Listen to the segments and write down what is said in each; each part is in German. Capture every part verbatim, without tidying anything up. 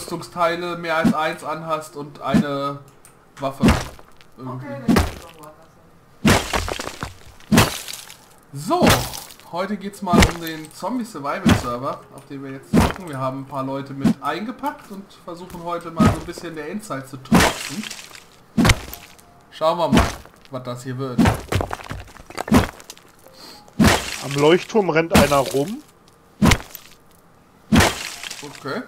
Rüstungsteile mehr als eins anhast und eine Waffe. Irgendwie. Okay, dann kann ich doch woanders hin. So, heute geht's mal um den Zombie Survival Server, auf den wir jetzt gucken. Wir haben ein paar Leute mit eingepackt und versuchen heute mal so ein bisschen der Endzeit zu tropfen. Schauen wir mal, was das hier wird. Am Leuchtturm rennt einer rum. Okay.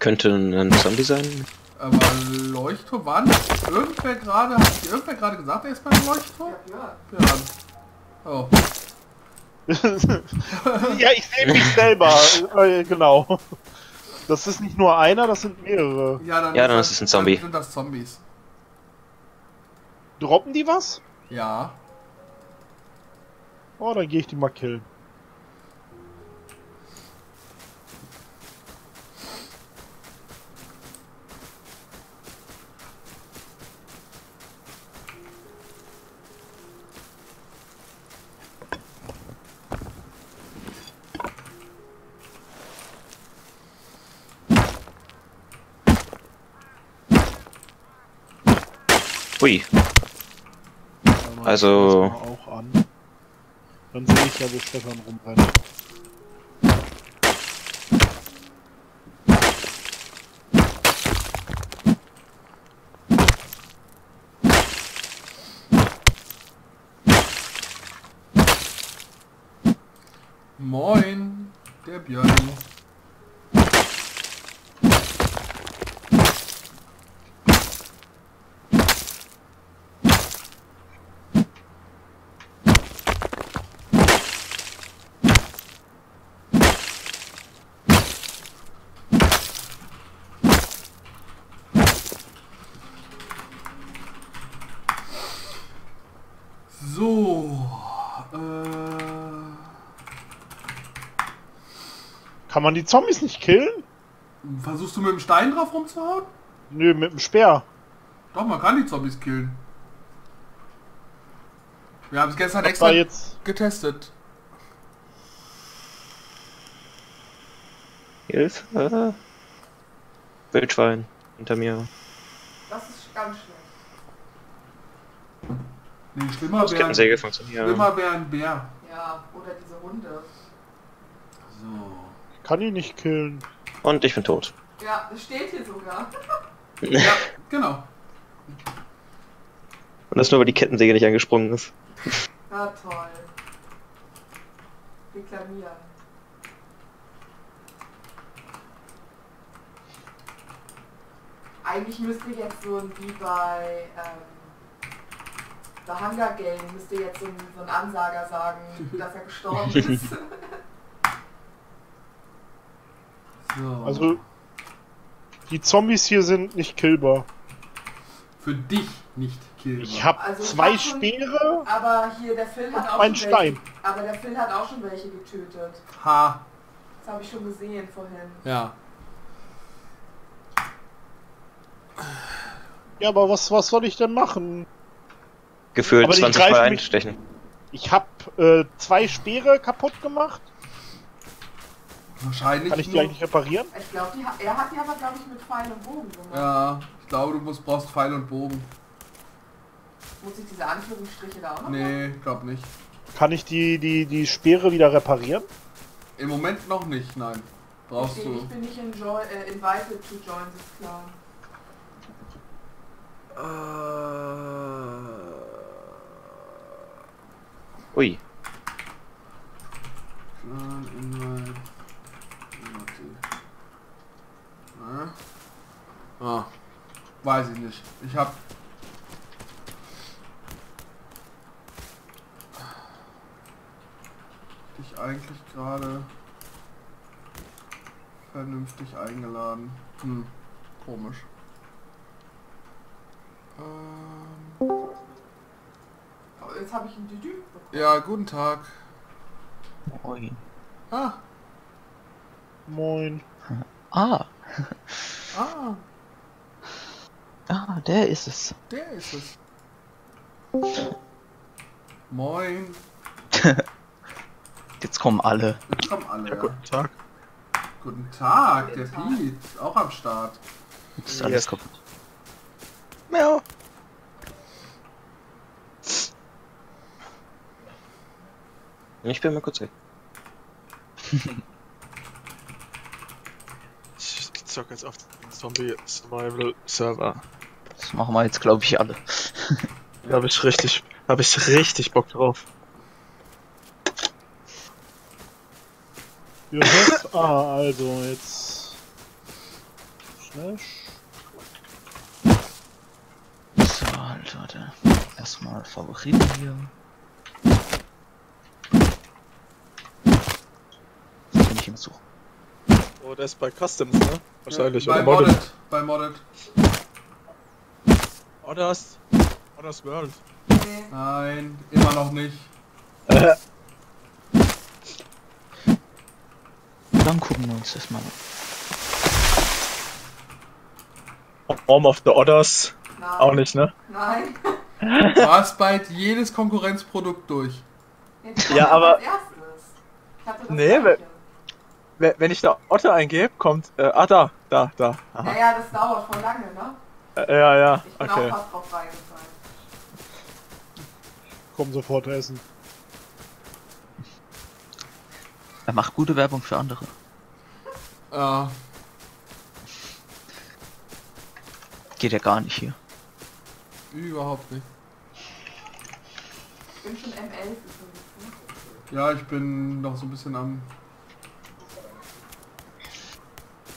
Könnte ein Zombie sein. Aber Leuchtturm, war nicht irgendwer gerade, hat sich irgendwer gerade gesagt, er ist beim Leuchtturm? Ja. Ja. Oh. Ja, ich sehe mich selber. Äh, genau. Das ist nicht nur einer, das sind mehrere. Ja, dann, ja, dann ist es ein Zombie. Sind das Zombies. Droppen die was? Ja. Oh, dann gehe ich die mal killen. Ui. Also... auch an. Dann sehe ich ja, wo Stefan rumrennt. Moin, der Björn. Kann man die Zombies nicht killen? Versuchst du mit dem Stein drauf rumzuhauen? Nö, mit dem Speer. Doch, man kann die Zombies killen. Wir haben es gestern das extra jetzt getestet. Hier ist äh, Wildschwein hinter mir. Das ist ganz schlecht. Nee, schlimmer wäre ein, schlimmer wär ein Bär. Ja, oder diese Hunde. So. Kann ihn nicht killen. Und ich bin tot. Ja, das steht hier sogar. Ja, genau. Und das nur, weil die Kettensäge nicht angesprungen ist. Na toll. Reklamieren. Eigentlich müsste jetzt so ein, wie bei ähm, The Hunger Game, müsste jetzt so ein, so ein Ansager sagen, dass er gestorben ist. So. Also, die Zombies hier sind nicht killbar. Für dich nicht killbar. Ich habe also zwei hab schon, Speere. Aber hier, der Phil hat auch schon Stein. Welche, aber der Phil hat auch schon welche getötet. Ha. Das habe ich schon gesehen vorhin. Ja. Ja, aber was, was soll ich denn machen? Gefühlt aber zwanzig Mal einstechen. Ich habe äh, zwei Speere kaputt gemacht. Wahrscheinlich kann ich die eigentlich reparieren? Ich glaube, er hat die aber, glaube ich, mit Pfeil und Bogen gemacht. Ja, ich glaube, du musst, brauchst Pfeil und Bogen. Muss ich diese Anführungsstriche da auch noch? Nee, ich glaube nicht. Kann ich die, die, die Speere wieder reparieren? Im Moment noch nicht, nein. Brauchst ich du. Ich bin nicht enjoy, äh, invited to join this clan. Uh... Ui. Clan invite. Ah, weiß ich nicht. Ich hab... dich eigentlich gerade vernünftig eingeladen. Hm, komisch. Ähm... Jetzt habe ich ein Düdü bekommen. Ja, guten Tag. Moin. Ah. Moin. Ah. Ah. Ah, der ist es. Der ist es. Moin. Jetzt kommen alle. Jetzt kommen alle, ja, ja. Guten Tag. Guten Tag, Guten der Tag. Piet ist auch am Start. Ist alles kaputt. Miau. Ich bin mal kurz weg. Ich zocke jetzt auf den Zombie Survival Server. Das machen wir jetzt, glaube ich, alle. Da habe ich richtig, habe ich richtig Bock drauf. Ah, also jetzt schnell. So, halt, warte. Erstmal Favoriten hier. Das kann ich ihm suchen. Oh, der ist bei Customs, ne? Wahrscheinlich. Ja, bei Modded. Modded. Bei Modded. Honest. Honest World. Nee. Nein, immer noch nicht. Äh. Dann gucken wir uns das mal an. Arm of the Others? Nein. Auch nicht, ne? Nein. Du hast bald jedes Konkurrenzprodukt durch. Ja, aber... Nee, wenn ich da Otter eingebe, kommt... Äh, ah, da, da, da. Aha. Ja, ja, das dauert voll lange, ne? Äh, ja, ja, ich bin okay. Auch fast drauf reingefallen. Komm sofort essen. Er macht gute Werbung für andere. Ja. Geht ja gar nicht hier. Überhaupt nicht. Ich bin schon M elf. Ja, ich bin noch so ein bisschen am...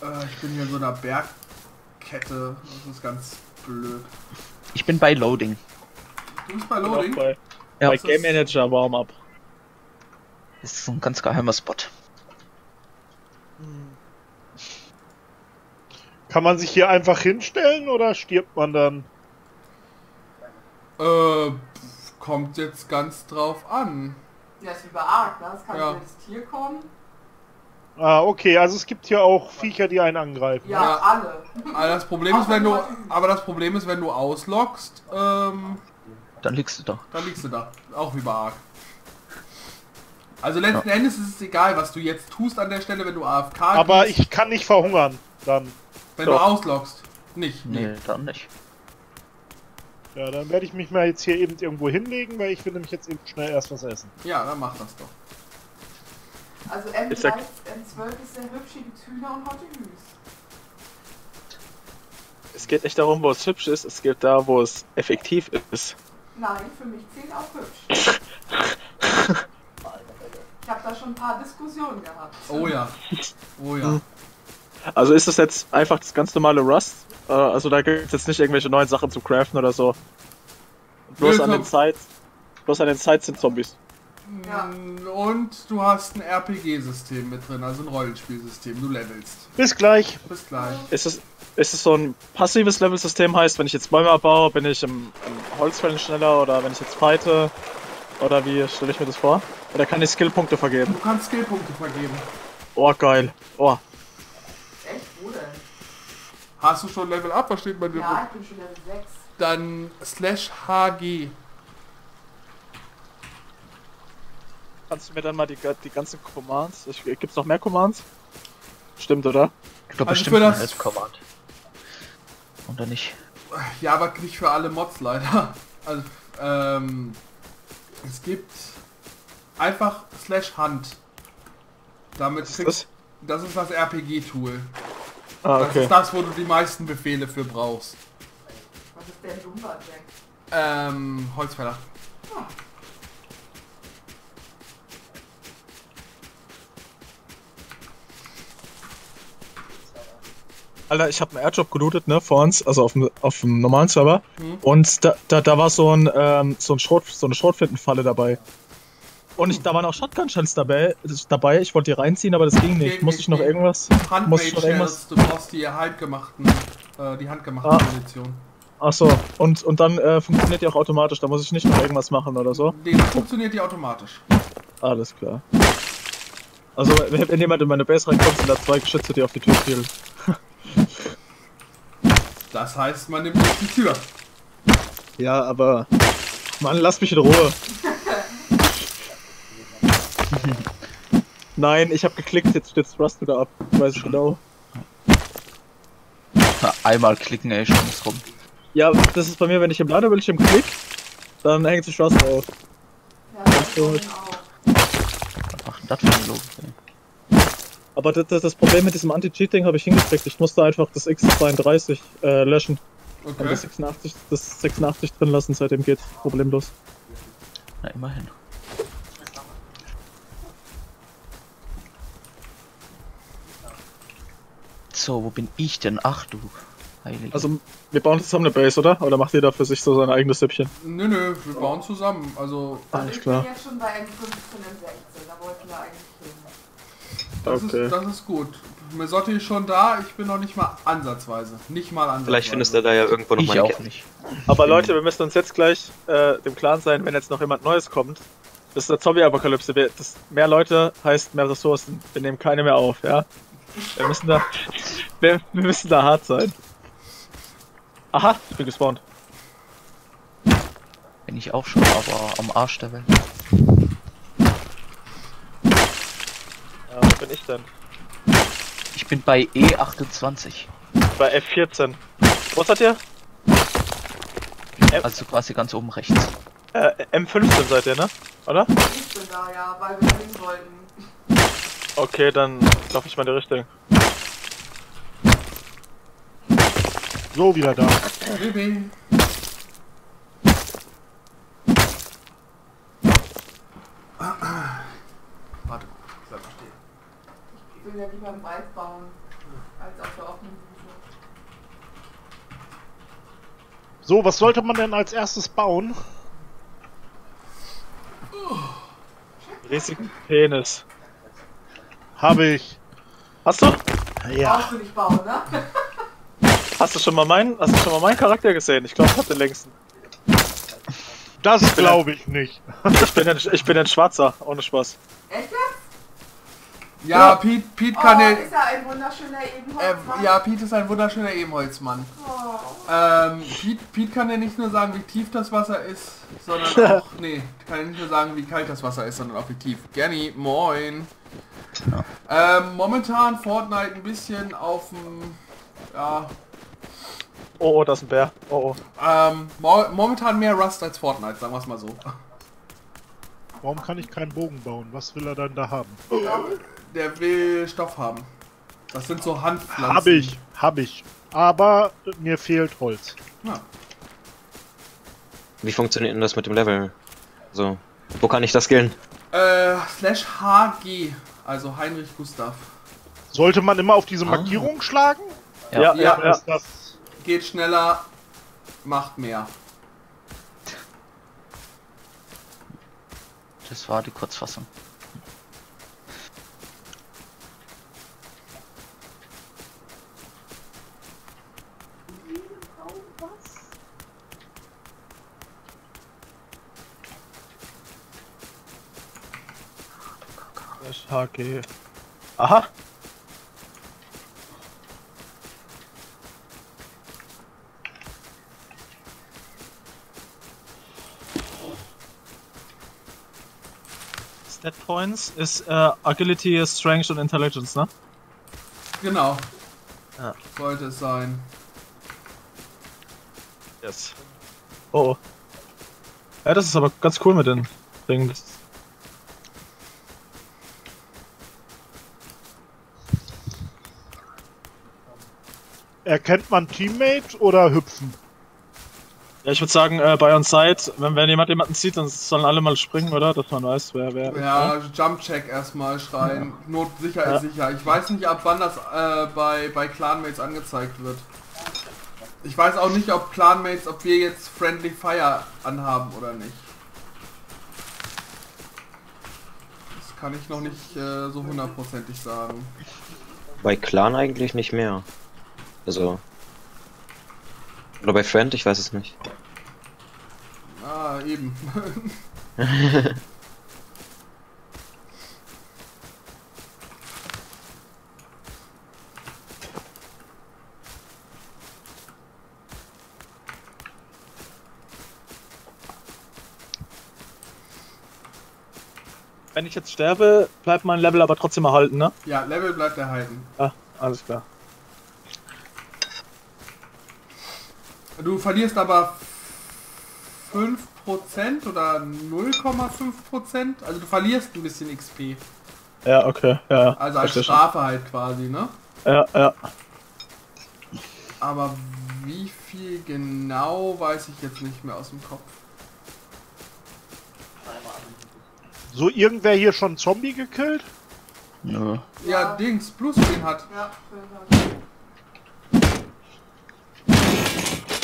Äh, ich bin hier in so einer Bergkette. Das ist ganz blöd. Ich bin bei Loading. Du bist bei Loading? Bei, ja. Bei Game Manager Warm-Up. Das ist so ein ganz geheimer Spot. Kann man sich hier einfach hinstellen oder stirbt man dann? Äh, kommt jetzt ganz drauf an. Ja, ist wie bei Ark, ne? Es kann ja jedes Tier kommen. Ah, okay, also es gibt hier auch Viecher, die einen angreifen. Ja, ja, alle. Aber das Problem ist, wenn du, aber das Problem ist, wenn du auslockst, ähm... dann liegst du da. Dann liegst du da. Auch wie bei Ark. Also letzten ja. Endes ist es egal, was du jetzt tust an der Stelle, wenn du A F K aber gehst. Ich kann nicht verhungern, dann. Wenn so. Du ausloggst, nicht. Nee, dann nicht. Ja, dann werde ich mich mal jetzt hier eben irgendwo hinlegen, weil ich will nämlich jetzt eben schnell erst was essen. Ja, dann mach das doch. Also M drei, M zwölf ist sehr hübsch, die Hühner und Hotte Hüß. Es geht nicht darum, wo es hübsch ist, es geht da, wo es effektiv ist. Nein, für mich zählt auch hübsch. Ich habe da schon ein paar Diskussionen gehabt. Oh ja. Oh ja. Also ist das jetzt einfach das ganz normale Rust? Also da gibt es jetzt nicht irgendwelche neuen Sachen zu craften oder so. Bloß an den Sides. Bloß an den Sides sind Zombies. Ja. Und du hast ein R P G-System mit drin, also ein Rollenspielsystem. Du levelst. Bis gleich. Bis gleich. Ist es, ist es so ein passives Level-System? Heißt, wenn ich jetzt Bäume baue, bin ich im, im Holzfällen schneller oder wenn ich jetzt fighte? Oder wie stelle ich mir das vor? Oder kann ich Skillpunkte vergeben? Du kannst Skillpunkte vergeben. Oh, geil. Oh. Echt, wo denn? Hast du schon Level Up? Was steht bei dir? Ja, ich bin schon Level sechs. Dann slash H G. Kannst du mir dann mal die, die ganzen Commands... Ich, gibt's noch mehr Commands? Stimmt, oder? Ich glaube, also bestimmt das... als Command. Oder nicht? Ja, aber nicht für alle Mods, leider. Also, ähm... es gibt einfach slash Hand. Damit kriegst das? Das ist das R P G-Tool. Ah, okay. Das ist das, wo du die meisten Befehle für brauchst. Was ist der Lumberjack? Ähm, Holzfäller. Ah. Alter, ich habe einen Airdrop gelootet, ne, vor uns, also auf dem, auf dem normalen Server. Hm. Und da, da, da war so ein, ähm, so ein Schrot, so eine Schrotflintenfalle dabei. Und ich, da waren auch Shotgun-Shells dabei, dabei. Ich wollte die reinziehen, aber das ging nicht. Gegen, muss ich noch irgendwas? Muss ich noch irgendwas? Du brauchst die handgemachten, äh, die handgemachten ah. Position. Ach so. Und, und dann äh, funktioniert die auch automatisch. Da muss ich nicht noch irgendwas machen oder so. Nee, dann funktioniert die automatisch. Alles klar. Also wenn jemand in meine Base reinkommt, sind da zwei Geschütze, die auf die Tür fielen. Das heißt, man nimmt nicht die Tür. Ja, aber... Mann, lass mich in Ruhe. Nein, ich hab geklickt, jetzt stürzt Rust wieder ab. ich weiß genau. Na, einmal klicken, ey, schon ist rum. Ja, das ist bei mir, wenn ich im Ladebildschirm klick, dann hängt sich was auf. Ja, das so. Ist was macht denn das für eine Logik, ey? Aber das, das Problem mit diesem Anti-Cheating habe ich hingekriegt. Ich musste einfach das X zweiunddreißig äh, löschen. Okay. Und das sechsundachtzig, das sechsundachtzig drin lassen, seitdem geht's problemlos. Na, immerhin. So, wo bin ich denn? Ach du Heilige. Also, wir bauen zusammen eine Base, oder? Oder macht jeder für sich so sein eigenes Süppchen? Nö, nö, wir bauen zusammen. Also, alles klar. Ich bin jetzt schon bei M fünfzehn und M sechzehn, da wollten wir eigentlich hin. Okay. Das ist, das ist gut. Mesotti ist schon da, ich bin noch nicht mal ansatzweise. Nicht mal ansatzweise. Vielleicht findest du da ja irgendwo noch mal auch nicht. Aber Leute, wir müssen uns jetzt gleich äh, dem Klaren sein, wenn jetzt noch jemand Neues kommt. Das ist eine Zombie-Apokalypse. Mehr Leute heißt mehr Ressourcen. Wir nehmen keine mehr auf, ja? Wir müssen da, wir, wir müssen da hart sein. Aha, ich bin gespawnt. Bin ich auch schon, aber am Arsch der Welt. Ja, wo bin ich denn? Ich bin bei E achtundzwanzig. Bei F vierzehn. Wo seid ihr? Also quasi ganz oben rechts. Äh, M fünfzehn seid ihr, ne? Oder? Ich bin da, ja, weil wir hin wollten. Okay, dann laufe ich mal in die Richtung. So, wieder da. Baby. Warte, bleib mal stehen. Ich will ja lieber im Wald bauen, als auf der offenen Wiese. So, was sollte man denn als erstes bauen? Riesigen Penis. Habe ich. Hast du? Ja. Brauchst du nicht bauen, ne? Hast du schon mal meinen, hast du schon mal meinen Charakter gesehen? Ich glaube, ich habe den längsten. Das glaube ich nicht. Ich bin, ein, ich bin ein Schwarzer, ohne Spaß. Echt? Ja, ja. Pete, Pete oh, kann den... ist er ein wunderschöner Ebenholzmann. Äh, ja, Pete ist ein wunderschöner Ebenholzmann. Oh. Ähm, Pete, Pete kann dir nicht nur sagen, wie tief das Wasser ist, sondern auch... nee, kann dir nicht nur sagen, wie kalt das Wasser ist, sondern auch wie tief. Gerni, moin. Ja. Ähm, momentan Fortnite ein bisschen auf dem... ja... Oh, oh, das ist ein Bär. Oh, oh. Ähm, mo momentan mehr Rust als Fortnite, sagen wir es mal so. Warum kann ich keinen Bogen bauen? Was will er dann da haben? Der will Stoff haben. Das sind so Handpflanzen. Hab ich, hab ich. Aber mir fehlt Holz. Ja. Wie funktioniert denn das mit dem Level? So, wo kann ich das gehen? Äh, slash H G, also Heinrich Gustav. Sollte man immer auf diese Markierung ah. schlagen? Ja, ja, ja, ja. Ist das geht schneller, macht mehr. Das war die Kurzfassung. Das H G. Aha! Points ist äh, Agility, Strength und Intelligence, ne? Genau. Ja. Sollte es sein. Yes. Oh. Ja, das ist aber ganz cool mit den Dingen. Erkennt man Teammate oder hüpfen? Ja, ich würde sagen, äh, bei uns seid, wenn, wenn jemand jemanden sieht, dann sollen alle mal springen, oder? Dass man weiß, wer wer. Ja, ja. Jump-Check erstmal schreien. Ja. Not sicher ja. ist sicher. Ich weiß nicht, ab wann das äh, bei, bei Clanmates angezeigt wird. Ich weiß auch nicht, ob Clanmates, ob wir jetzt Friendly Fire anhaben oder nicht. Das kann ich noch nicht äh, so hundertprozentig sagen. Bei Clan eigentlich nicht mehr. Also. Oder bei Friend, ich weiß es nicht. Ah, eben. Wenn ich jetzt sterbe, bleibt mein Level aber trotzdem erhalten, ne? Ja, Level bleibt erhalten. Ah, alles klar. Du verlierst aber fünf Prozent oder null Komma fünf Prozent. Also du verlierst ein bisschen X P. Ja, okay. Ja, also als Strafe halt quasi, ne? Ja, ja. Aber wie viel genau, weiß ich jetzt nicht mehr aus dem Kopf. So, irgendwer hier schon Zombie gekillt? Ja. Ja, Dings, Plus den hat. Ja,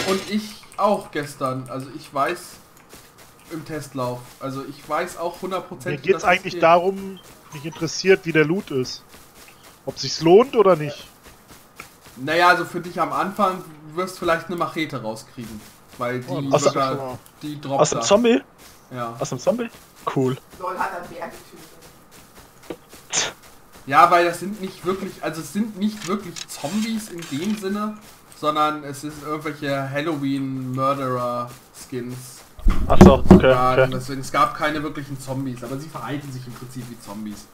und ich auch gestern, also ich weiß im Testlauf, also ich weiß auch hundert Prozent. Mir geht's eigentlich darum, mich interessiert, wie der Loot ist. Ob sich's lohnt oder nicht. Naja, also für dich am Anfang wirst vielleicht eine Machete rauskriegen, weil die, oh, aus, da, die droppt aus dem da. Zombie? Ja. Aus dem Zombie? Cool. Lol hat er Berg getötet. Ja, weil das sind nicht wirklich, also es sind nicht wirklich Zombies in dem Sinne, sondern es sind irgendwelche Halloween-Murderer-Skins. Achso, okay, okay. Deswegen, es gab keine wirklichen Zombies, aber sie verhalten sich im Prinzip wie Zombies.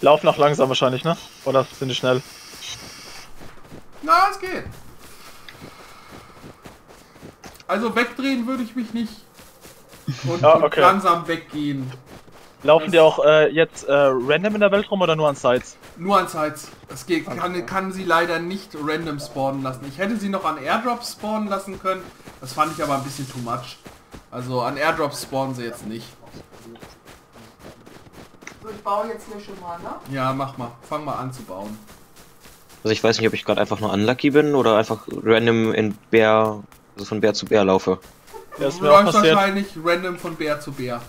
Laufen auch langsam wahrscheinlich, ne? Oder sind die schnell? Na, es geht. Also wegdrehen würde ich mich nicht. Und, ja, okay. Und langsam weggehen. Laufen das die auch äh, jetzt äh, random in der Welt rum oder nur an Sites? Nur an Sites. Es geht, kann, kann sie leider nicht random spawnen lassen. Ich hätte sie noch an Airdrops spawnen lassen können. Das fand ich aber ein bisschen too much. Also an Airdrops spawnen sie jetzt nicht. So, ich baue jetzt hier schon mal, ne? Ja, mach mal. Fang mal an zu bauen. Also ich weiß nicht, ob ich gerade einfach nur unlucky bin oder einfach random in Bär, also von Bär zu Bär laufe. Ja, du läufst wahrscheinlich random von Bär zu Bär.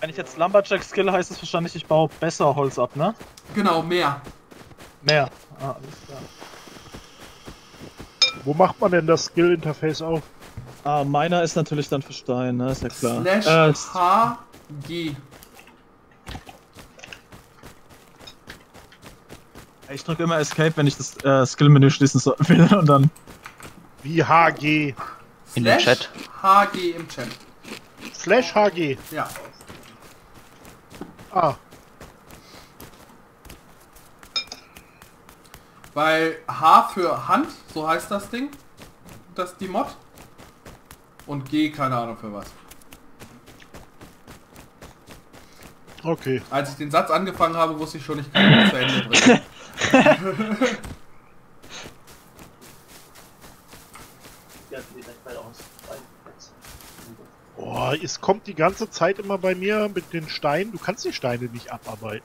Wenn ich jetzt Lumberjack skill, heißt es wahrscheinlich, ich baue besser Holz ab, ne? Genau, mehr. Mehr. Ah, alles klar. Wo macht man denn das Skill-Interface auf? Ah, meiner ist natürlich dann für Stein, ne? Ist ja klar. Slash H G. Ich drücke immer Escape, wenn ich das äh, Skill-Menü schließen soll, will und dann... Wie H G? In dem Chat. H G im Chat. Slash H G? Ja. Ah. Weil H für Hand, so heißt das Ding, das die Mod. Und G, keine Ahnung für was. Okay. Als ich den Satz angefangen habe, wusste ich schon, ich kann nicht zu Ende bringen. Oh, es kommt die ganze Zeit immer bei mir mit den Steinen. Du kannst die Steine nicht abarbeiten.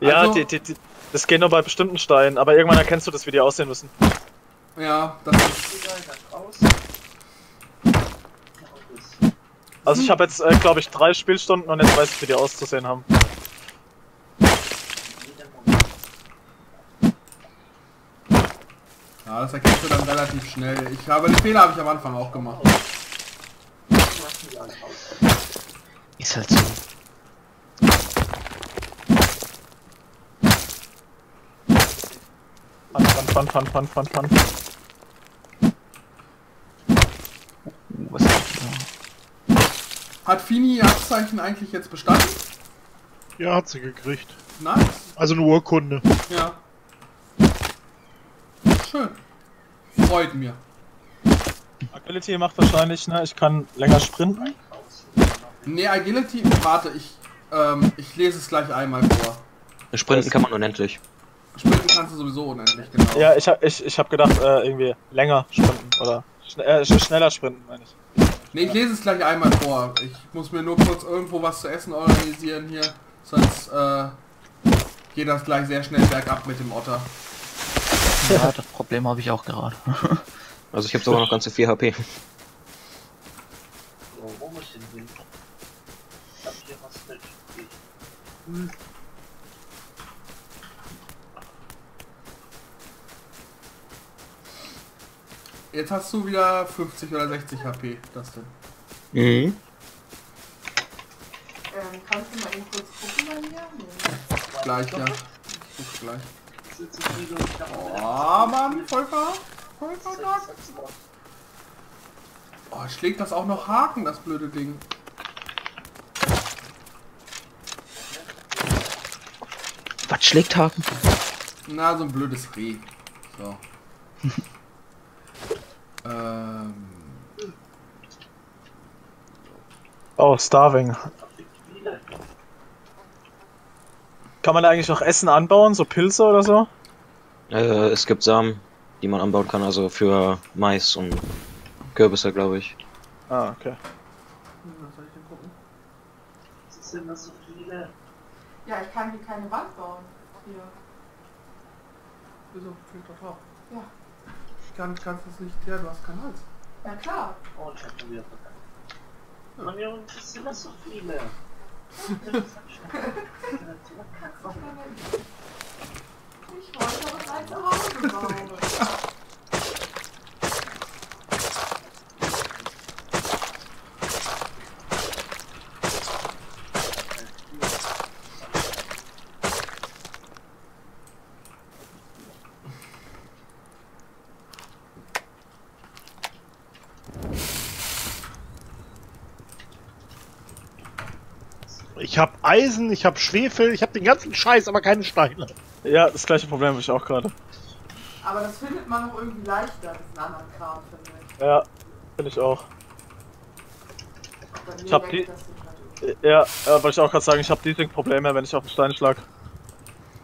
Ja, also, die, die, die, das geht nur bei bestimmten Steinen, aber irgendwann erkennst du das, wie die aussehen müssen. Ja, das ist... Also ich habe jetzt, äh, glaube ich, drei Spielstunden und jetzt weiß ich, wie die auszusehen haben. Ja, das erkennst du dann relativ schnell. Ich habe den Fehler habe ich am Anfang auch gemacht. Ist halt so. Fun, fun, fun, fun, fun, fun, fun. Was ist das? Hat Fini Abzeichen eigentlich jetzt bestanden? Ja, hat sie gekriegt. Nice. Also eine Urkunde. Ja. Schön. Freut mir. Agility macht wahrscheinlich, ne? Ich kann länger sprinten. Ne, Agility, warte, ich ähm, ich lese es gleich einmal vor. Sprinten kann man unendlich. Sprinten kannst du sowieso unendlich, genau. Ja, ich hab, ich, ich hab gedacht, äh, irgendwie länger sprinten oder schn äh, schneller sprinten, meine ich. Ne, ich lese es gleich einmal vor. Ich muss mir nur kurz irgendwo was zu essen organisieren hier, sonst äh, geht das gleich sehr schnell bergab mit dem Otter. Ja, das Problem habe ich auch gerade. Also ich habe sogar noch ganze vier H P. So, wo muss ich denn hin? Ich hab hier was mit. Hm. Jetzt hast du wieder fünfzig oder sechzig H P, das denn. Mhm. Ähm, kannst du mal eben kurz gucken bei mir? Nee. Gleich, ja. Ich guck gleich. Oh Mann, Volker! Volker, Volker. Oh, schlägt das auch noch Haken, das blöde Ding. Was schlägt Haken? Na, so ein blödes Reh. So. ähm. Oh, Starving. Kann man da eigentlich noch Essen anbauen, so Pilze oder so? Äh, es gibt Samen, die man anbauen kann, also für Mais und Kürbisse, glaube ich. Ah, okay. Was soll ich denn gucken? Das ist immer so viele. Ja, ich kann hier keine Wand bauen. Hier. Wieso? Fehlt doch auch. Ja. Ich kann, kannst das nicht. Ja, du hast keinen Holz. Ja, klar. Oh, ich hab probiert. Man, ja, das sind immer so viele. Ich wollte aber ein Zuhause bauen. Ich hab Eisen, ich hab Schwefel, ich hab den ganzen Scheiß, aber keine Steine. Ja, das gleiche Problem habe ich auch gerade. Aber das findet man noch irgendwie leichter, als ein anderer Kram, finde ich. Ja, finde ich auch. Ich hab die... Ja, wollte ich auch gerade sagen, ich habe Deasing-Probleme, wenn ich auf den Stein schlag.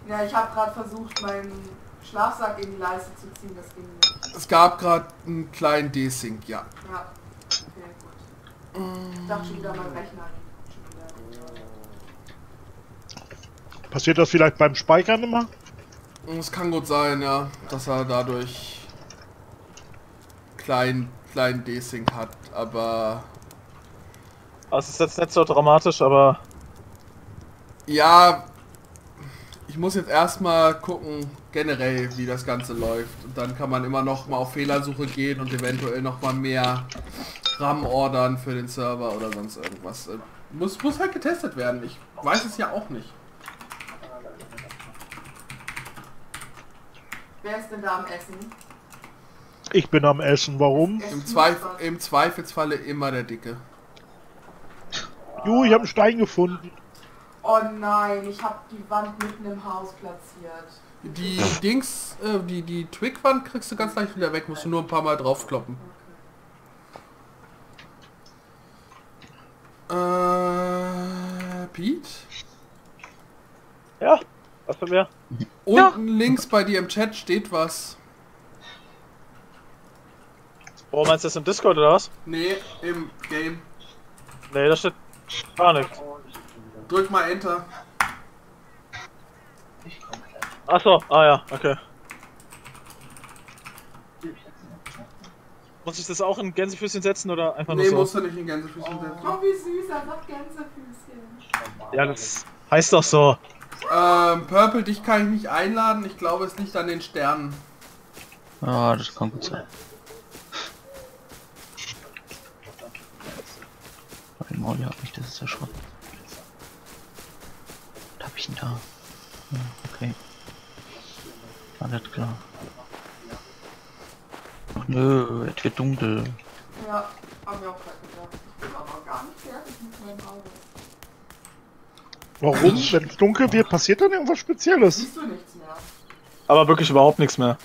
Ja, ich habe gerade versucht, meinen Schlafsack in die Leiste zu ziehen, das ging nicht. Es gab gerade einen kleinen Desync, ja. Ja, okay, gut. Mm. Ich dachte schon wieder, mein Rechner. Passiert das vielleicht beim Speichern immer? Es kann gut sein, ja, dass er dadurch kleinen kleinen Desync hat, aber... Also es ist jetzt nicht so dramatisch, aber... Ja, ich muss jetzt erstmal gucken, generell, wie das Ganze läuft. Und dann kann man immer noch mal auf Fehlersuche gehen und eventuell noch mal mehr RAM ordern für den Server oder sonst irgendwas. Muss, muss halt getestet werden, ich weiß es ja auch nicht. Wer ist denn da am Essen? Ich bin am Essen, warum? Essen Im, Zweif Im Zweifelsfalle immer der Dicke. Ju, ich habe einen Stein gefunden. Oh nein, ich habe die Wand mitten im Haus platziert. Die Dings, äh, die, die Twig-Wand kriegst du ganz leicht wieder weg, musst du nur ein paar Mal draufkloppen. Okay. Äh, Pete? Ja? Was für mehr? Unten ja. Links bei dir im Chat steht was. Oh, meinst du das im Discord oder was? Nee, im Game. Nee, da steht gar nichts. Drück mal Enter. Achso, ah ja, okay. Muss ich das auch in Gänsefüßchen setzen oder einfach nee, nur so? Nee, musst du nicht in Gänsefüßchen setzen. Oh, wie süß, einfach Gänsefüßchen. Ja, das heißt doch so. Ähm, Purple, dich kann ich nicht einladen. Ich glaube, es liegt an den Sternen. Ah, oh, das kann gut sein. Mein Maul hat mich, das ist erschrocken. Was hab ich denn da? Ja, okay. Alles klar. Ach nö, es wird dunkel. Ja, hab ich auch gerade gedacht. Ich bin aber gar nicht fertig mit meinem Auge. Warum? Wenn es dunkel wird, passiert dann irgendwas Spezielles. Siehst du nichts mehr. Aber wirklich überhaupt nichts mehr.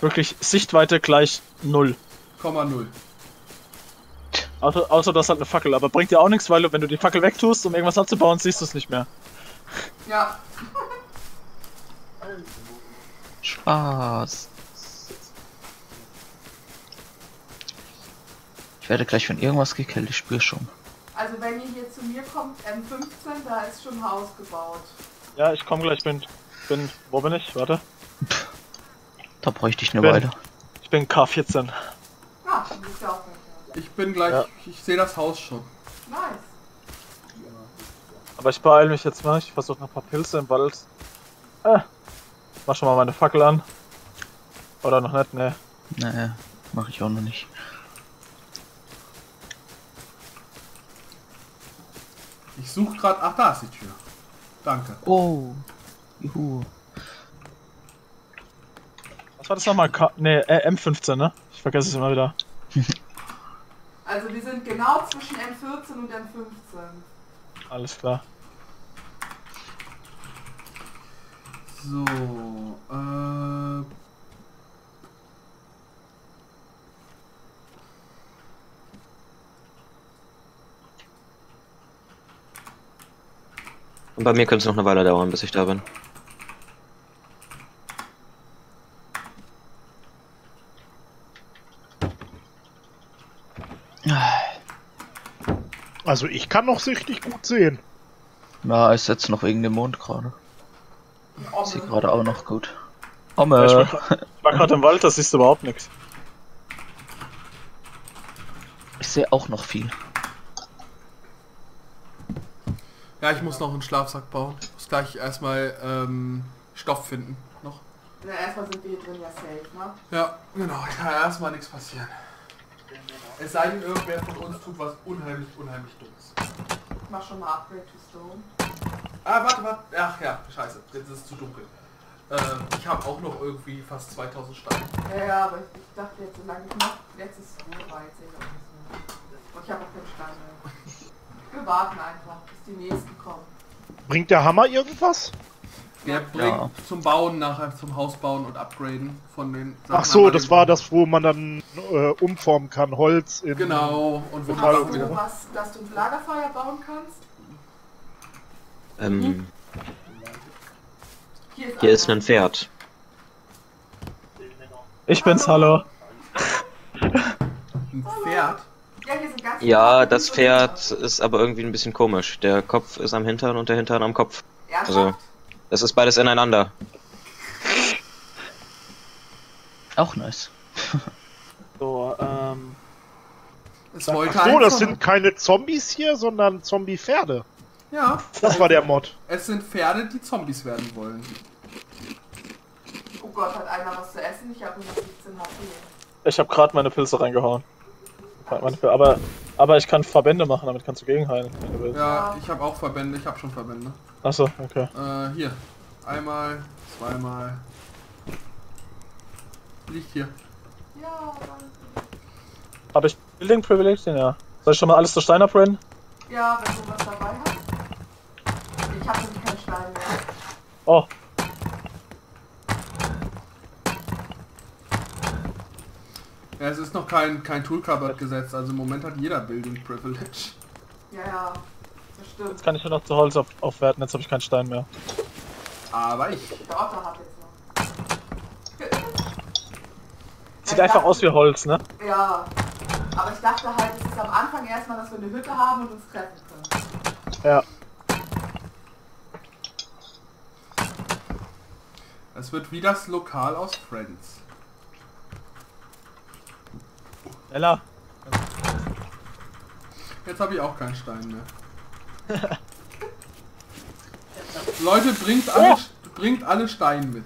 Wirklich Sichtweite gleich null. null. Außer, außer das hat eine Fackel, aber bringt dir auch nichts, weil wenn du die Fackel wegtust, um irgendwas abzubauen, siehst du es nicht mehr. Ja. Spaß. Ich werde gleich von irgendwas gekillt, ich spüre schon. Also wenn ihr hier zu mir kommt, M fünfzehn, da ist schon ein Haus gebaut. Ja, ich komme gleich, bin, bin, wo bin ich? Warte. Pff, da bräuchte ich eine Weile. Ich bin K vierzehn. Ah, du bist ja auch mit, ja. Ich bin gleich, ja. Ich sehe das Haus schon. Nice. Aber ich beeile mich jetzt mal, ich versuche noch ein paar Pilze im Wald. Äh, ich mach schon mal meine Fackel an. Oder noch nicht, ne? Nee, mach ich auch noch nicht. Ich suche gerade... Ach, da ist die Tür. Danke. Oh. Juhu. Was war das nochmal? K... Ne, äh, M fünfzehn, ne? Ich vergesse es immer wieder. Also wir sind genau zwischen M vierzehn und M fünfzehn. Alles klar. So, äh... Und bei mir könnte es noch eine Weile dauern, bis ich da bin. Also ich kann noch sichtlich gut sehen. Na, ich setze noch wegen dem Mond gerade. Ich sehe gerade auch noch gut. Omme. Ich war gerade im Wald, das ist überhaupt nichts. Ich sehe auch noch viel. Ja, ich muss noch einen Schlafsack bauen. Ich muss gleich erstmal ähm, Stoff finden. Noch. Na, erstmal sind wir hier drin ja safe, ne? Ja, genau. Ich kann erstmal nichts passieren. Es sei denn, irgendwer von uns tut was unheimlich, unheimlich Dummes. Ich mach schon mal Upgrade to Stone. Ah, warte, warte. Ach ja, scheiße. Jetzt ist es zu dunkel. Ähm, ich habe auch noch irgendwie fast zweitausend Steine. Ja, ja, aber ich, ich dachte jetzt, so lange ich mach, jetzt ist es so weit. Ich habe auch keinen Stein mehr. Wir warten einfach, bis die nächsten kommen. Bringt der Hammer irgendwas? Der bringt ja. Zum Bauen nachher, zum Hausbauen und Upgraden von den Sachen. Ach so, das war das, wo man dann äh, umformen kann, Holz in... Genau, und wo Metall du wieder. Was, dass du ein Lagerfeuer bauen kannst? Ähm... Hm? Hier ist, hier ist ein Pferd. Ich hallo. bin's, hallo. Ein Pferd? Ja, das Pferd ist aber irgendwie ein bisschen komisch. Der Kopf ist am Hintern und der Hintern am Kopf. Also, das ist beides ineinander. Auch nice. So, ähm... Ach so, das sind keine Zombies hier, sondern Zombie-Pferde. Ja. Das war der Mod. Es sind Pferde, die Zombies werden wollen. Oh Gott, hat einer was zu essen? Ich habe nur siebzehn H P. Ich habe gerade meine Pilze reingehauen. Aber, aber ich kann Verbände machen, damit kannst du gegenheilen, wenn du willst. Ja, ich habe auch Verbände, ich habe schon Verbände. Achso, okay. Äh, hier. Einmal, zweimal. Liegt hier. Ja. Habe ich Building Privilege? Ja. Soll ich schon mal alles zu Stein upgraden? Ja, wenn du was dabei hast. Ich habe nämlich keinen Stein mehr. Oh. Ja, es ist noch kein, kein Tool Cupboard gesetzt, also im Moment hat jeder Building Privilege. Ja, ja, das stimmt. Jetzt kann ich ja noch zu Holz auf, aufwerten, jetzt habe ich keinen Stein mehr. Aber ich... Der Otter hat jetzt noch. Sieht ja, einfach dachte, aus wie Holz, ne? Ja, aber ich dachte halt, es ist am Anfang erstmal, dass wir eine Hütte haben und uns treffen können. Ja. Es wird wie das Lokal aus Friends. Ella. Jetzt habe ich auch keinen Stein mehr. Leute, bringt alle, oh. bringt alle Steine mit.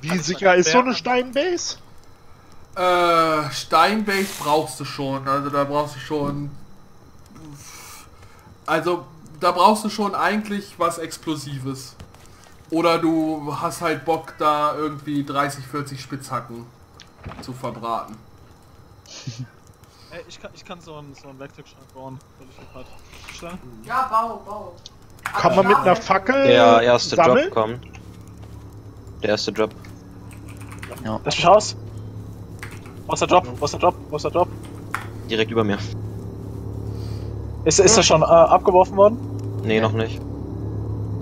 Wie sicher ist so eine Steinbase? Äh, Steinbase brauchst du schon. Also da brauchst du schon... Also da brauchst du schon eigentlich was Explosives. Oder du hast halt Bock, da irgendwie dreißig, vierzig Spitzhacken zu verbraten. Ey, ich kann, ich kann so einen, so einen Werkzeugschrank bauen, wenn ich noch halt. Ja, bau, bau. Kann Aber man mit einer Fackel Der erste sammeln? Drop kommt. Der erste Drop. Ja. Lass mich raus. Wo ist der Drop? Wo ist der Drop? Wo ist der Drop? Direkt über mir. Ist, ist der schon äh, abgeworfen worden? Nee, noch nicht.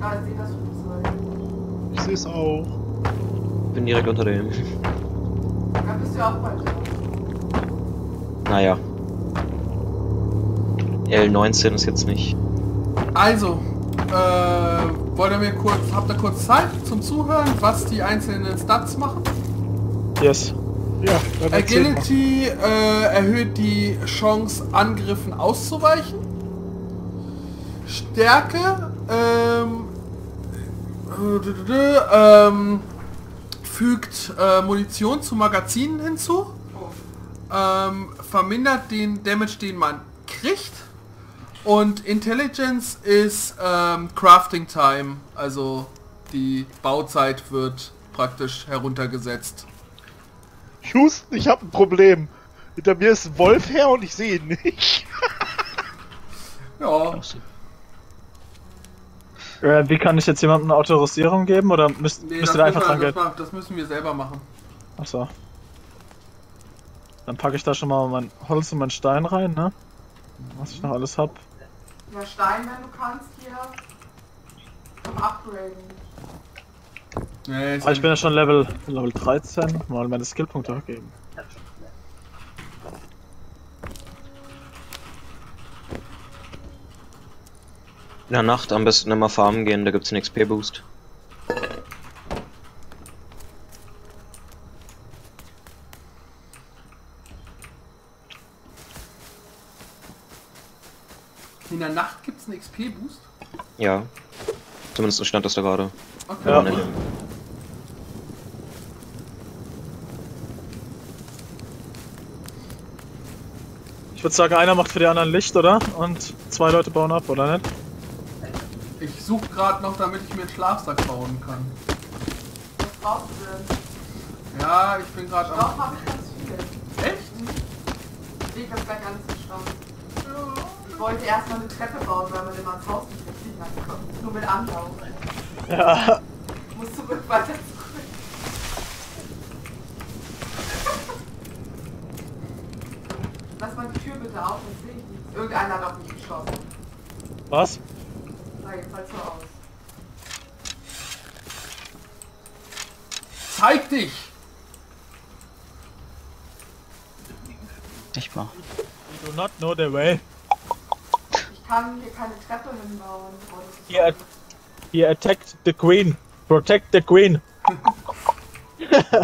Ah, ich sehe das schon. Ich seh's auch. Ich bin direkt unter dem. Da bist du ja auch bald drauf. Naja. L neunzehn ist jetzt nicht. Also, äh, wollt ihr mir kurz, habt ihr kurz Zeit zum Zuhören, was die einzelnen Stats machen? Yes. Ja, Agility äh, erhöht die Chance, Angriffen auszuweichen. Stärke, ähm, Ähm, fügt äh, Munition zu Magazinen hinzu, ähm, vermindert den Damage, den man kriegt, und Intelligence ist ähm, Crafting Time, also die Bauzeit wird praktisch heruntergesetzt. Houston, ich habe ein Problem. Hinter mir ist ein Wolf her und ich sehe ihn nicht. Ja. Äh, wie kann ich jetzt jemandem eine Autorisierung geben oder müsst, nee, müsst ihr da einfach dran gehen? Das müssen wir selber machen. Achso. Dann packe ich da schon mal mein Holz und meinen Stein rein, ne? Was ich noch alles hab. Ja, Stein, wenn du kannst, hier. Zum Upgraden. Nee, ich, ah, ich bin ja schon Level, Level dreizehn. Mal meine Skillpunkte abgeben. In der Nacht am besten immer farmen gehen, da gibt's einen X P-Boost. In der Nacht gibt's einen X P-Boost? Ja. Zumindest stand das da gerade. Okay. Ja. Ja. Ich würde sagen, einer macht für die anderen Licht, oder? Und zwei Leute bauen ab, oder nicht? Ich suche gerade noch, damit ich mir einen Schlafsack bauen kann. Was brauchst du denn? Ja, ich bin gerade am... Stoff habe ich ganz viel. Echt? Ich hab gleich alles im Stoff. Ja. Ich wollte erstmal eine Treppe bauen, weil man immer ins Haus nicht richtig nachkommt. Nur mit Anbau. Ja. Ich muss zurück, weiter zurück. Lass mal die Tür bitte auf, dann sehe ich nichts. Irgendeiner hat auch nicht geschossen. Was? Na, jetzt halt so aus. Zeig dich! Ich war. You do not know the way. Ich kann hier keine Treppe hinbauen. Hier. He attacked the queen. Protect the queen. Ich kann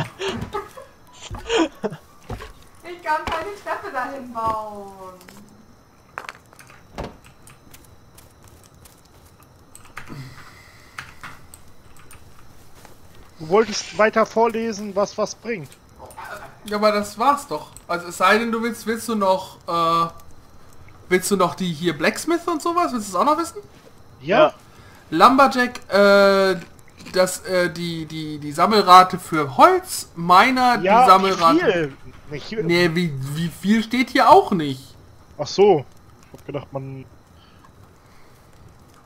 keine Treppe dahin bauen. Du wolltest weiter vorlesen, was was bringt. Ja, aber das war's doch. Also es sei denn, du willst, willst du noch, äh, willst du noch die hier Blacksmith und sowas? Willst du das auch noch wissen? Ja. ja. Lumberjack, äh, das, äh, die, die, die Sammelrate für Holz, Miner, ja, die Sammelrate... Wie viel? Nee, wie, wie viel steht hier auch nicht. Ach so. Ich hab gedacht, man...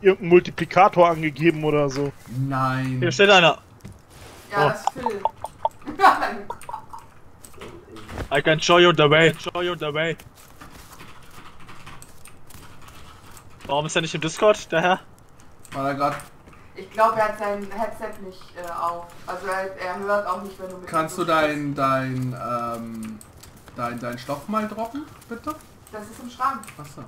Irgendein Multiplikator angegeben oder so. Nein. Hier steht einer. Ja, oh. Das ist Phil. I can show you the way. I can show you the way. Warum ist er nicht im Discord, der Herr? War er grad? Ich glaube, er hat sein Headset nicht äh, auf. Also er, er hört auch nicht, wenn du mit... Kannst du dein, dein, ähm, dein, dein Stoff mal droppen, bitte? Das ist im Schrank. Achso.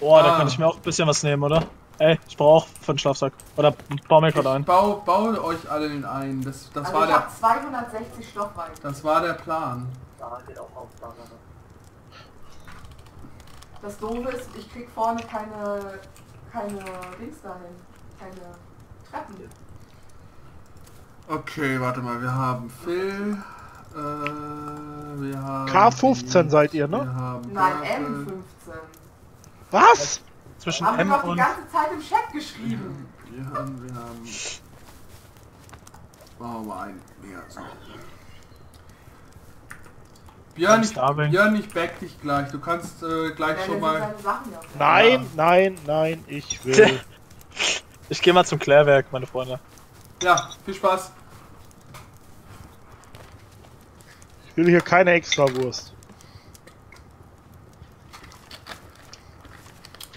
Boah, ah. Da kann ich mir auch ein bisschen was nehmen, oder? Ey, ich brauche für einen Schlafsack. Oder bau mir gerade einen. Ich baue, baue euch alle den einen. Das, das also war ich der... Hab zweihundertsechzig Stoff bei. Das war der Plan. Ja, geht auch auf. Das Doofe ist, ich krieg vorne keine... keine Dings dahin. Keine Treppen. Okay, warte mal, wir haben Phil... Äh, wir haben... K fünfzehn die, seid ihr, ne? Nein, M fünfzehn. Was? Zwischen haben M wir doch und... die ganze Zeit im Chat geschrieben. Wir haben... wir haben... Machen wir mal einen mehr, so. Björn, ich, Björn, ich back dich gleich. Du kannst äh, gleich ja, schon mal... Nein, nein, nein, ich will... Ich gehe mal zum Klärwerk, meine Freunde. Ja, viel Spaß. Ich will hier keine Extrawurst.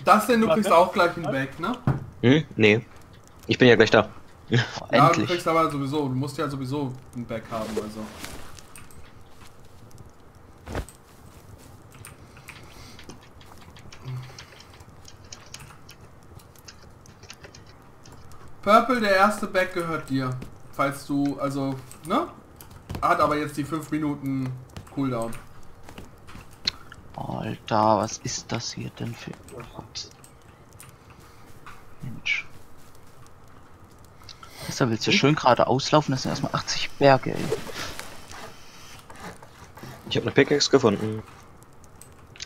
Das denn, du kriegst auch gleich einen Back, ne? Hm, nee. Ich bin ja gleich da. Endlich. Ja, du kriegst aber sowieso, du musst ja sowieso einen Back haben, also... Purple, der erste Back gehört dir. Falls du, also, ne? Hat aber jetzt die fünf Minuten Cooldown. Alter, was ist das hier denn für... Mensch. Besser willst du schön gerade auslaufen, das sind erstmal achtzig Berge, ey. Ich habe eine Pickaxe gefunden.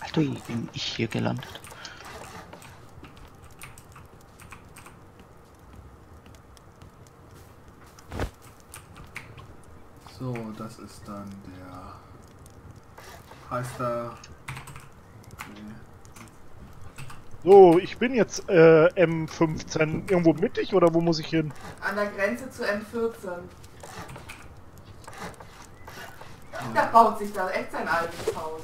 Alter, bin ich hier gelandet. So, das ist dann der Heister. Okay. So, ich bin jetzt äh, M fünfzehn. Irgendwo mittig oder wo muss ich hin? An der Grenze zu M vierzehn. Da baut sich da echt sein altes Haus.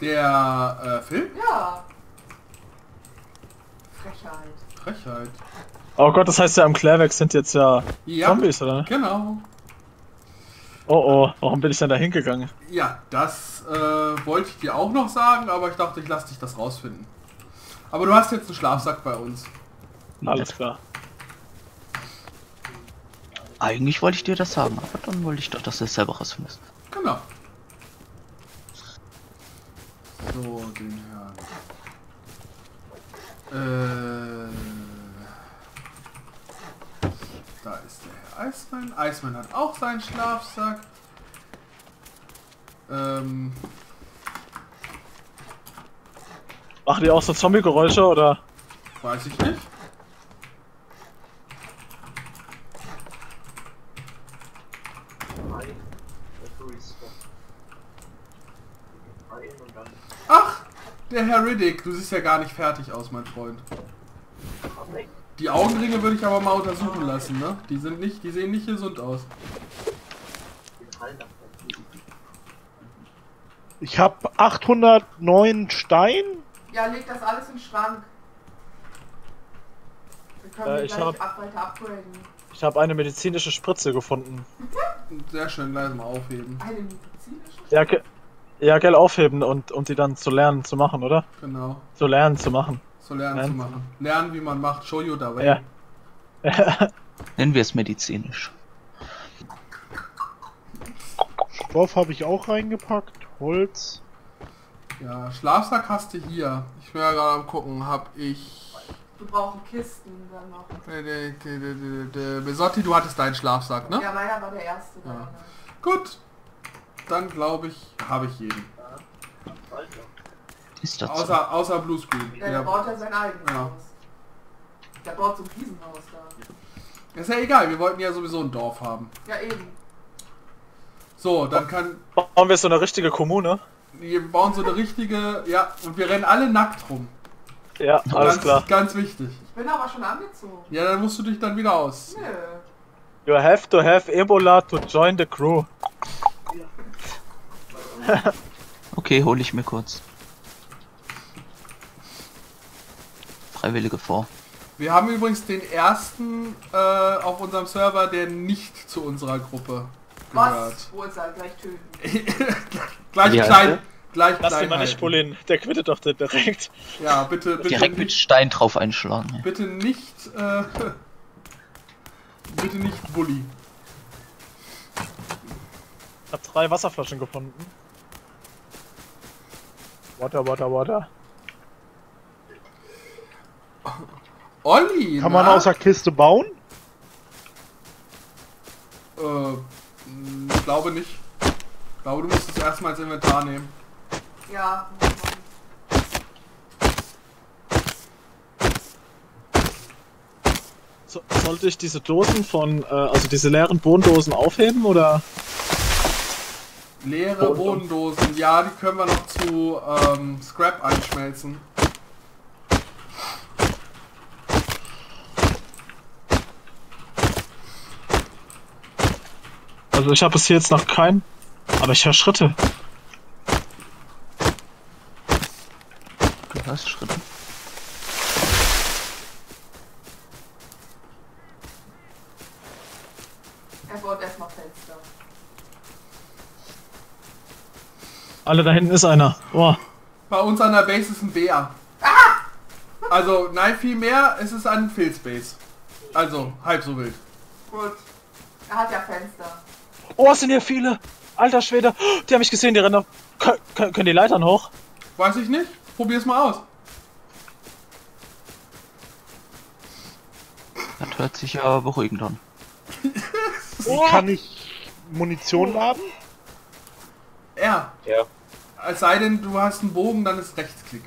Der äh, Film? Ja. Frechheit. Frechheit. Oh Gott, das heißt ja am Klärwerk sind jetzt ja, ja Zombies, oder? Genau. Oh oh, warum bin ich denn da hingegangen? Ja, das äh, wollte ich dir auch noch sagen, aber ich dachte, ich lasse dich das rausfinden. Aber du hast jetzt einen Schlafsack bei uns. Alles klar. Eigentlich wollte ich dir das sagen, aber dann wollte ich doch, dass du es selber rausfindest. Genau. So, den Herrn. Äh... Da ist der Herr Eismann. Eismann hat auch seinen Schlafsack. Ähm... Machen die auch so Zombie-Geräusche, oder? Weiß ich nicht. Ach, der Herr Riddick, du siehst ja gar nicht fertig aus, mein Freund. Die Augenringe würde ich aber mal untersuchen lassen, ne? Die sind nicht, die sehen nicht gesund aus. Ich habe achthundertneun Stein. Ja, leg das alles in den Schrank. Wir können äh, ich gleich hab, ab, weiter upgraden. Ich habe eine medizinische Spritze gefunden. Sehr schön, leise mal aufheben. Eine medizinische Spritze? Ja, okay. Ja, gell, aufheben und um die dann zu lernen zu machen, oder? Genau. Zu lernen zu machen. Zu lernen, lernen zu machen. Lernen, wie man macht. Show you dabei. Ja. Nennen wir es medizinisch. Stoff habe ich auch reingepackt. Holz. Ja, Schlafsack hast du hier. Ich wäre gerade am gucken, hab ich... Du brauchst Kisten dann noch. Besotti, du hattest deinen Schlafsack, ne? Ja, meiner war der erste. Ja. Dann, ne? Gut. Dann glaube ich, habe ich jeden. Ist das außer, so? Außer Blue Screen. Ja, der baut ja sein eigenes ja. Haus. Der baut so ein Riesenhaus da. Ist ja egal, wir wollten ja sowieso ein Dorf haben. Ja, eben. So, dann kann... Bauen wir so eine richtige Kommune? Wir bauen so eine richtige... Ja, und wir rennen alle nackt rum. Ja, alles ganz, klar. Ganz wichtig. Ich bin aber schon angezogen. Ja, dann musst du dich dann wieder aus. Nö. You have to have Ebola to join the crew. Okay, hole ich mir kurz. Freiwillige vor. Wir haben übrigens den ersten äh, auf unserem Server, der nicht zu unserer Gruppe gehört. Was? Wo ist er? Gleich töten. Gleich ja, klein. Gleich lass klein den mal halten. Nicht pullen, der quittet doch direkt. Ja, bitte, bitte direkt nicht, mit Stein drauf einschlagen. Ja. Bitte nicht, äh, bitte nicht Bulli. Ich hab drei Wasserflaschen gefunden. Water, water, water. Olli! Kann na? man aus der Kiste bauen? Äh, ich glaube nicht. Ich glaube, du musst es erstmal ins Inventar nehmen. Ja. So, sollte ich diese Dosen von, äh, also diese leeren Bohnendosen aufheben, oder? Leere Bodendosen, ja, die können wir noch zu ähm, Scrap einschmelzen. Also ich habe bis jetzt noch keinen, aber ich höre Schritte. Du hörst Schritte? Er baut erstmal Fenster. Alle, da hinten ist einer. Boah. Bei uns an der Base ist ein Bär. Ah! Also, nein, viel mehr, es ist ein Filzbase. Also, halb so wild. Gut. Er hat ja Fenster. Oh, es sind hier viele. Alter Schwede. Die haben mich gesehen, die Ränder. Kön kön können die Leitern hoch? Weiß ich nicht. Probier's mal aus. Das hört sich ja beruhigend an. Oh. Kann ich Munition laden? Ja. Ja. Es sei denn, du hast einen Bogen, dann ist Rechtsklick.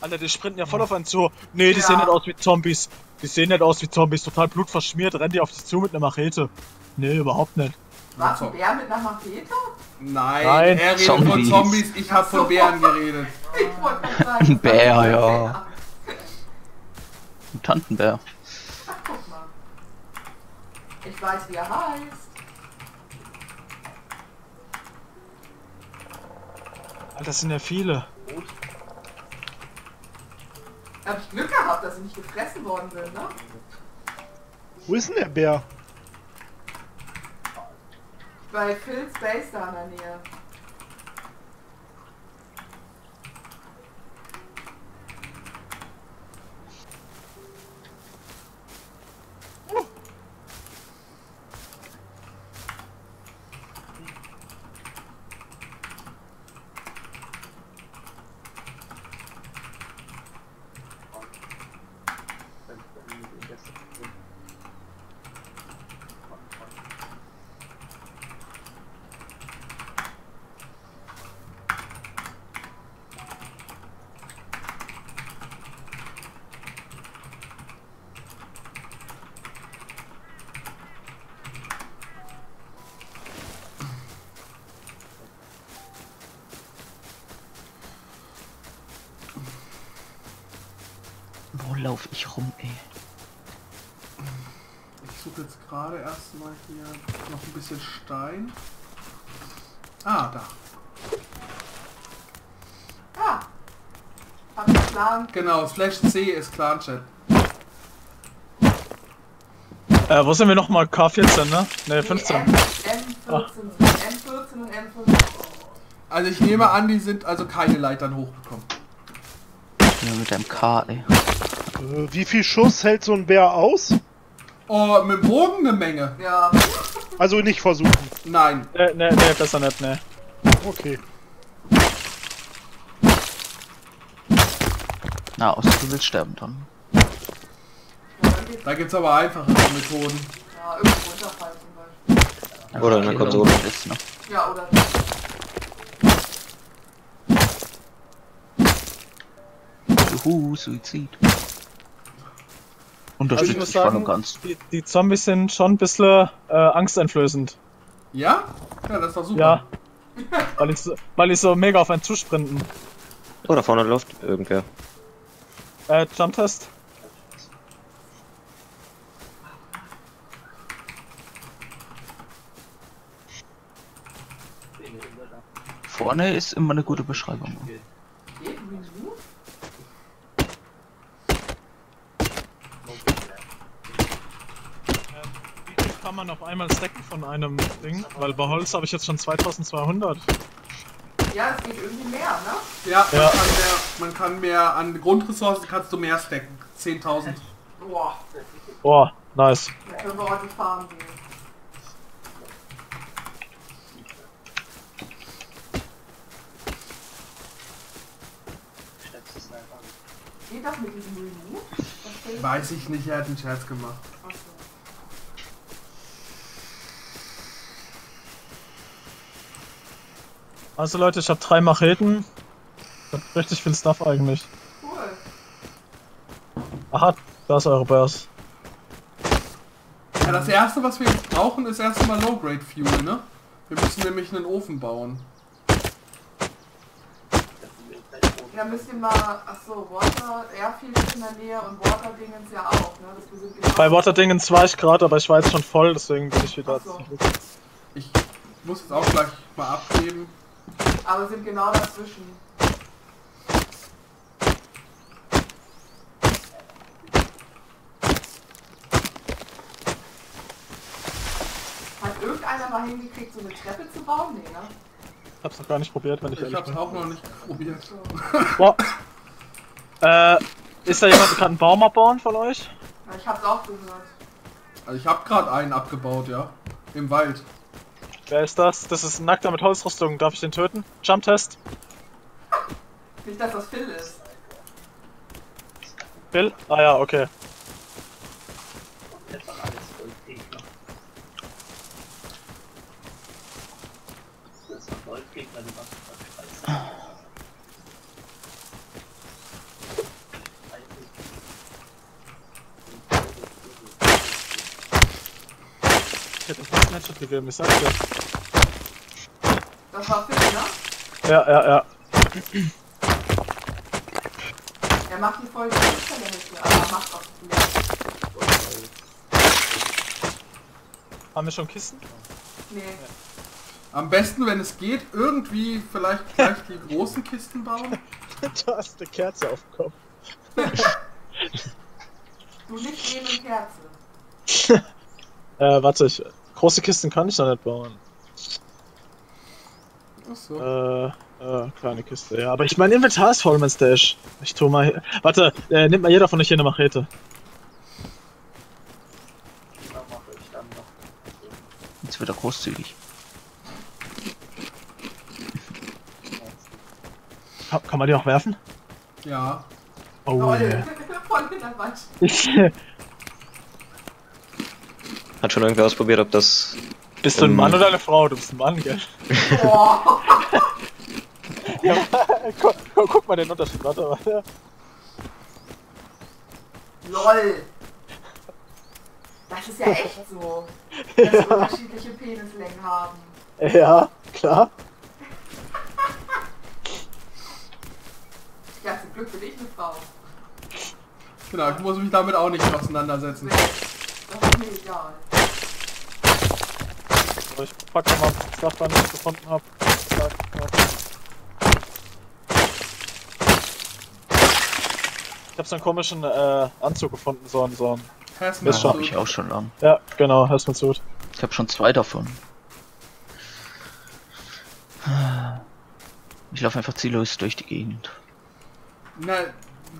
Alter, die sprinten ja voll auf einen zu. Nee, die ja. sehen nicht aus wie Zombies. Die sehen nicht aus wie Zombies. Total blutverschmiert, rennen die auf dich zu mit einer Machete. Nee, überhaupt nicht. War ein Bär mit einer Machete? Nein, Nein, er redet Zombies. von Zombies, ich hab von Bären geredet. Ich wollte nicht sagen. Ein Bär, ja. Bär. Ein Tantenbär. Ach, guck mal. Ich weiß, wie er heißt. Alter, das sind ja viele. Gut. Hab ich Glück gehabt, dass ich nicht gefressen worden bin, ne? Wo ist denn der Bär? Bei Phil's Base da in der Nähe. Uh. Lauf ich rum, ey. Ich suche jetzt gerade erstmal hier noch ein bisschen Stein. Ah, da. Ah. Hab ich Clan. Genau, Slash C ist Clan-Chat. Äh, wo sind wir nochmal? K vierzehn, ne? Ne, fünfzehn. M vierzehn, ah. M vierzehn und M fünfzehn. Also ich nehme an, die sind also keine Leitern hochbekommen. Ja, mit einem K, ey. Wie viel Schuss hält so ein Bär aus? Oh, mit dem Bogen eine Menge. Ja. Also nicht versuchen. Nein. Ne, ne, ne, besser nicht, ne. Okay. Na, außer du willst sterben, Tom. Da gibt's aber einfache Methoden. Ja, irgendwo runterfallen zum Beispiel. Oder eine Konsole. Ja, oder... Juhu, Suizid. Also ich muss sagen, die, die Zombies sind schon ein bisschen äh, angsteinflößend. Ja? Ja, das war super. Ja. Weil ich so, weil ich so mega auf einen zusprinten. Oh, da vorne läuft irgendwer. Äh, Jump Test. Vorne ist immer eine gute Beschreibung. Kann man auf einmal stacken von einem Ding, weil bei Holz habe ich jetzt schon zweitausendzweihundert. Ja, es geht irgendwie mehr, ne? Ja, ja. Man, kann mehr, man kann mehr an Grundressourcen, kannst du mehr stacken. zehntausend. Boah. Boah, nice. Da können wir ordentlich fahren gehen. Geht das mit diesem Remove? Weiß ich nicht, er hat einen Scherz gemacht. Also Leute, ich habe drei Macheten. Ich hab richtig viel Stuff eigentlich. Cool. Aha, da ist eure Bärs. Ja, das erste, was wir jetzt brauchen, ist erstmal Low-Grade Fuel, ne? Wir müssen nämlich einen Ofen bauen. Ja, müsst ihr mal... Achso, Water... Airfield ist in der Nähe und Waterdingens ja auch, ne? Das Bei Waterdingens war ich gerade, aber ich war jetzt schon voll, deswegen bin ich wieder... So. Ich muss jetzt auch gleich mal abgeben. Aber sind genau dazwischen. Hat irgendeiner mal hingekriegt, so eine Treppe zu bauen? Nee, ne? Ich hab's noch gar nicht probiert, wenn ich, ich ehrlich bin. Ich hab's auch noch nicht probiert. Boah. äh, ist da jemand gerade einen Baum abbauen von euch? Ja, ich hab's auch gehört. Also ich hab gerade einen abgebaut, ja. Im Wald. Wer ist das? Das ist ein Nackter mit Holzrüstung. Darf ich den töten? Jump-Test. Nicht, dass das Phil ist. Phil? Ah ja, okay. Ich hätte Werkstatt gegeben, ich sag dir. Das war Phil, ne? Ja, ja, ja. Er macht die Folge nicht von der Hälfte, aber er macht auch die. Haben wir schon Kisten? Nee. Ja. Am besten, wenn es geht, irgendwie vielleicht gleich die großen Kisten bauen. Da ist eine Kerze auf dem Kopf. Du nicht eben Kerze. äh, warte, ich. Große Kisten kann ich noch nicht bauen. Achso. Äh. Äh, kleine Kiste, ja. Aber ich mein Inventar ist voll, mein Stash. Ich tu mal. Warte, äh, nimmt mal jeder von euch hier eine Machete. Jetzt wird er großzügig. Kann, kann man die auch werfen? Ja. Oh, oh yeah. Hat schon irgendwer ausprobiert, ob das... Bist du ein Mann oder eine Frau? Du bist ein Mann, gell? Boah. Ja, guck, guck mal den Unterschied, warte, warte. LOL! Das ist ja echt so, dass ja. Wir unterschiedliche Penislängen haben. Ja, klar. Ja, zum Glück bin ich eine Frau. Genau, ich muss mich damit auch nicht auseinandersetzen. Nee, das ist mir egal. So, ich pack mal was ich davon nicht gefunden habe. Ich hab so einen komischen äh, Anzug gefunden, so einen, so einen. Hazmat Suit. Das hab ich auch schon lang. Ja, genau, Hazmat Suit. Ich hab schon zwei davon. Ich laufe einfach ziellos durch die Gegend. Na,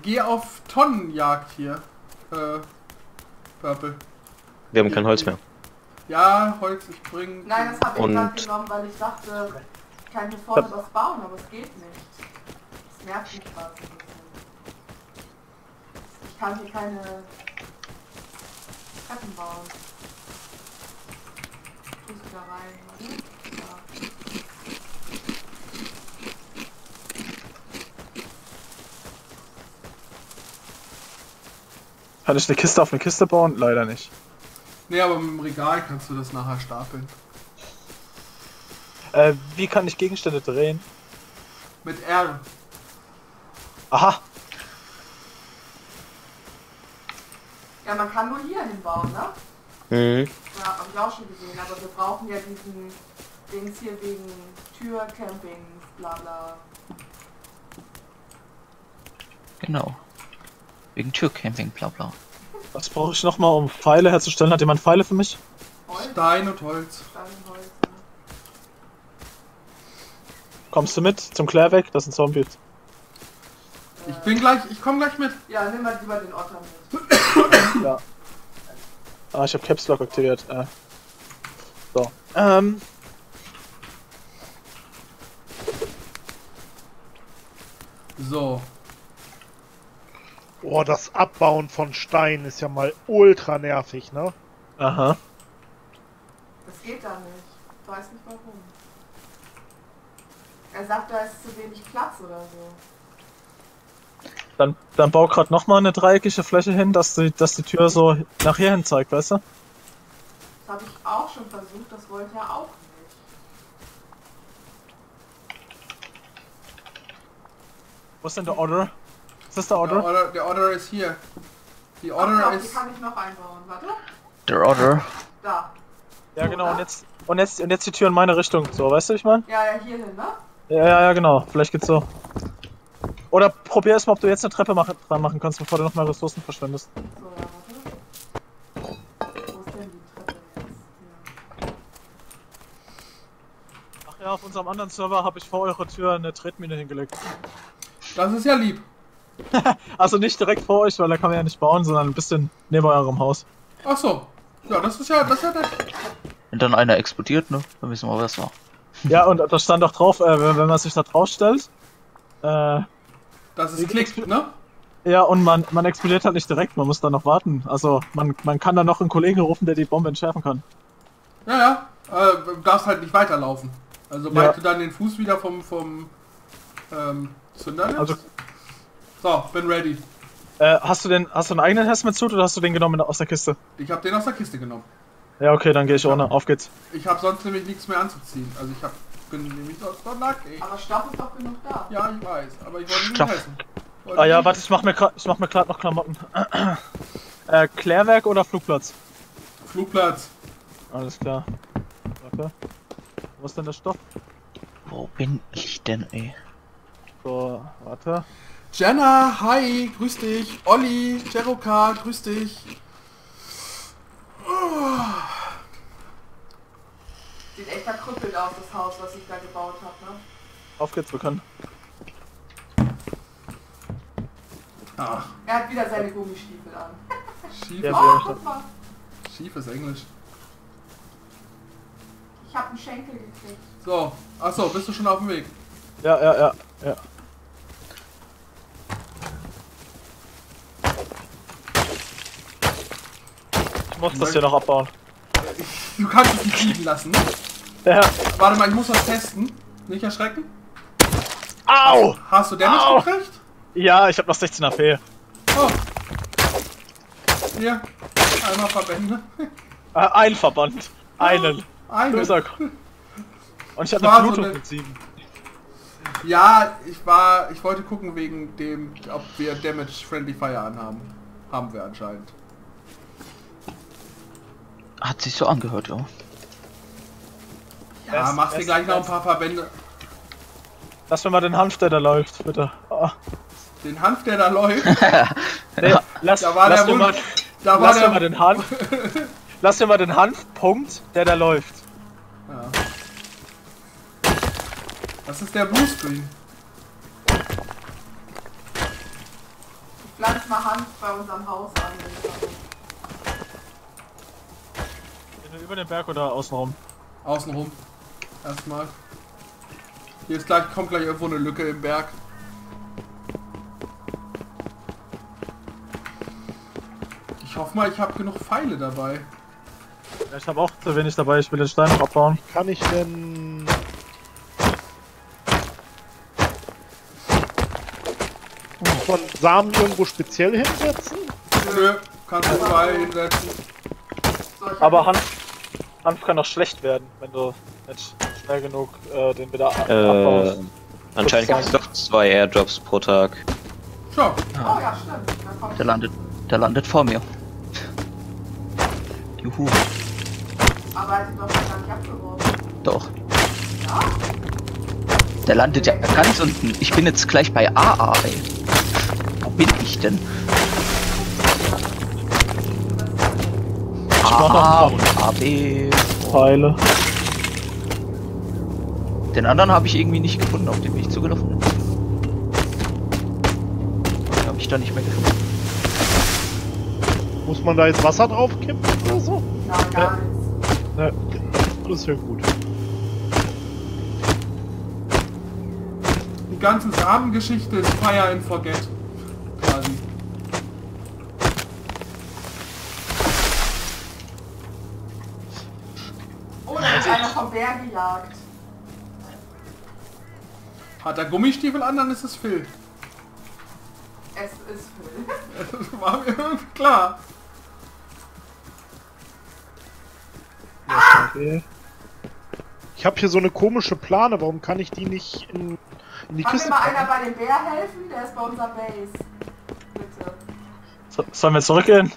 geh auf Tonnenjagd hier. Äh, Purple. Wir haben kein Holz mehr. Ja, Holz, ich bring... Nein, das hab ich gerade genommen, weil ich dachte, ich kann sofort was bauen, aber es geht nicht. Das nervt mich gerade. Ich kann hier keine Treppen bauen. Tust du da rein, oder? Ja. Kann ich eine Kiste auf eine Kiste bauen? Leider nicht. Nee, aber mit dem Regal kannst du das nachher stapeln. Äh, wie kann ich Gegenstände drehen? Mit R. Aha! Ja, man kann nur hier hinbauen, ne? Mhm. Ja, hab ich auch schon gesehen, aber wir brauchen ja diesen Dings hier wegen Tür, Camping, bla bla. Genau. Wegen Tür, Camping, bla bla. Was brauche ich nochmal, um Pfeile herzustellen? Hat jemand Pfeile für mich? Holz? Stein und Holz. Stein und Holz. Ne? Kommst du mit zum Klärwerk? Das sind Zombies. Äh, ich bin gleich, ich komm gleich mit. Ja, nimm mal lieber den Otter mit. Ja. Ah, ich hab Caps Lock aktiviert. Äh. So. Ähm. So. Boah, das Abbauen von Steinen ist ja mal ultra nervig, ne? Aha. Das geht da nicht. Ich weiß nicht warum. Er sagt, da ist zu wenig Platz oder so. Dann, dann bau grad nochmal eine dreieckige Fläche hin, dass die, dass die Tür so nach hier hin zeigt, weißt du? Das habe ich auch schon versucht, das wollte er auch nicht. Wo ist denn der Order? Ist das der Order? Der Order, der Order ist hier. Die Order Ach, ist... Die kann ich noch einbauen, warte. Der Order. Da. Ja, so, genau, da? Und, jetzt, und, jetzt, und jetzt die Tür in meine Richtung, so, weißt du, wie ich meine? Ja, ja, hier hin, ne? Ja, ja, ja, genau, vielleicht geht's so. Oder probier erstmal, ob du jetzt eine Treppe machen, dran machen kannst, bevor du nochmal Ressourcen verschwendest. So, ja, warte. Wo ist denn die Treppe jetzt? Ja. Ach ja, auf unserem anderen Server habe ich vor eurer Tür eine Tretmine hingelegt. Das ist ja lieb. Also nicht direkt vor euch, weil da kann man ja nicht bauen, sondern ein bisschen neben eurem Haus. Ach so. Ja, das ist ja das. Ist ja das. Wenn dann einer explodiert, ne? Dann wissen wir, wer es war. Ja, und da stand doch drauf, äh, wenn, wenn man sich da drauf stellt, äh... Das ist Klick, ne? Ja, und man, man explodiert halt nicht direkt, man muss dann noch warten. Also, man, man kann dann noch einen Kollegen rufen, der die Bombe entschärfen kann. Ja, ja. Äh, du darfst halt nicht weiterlaufen. Also, sobald ja. du dann den Fuß wieder vom, vom ähm, Zünder nimmst. Also, so, bin ready. Äh, hast du den, hast du einen eigenen Hazmat Suit oder hast du den genommen aus der Kiste? Ich hab den aus der Kiste genommen. Ja, okay, dann gehe ich auch noch. Auf geht's. Ich habe sonst nämlich nichts mehr anzuziehen. Also ich hab, bin nämlich sonst noch nackig. Aber Stoff ist doch genug da. Ja, ich weiß. Aber ich wollte nur helfen. Wollte ah ja, nicht. Warte, ich mach mir gerade mach noch Klamotten. äh, Klärwerk oder Flugplatz? Flugplatz. Alles klar. Warte. Wo ist denn der Stoff? Wo bin ich denn, ey? So, warte. Jenna, hi, grüß dich. Olli, Jeroka, grüß dich. Sieht echt verkrüppelt aus, das Haus, was ich da gebaut habe, ne? Auf geht's, wir können. Ach. Er hat wieder seine Gummistiefel an. Schief. Oh, guck mal. Schief ist Englisch. Ich hab einen Schenkel gekriegt. So, achso, bist du schon auf dem Weg? Ja, ja, ja, ja. Ich muss das hier noch abbauen. Du kannst es nicht liegen lassen, ne? Ja. Warte mal, ich muss das testen. Nicht erschrecken. Au! Hast du Damage Au! gekriegt? Ja, ich hab noch sechzehn A P. Oh. Hier, einmal Verbände. Äh, ein Verband. Einen. Oh, einen. Und ich hatte eine Blutung mit sieben. Ja, ich war, ich wollte gucken wegen dem, ob wir Damage Friendly Fire anhaben. Haben wir anscheinend. Hat sich so angehört, ja. Ja, es, machst es, dir gleich es, noch ein paar Verbände. Lass mir mal den Hanf, der da läuft, bitte. Oh. Den Hanf, der da läuft? Nee, lass, da war lass der mir mal, da war lass der mir mal den Hanf. Lass mir mal den Hanfpunkt, der da läuft. Ja. Das ist der Blue Screen. Ich pflanze mal Hanf bei unserem Haus an. Über den Berg oder außenrum? Außenrum. Erstmal. Hier ist gleich, kommt gleich irgendwo eine Lücke im Berg. Ich hoffe mal, ich habe genug Pfeile dabei. Ja, ich habe auch zu wenig dabei, ich will den Stein noch abbauen. Kann ich denn... von Samen irgendwo speziell hinsetzen? Nö, kannst du zwei hinsetzen. Aber Hanf, Hanf kann auch schlecht werden, wenn du nicht schnell genug äh, den wieder ab äh, abbaust. Anscheinend gibt es doch zwei Airdrops pro Tag. Schau. Ja. Oh ja, stimmt. Der landet, der landet vor mir. Juhu. Aber er hat ihn doch gar nicht abgeworfen. Doch. Ja? Der landet ja ganz unten. Ich bin jetzt gleich bei A A, ey. Wo bin ich denn? A A und A B. Pfeile. Den anderen habe ich irgendwie nicht gefunden, auf dem ich zugelaufen bin. Den habe ich da nicht mehr gefunden. Muss man da jetzt Wasser drauf kippen oder so? Nein, gar nichts. Das ist ja gut. Die ganze Samengeschichte ist Fire and Forget. Quasi. Oh, da ist einer vom Bär gejagt. Hat er Gummistiefel an, dann ist es Phil. Es ist Phil. War mir klar. Ah! Ich habe hier so eine komische Plane, warum kann ich die nicht in... Kann mir mal einer bei dem Bär helfen? Der ist bei unserer Base. Bitte. So, sollen wir zurückgehen?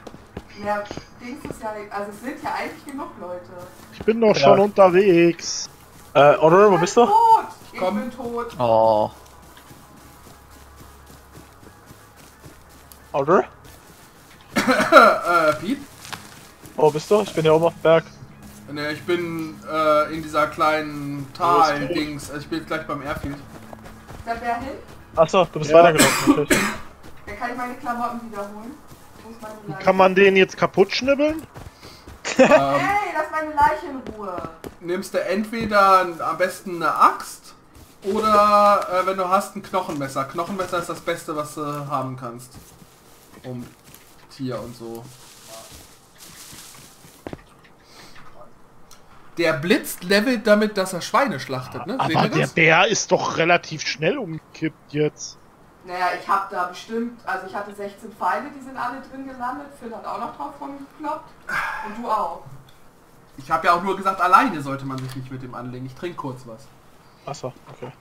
Ja, Dings ist ja nicht. Also es sind ja eigentlich genug Leute. Ich bin doch ja. schon unterwegs. Äh, Aurora, wo bist du? Tot. Ich Komm. bin tot. Oh. Aurora? äh, Piet? Wo bist du? Ich bin ja oben auf dem Berg. Ne, ich bin äh, in dieser kleinen Tal-Dings. Ich bin gleich beim Airfield. Da wäre hin. Achso, du bist ja. weitergelaufen. Natürlich. Da kann ich meine Klamotten wiederholen. Muss meine Leiche. Kann man den jetzt kaputt schnibbeln? ähm, hey, lass meine Leiche in Ruhe. Nimmst du entweder am besten eine Axt oder äh, wenn du hast ein Knochenmesser. Knochenmesser ist das Beste, was du haben kannst. Um Tier und so. Der blitzt levelt damit, dass er Schweine schlachtet, ne? Aber der Bär ist doch relativ schnell umgekippt jetzt. Naja, ich hab da bestimmt, also ich hatte sechzehn Pfeile, die sind alle drin gelandet. Phil hat auch noch drauf rumgekloppt. Und du auch. Ich habe ja auch nur gesagt, alleine sollte man sich nicht mit dem anlegen. Ich trinke kurz was. Wasser, okay.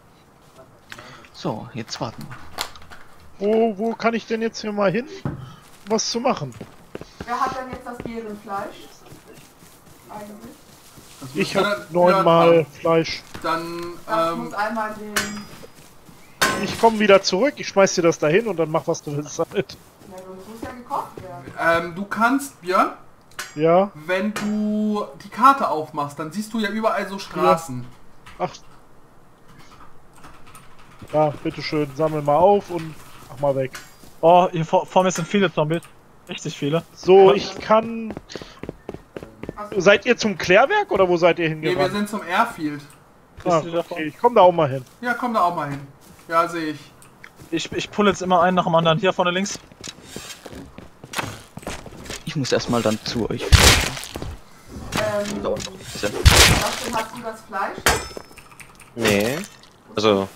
So, jetzt warten wir. Wo, wo kann ich denn jetzt hier mal hin, was zu machen? Wer hat denn jetzt das Bärenfleisch? Eigentlich. Das ich habe neunmal ja, Fleisch. Dann das ähm, muss einmal den... Ich komme wieder zurück, ich schmeiß dir das dahin und dann mach was du willst damit. Ja, das muss ja gekocht werden. Ähm, du kannst, Björn, ja? Wenn du die Karte aufmachst, dann siehst du ja überall so Straßen. Ja. Ach. Ja, bitteschön, sammel mal auf und mach mal weg. Oh, hier vor, vor mir sind viele Zombies. Richtig viele. So, ich kann... Also, seid ihr zum Klärwerk oder wo seid ihr hingegangen? Nee, wir sind zum Airfield. Ah, okay, ich komm da auch mal hin. Ja, komm da auch mal hin. Ja, sehe ich. ich. Ich pull jetzt immer einen nach dem anderen. Hier vorne links. Ich muss erstmal dann zu euch. Ähm... Noch ein bisschen. Hast du das Fleisch? Nee. Also...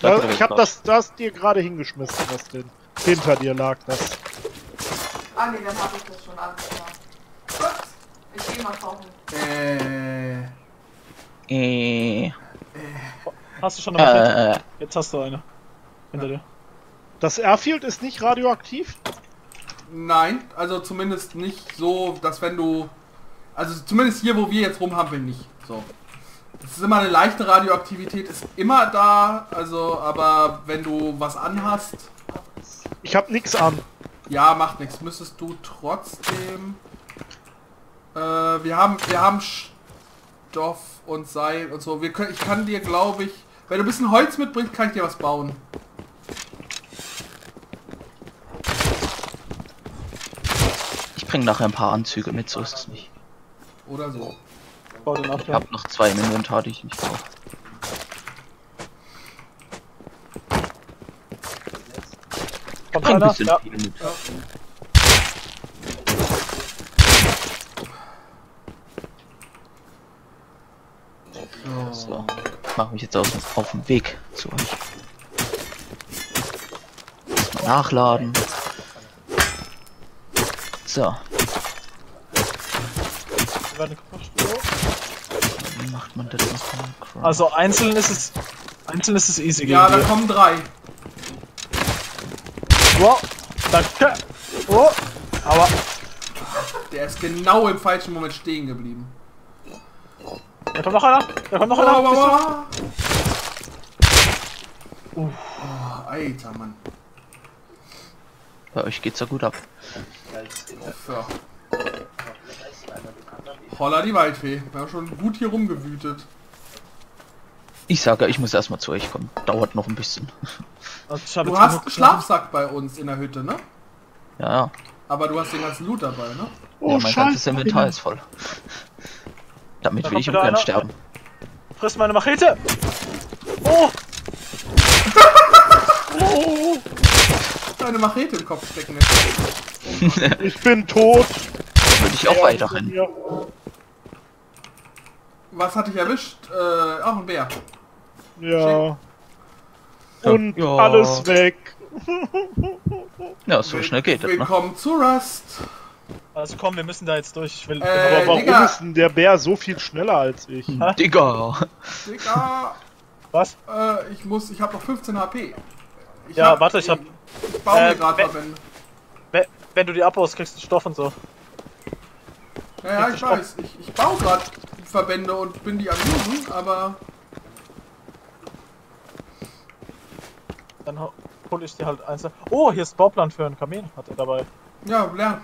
Da, ich hab das, das dir gerade hingeschmissen, was denn hinter dir lag, das. Ah ne, dann hab ich das schon angefangen. Ups, ich geh mal kochen. Äh. Äh. äh. Hast du schon eine Waffe? Äh. Jetzt hast du eine. Hinter ja. dir. Das Airfield ist nicht radioaktiv? Nein, also zumindest nicht so, dass wenn du... Also zumindest hier, wo wir jetzt rumhampeln, nicht. So. Es ist immer eine leichte Radioaktivität, ist immer da, also, aber wenn du was anhast... Ich hab nix an. Ja, macht nichts. Müsstest du trotzdem... Äh, wir haben, wir haben Stoff und Seil und so. Wir können, ich kann dir, glaube ich... Wenn du ein bisschen Holz mitbringst, kann ich dir was bauen. Ich bring nachher ein paar Anzüge mit, so ist es nicht. Oder so. Ich habe noch zwei im Inventar, die ich nicht brauche. Kommt ein bisschen ja. viel mit. Ja. So. So, ich mache mich jetzt auf, auf den Weg zu euch. Muss mal nachladen. So. Wie macht man das nochmal? Also einzeln ist es. Einzeln ist es easy. Ja, da kommen drei. Wow, danke. Oh, aber der ist genau im falschen Moment stehen geblieben. Da kommt noch einer. Da kommt noch einer. Wow, wow, wow. Uh, oh, Alter, Mann. Bei euch geht's ja gut ab. Ja. Holla die Waldfee, wir haben schon gut hier rumgewütet. Ich sage, ich muss erstmal zu euch kommen. Dauert noch ein bisschen. Also du hast einen Schlafsack bei uns in der Hütte, ne? Ja, ja. Aber du hast den ganzen Loot dabei, ne? Oh, ja, mein Scheiße, ganzes Inventar ist voll. Damit da will ich ungern sterben. Friss meine Machete! Oh! Oh! Deine Machete im Kopf stecken. Ich bin tot! Würde ich auch weiterhin. Was hatte ich erwischt? Äh, auch ein Bär. Ja. Schick. Und ja. alles weg. Ja, so Will schnell geht das. Willkommen das, ne? zu Rust. Also komm, wir müssen da jetzt durch. Ich will äh, aber warum Digga. ist denn der Bär so viel schneller als ich? Hm, Digga. Digga. Was? Äh, ich muss, ich habe noch fünfzehn H P. Ich ja, hab, warte, ich hab... Ich baue äh, mir gerade wenn, wenn, wenn du die abbaust, kriegst du Stoff und so. Ja, ja, ich weiß. Ich, ich baue gerade Verbände und bin die am Suchen, aber... Dann hole ich die halt einzeln. Oh, hier ist Bauplan für einen Kamin, hat er dabei. Ja, lern.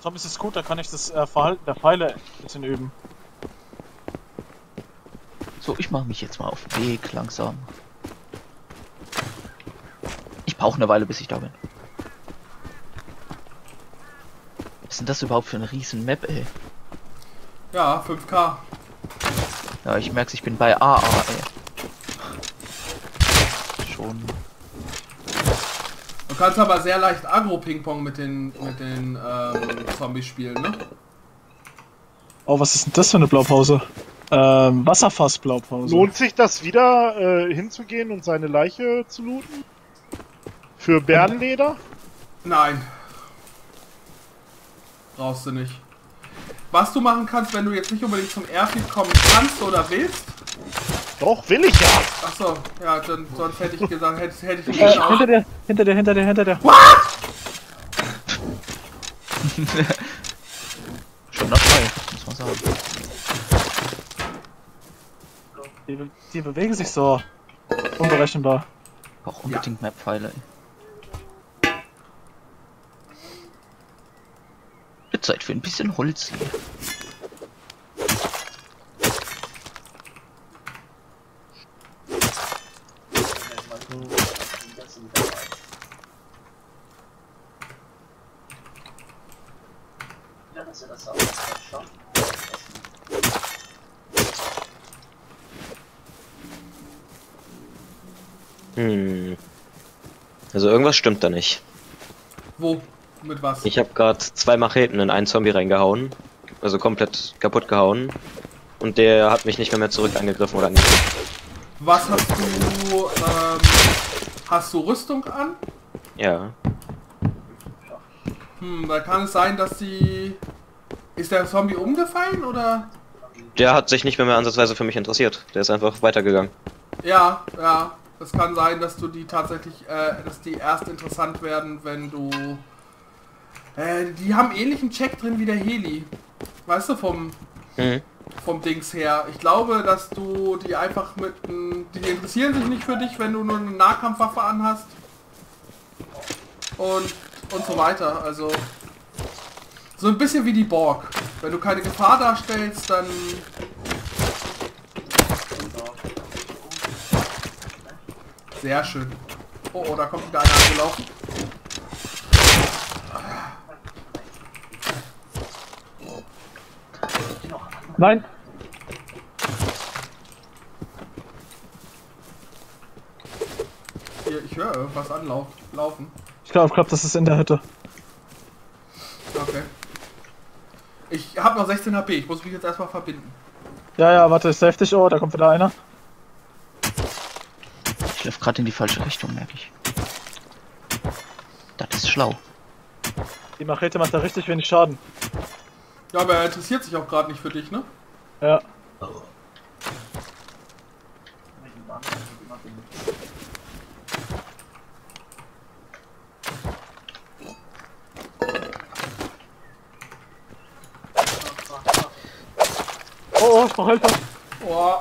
Zombies ist gut, da kann ich das äh, Verhalten der Pfeile ein bisschen üben. So, ich mache mich jetzt mal auf den Weg langsam. Auch eine Weile, bis ich da bin. Was ist denn das überhaupt für eine riesen Map, ey? Ja, fünf K. Ja, ich merk's, ich bin bei A A, ey. Schon. Du kannst aber sehr leicht Agro-Ping-Pong mit den, mit den ähm, Zombies spielen, ne? Oh, was ist denn das für eine Blaupause? Ähm, Wasserfass-Blaupause. Lohnt sich das wieder, äh, hinzugehen und seine Leiche zu looten? Für Bärenleder? Nein. Brauchst du nicht. Was du machen kannst, wenn du jetzt nicht unbedingt zum Airfield kommen kannst oder willst? Doch, will ich ja! Achso, ja, dann, sonst hätte ich gesagt, hätte, hätte ich nicht äh, hinter dir, hinter dir, hinter dir, hinter dir. What? Schon dabei, muss man sagen. Die, be die bewegen sich so. Unberechenbar. Auch unbedingt ja. Mehr Pfeile. Wird Zeit für ein bisschen Holz hier. Hm. Also irgendwas stimmt da nicht. Wo? Mit was? Ich habe gerade zwei Macheten in einen Zombie reingehauen. Also komplett kaputt gehauen. Und der hat mich nicht mehr, mehr zurück angegriffen oder angegriffen. Was hast du, ähm, hast du Rüstung an? Ja. Hm, da kann es sein, dass die... Ist der Zombie umgefallen, oder? Der hat sich nicht mehr, mehr ansatzweise für mich interessiert. Der ist einfach weitergegangen. Ja, ja. Es kann sein, dass du die tatsächlich, äh, dass die erst interessant werden, wenn du... Äh, die haben ähnlichen Check drin wie der Heli. Weißt du, vom... Mhm. Vom Dings her. Ich glaube, dass du die einfach mit... Die interessieren sich nicht für dich, wenn du nur eine Nahkampfwaffe anhast. Und... Und so weiter. Also... So ein bisschen wie die Borg. Wenn du keine Gefahr darstellst, dann... Sehr schön. Oh, oh, da kommt wieder einer angelaufen. Nein! Hier, ich höre irgendwas anlaufen. Laufen. Ich glaube, ich glaube, das ist in der Hütte. Okay. Ich habe noch sechzehn H P, ich muss mich jetzt erstmal verbinden. Ja, ja, warte, ich save dich. Oh, da kommt wieder einer. Ich laufe gerade in die falsche Richtung, merke ich. Das ist schlau. Die Machete macht da richtig wenig Schaden. Ja, aber er interessiert sich auch gerade nicht für dich, ne? Ja. Oh. Oh, ich brauche Hilfe. Oh.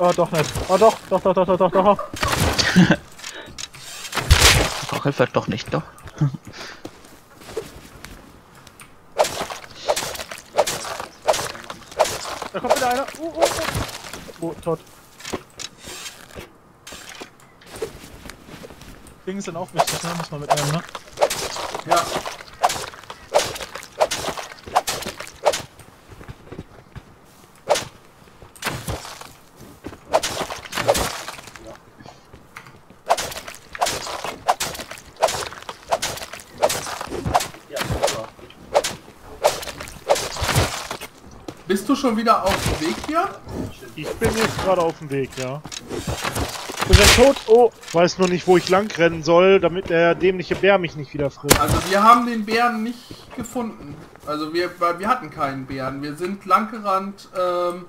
Oh, doch nicht. Oh, doch, doch, doch, doch, doch, doch, doch. Doch, Hilfe doch nicht, doch. Da kommt wieder einer. Oh, oh, oh. Oh, tot. Dinge sind auch wichtig, ne? Muss man mitnehmen, ne? Ja. Bist du schon wieder auf dem Weg hier? Ich bin jetzt gerade auf dem Weg, ja. Bin dann tot? Oh, weiß nur nicht, wo ich lang rennen soll, damit der dämliche Bär mich nicht wieder frisst. Also wir haben den Bären nicht gefunden. Also wir, wir hatten keinen Bären. Wir sind lang gerannt. Ähm,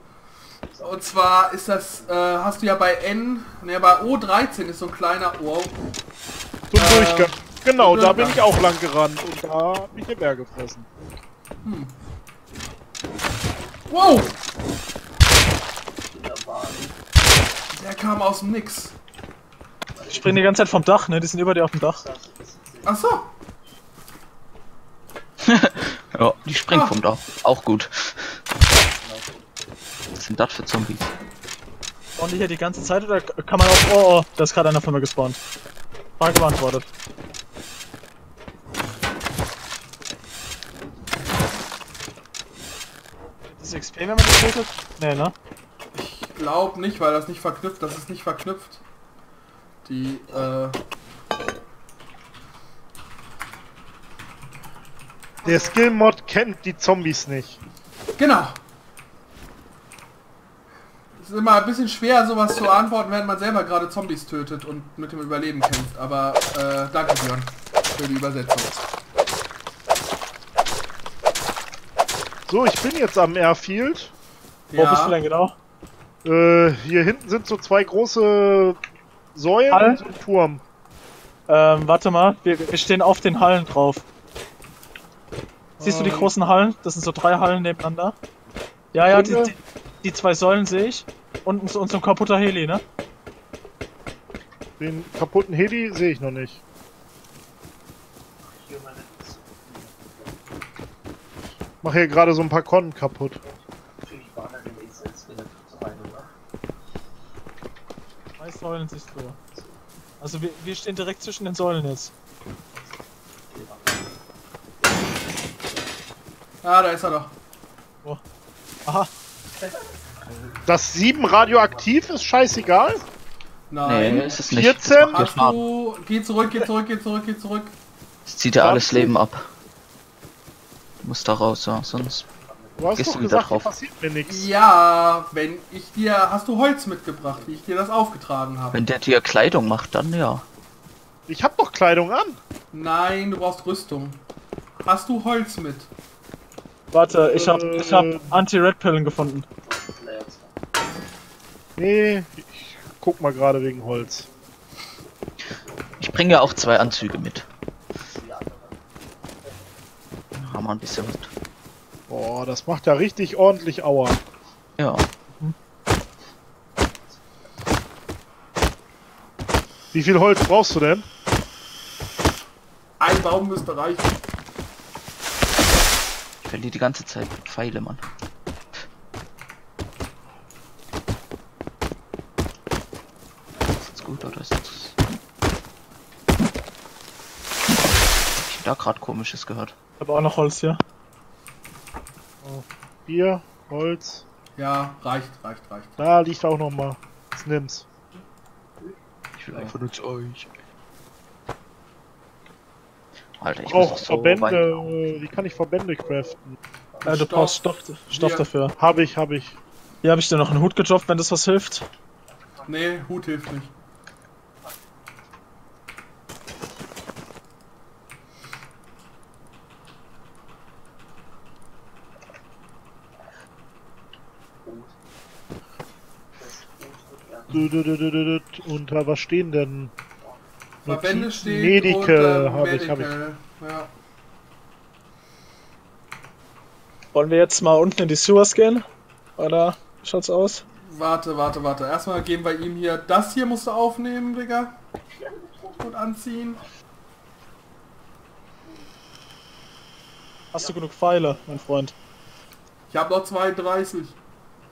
und zwar ist das, äh, hast du ja bei N, ne, bei O dreizehn ist so ein kleiner Ohr. Zum äh, Durchgang. Genau, da bin ich auch lang gerannt und da hat mich der Bär gefressen. Hm. Wow! Der kam aus dem Nix. Die springen die ganze Zeit vom Dach, ne? Die sind über dir auf dem Dach. Ach so. Ja, die springen ah. vom Dach. Auch gut. Was sind das für Zombies? Spawnen die hier die ganze Zeit oder kann man auch... Oh, oh, da ist gerade einer von mir gespawnt. Frage beantwortet. X P, wenn man das tötet? Nee, ne? Ich glaube nicht, weil das nicht verknüpft, das ist nicht verknüpft. Die, äh... Der Skill-Mod kennt die Zombies nicht. Genau. ist immer ein bisschen schwer, sowas zu antworten, wenn man selber gerade Zombies tötet und mit dem Überleben kämpft. Aber äh, danke Björn für die Übersetzung. So, ich bin jetzt am Airfield. Ja. Wo bist du denn genau? Äh, hier hinten sind so zwei große Säulen Hallen? Und so ein Turm. Ähm, warte mal, wir, wir stehen auf den Hallen drauf. Siehst du die großen Hallen? Das sind so drei Hallen nebeneinander. Ja, ja, die, die, die zwei Säulen sehe ich. Und uns so ein kaputter Heli, ne? Den kaputten Heli sehe ich noch nicht. Ich mache hier gerade so ein paar Konnen kaputt. Drei Säulen siehst du. Also wir, wir stehen direkt zwischen den Säulen jetzt. Ah, da ist er doch. Oh. Aha. Das sieben radioaktiv ist scheißegal? Nein, nee, ist es nicht. vierzehn? Ach du, geh zurück, geh zurück, geh zurück, geh zurück. Es zieht dir alles Leben ab. Du musst da raus, ja, sonst du gehst du wieder gesagt, drauf. Passiert mir nichts. Ja, wenn ich dir... Hast du Holz mitgebracht, wie ich dir das aufgetragen habe? Wenn der dir Kleidung macht, dann ja. Ich hab doch Kleidung an. Nein, du brauchst Rüstung. Hast du Holz mit? Warte, ich hab, ich hab Anti-Red-Pillen gefunden. Nee, ich guck mal gerade wegen Holz. Ich bringe ja auch zwei Anzüge mit. Haben wir ein bisschen mit. Boah, das macht ja richtig ordentlich Aua. Ja. Mhm. Wie viel Holz brauchst du denn? Ein Baum müsste reichen. Ich verliere die ganze Zeit Pfeile, Mann. Ist das gut oder ist das... Ich hab da gerade Komisches gehört. Ich hab auch noch Holz hier. Oh. Bier, Holz. Ja, reicht, reicht, reicht. Da liegt auch noch mal. Das nimm's. Ich will ja. Einfach nur zu euch. Alter, ich brauche Verbände. So wie kann ich Verbände craften? Ja, du brauchst Stoff, Stoff dafür. Habe ich, habe ich. Hier habe ich dir noch einen Hut gedroppt, wenn das was hilft. Nee, Hut hilft nicht. Und da was stehen denn? Verbände stehen Medike und, ähm, habe ich, habe ich. Ja. Wollen wir jetzt mal unten in die Sewers gehen? Oder schaut's aus? Warte, warte, warte. Erstmal geben wir ihm hier... Das hier musst du aufnehmen, Digga. Und anziehen. Hast du genug Pfeile, mein Freund? Ich habe noch zweiunddreißig.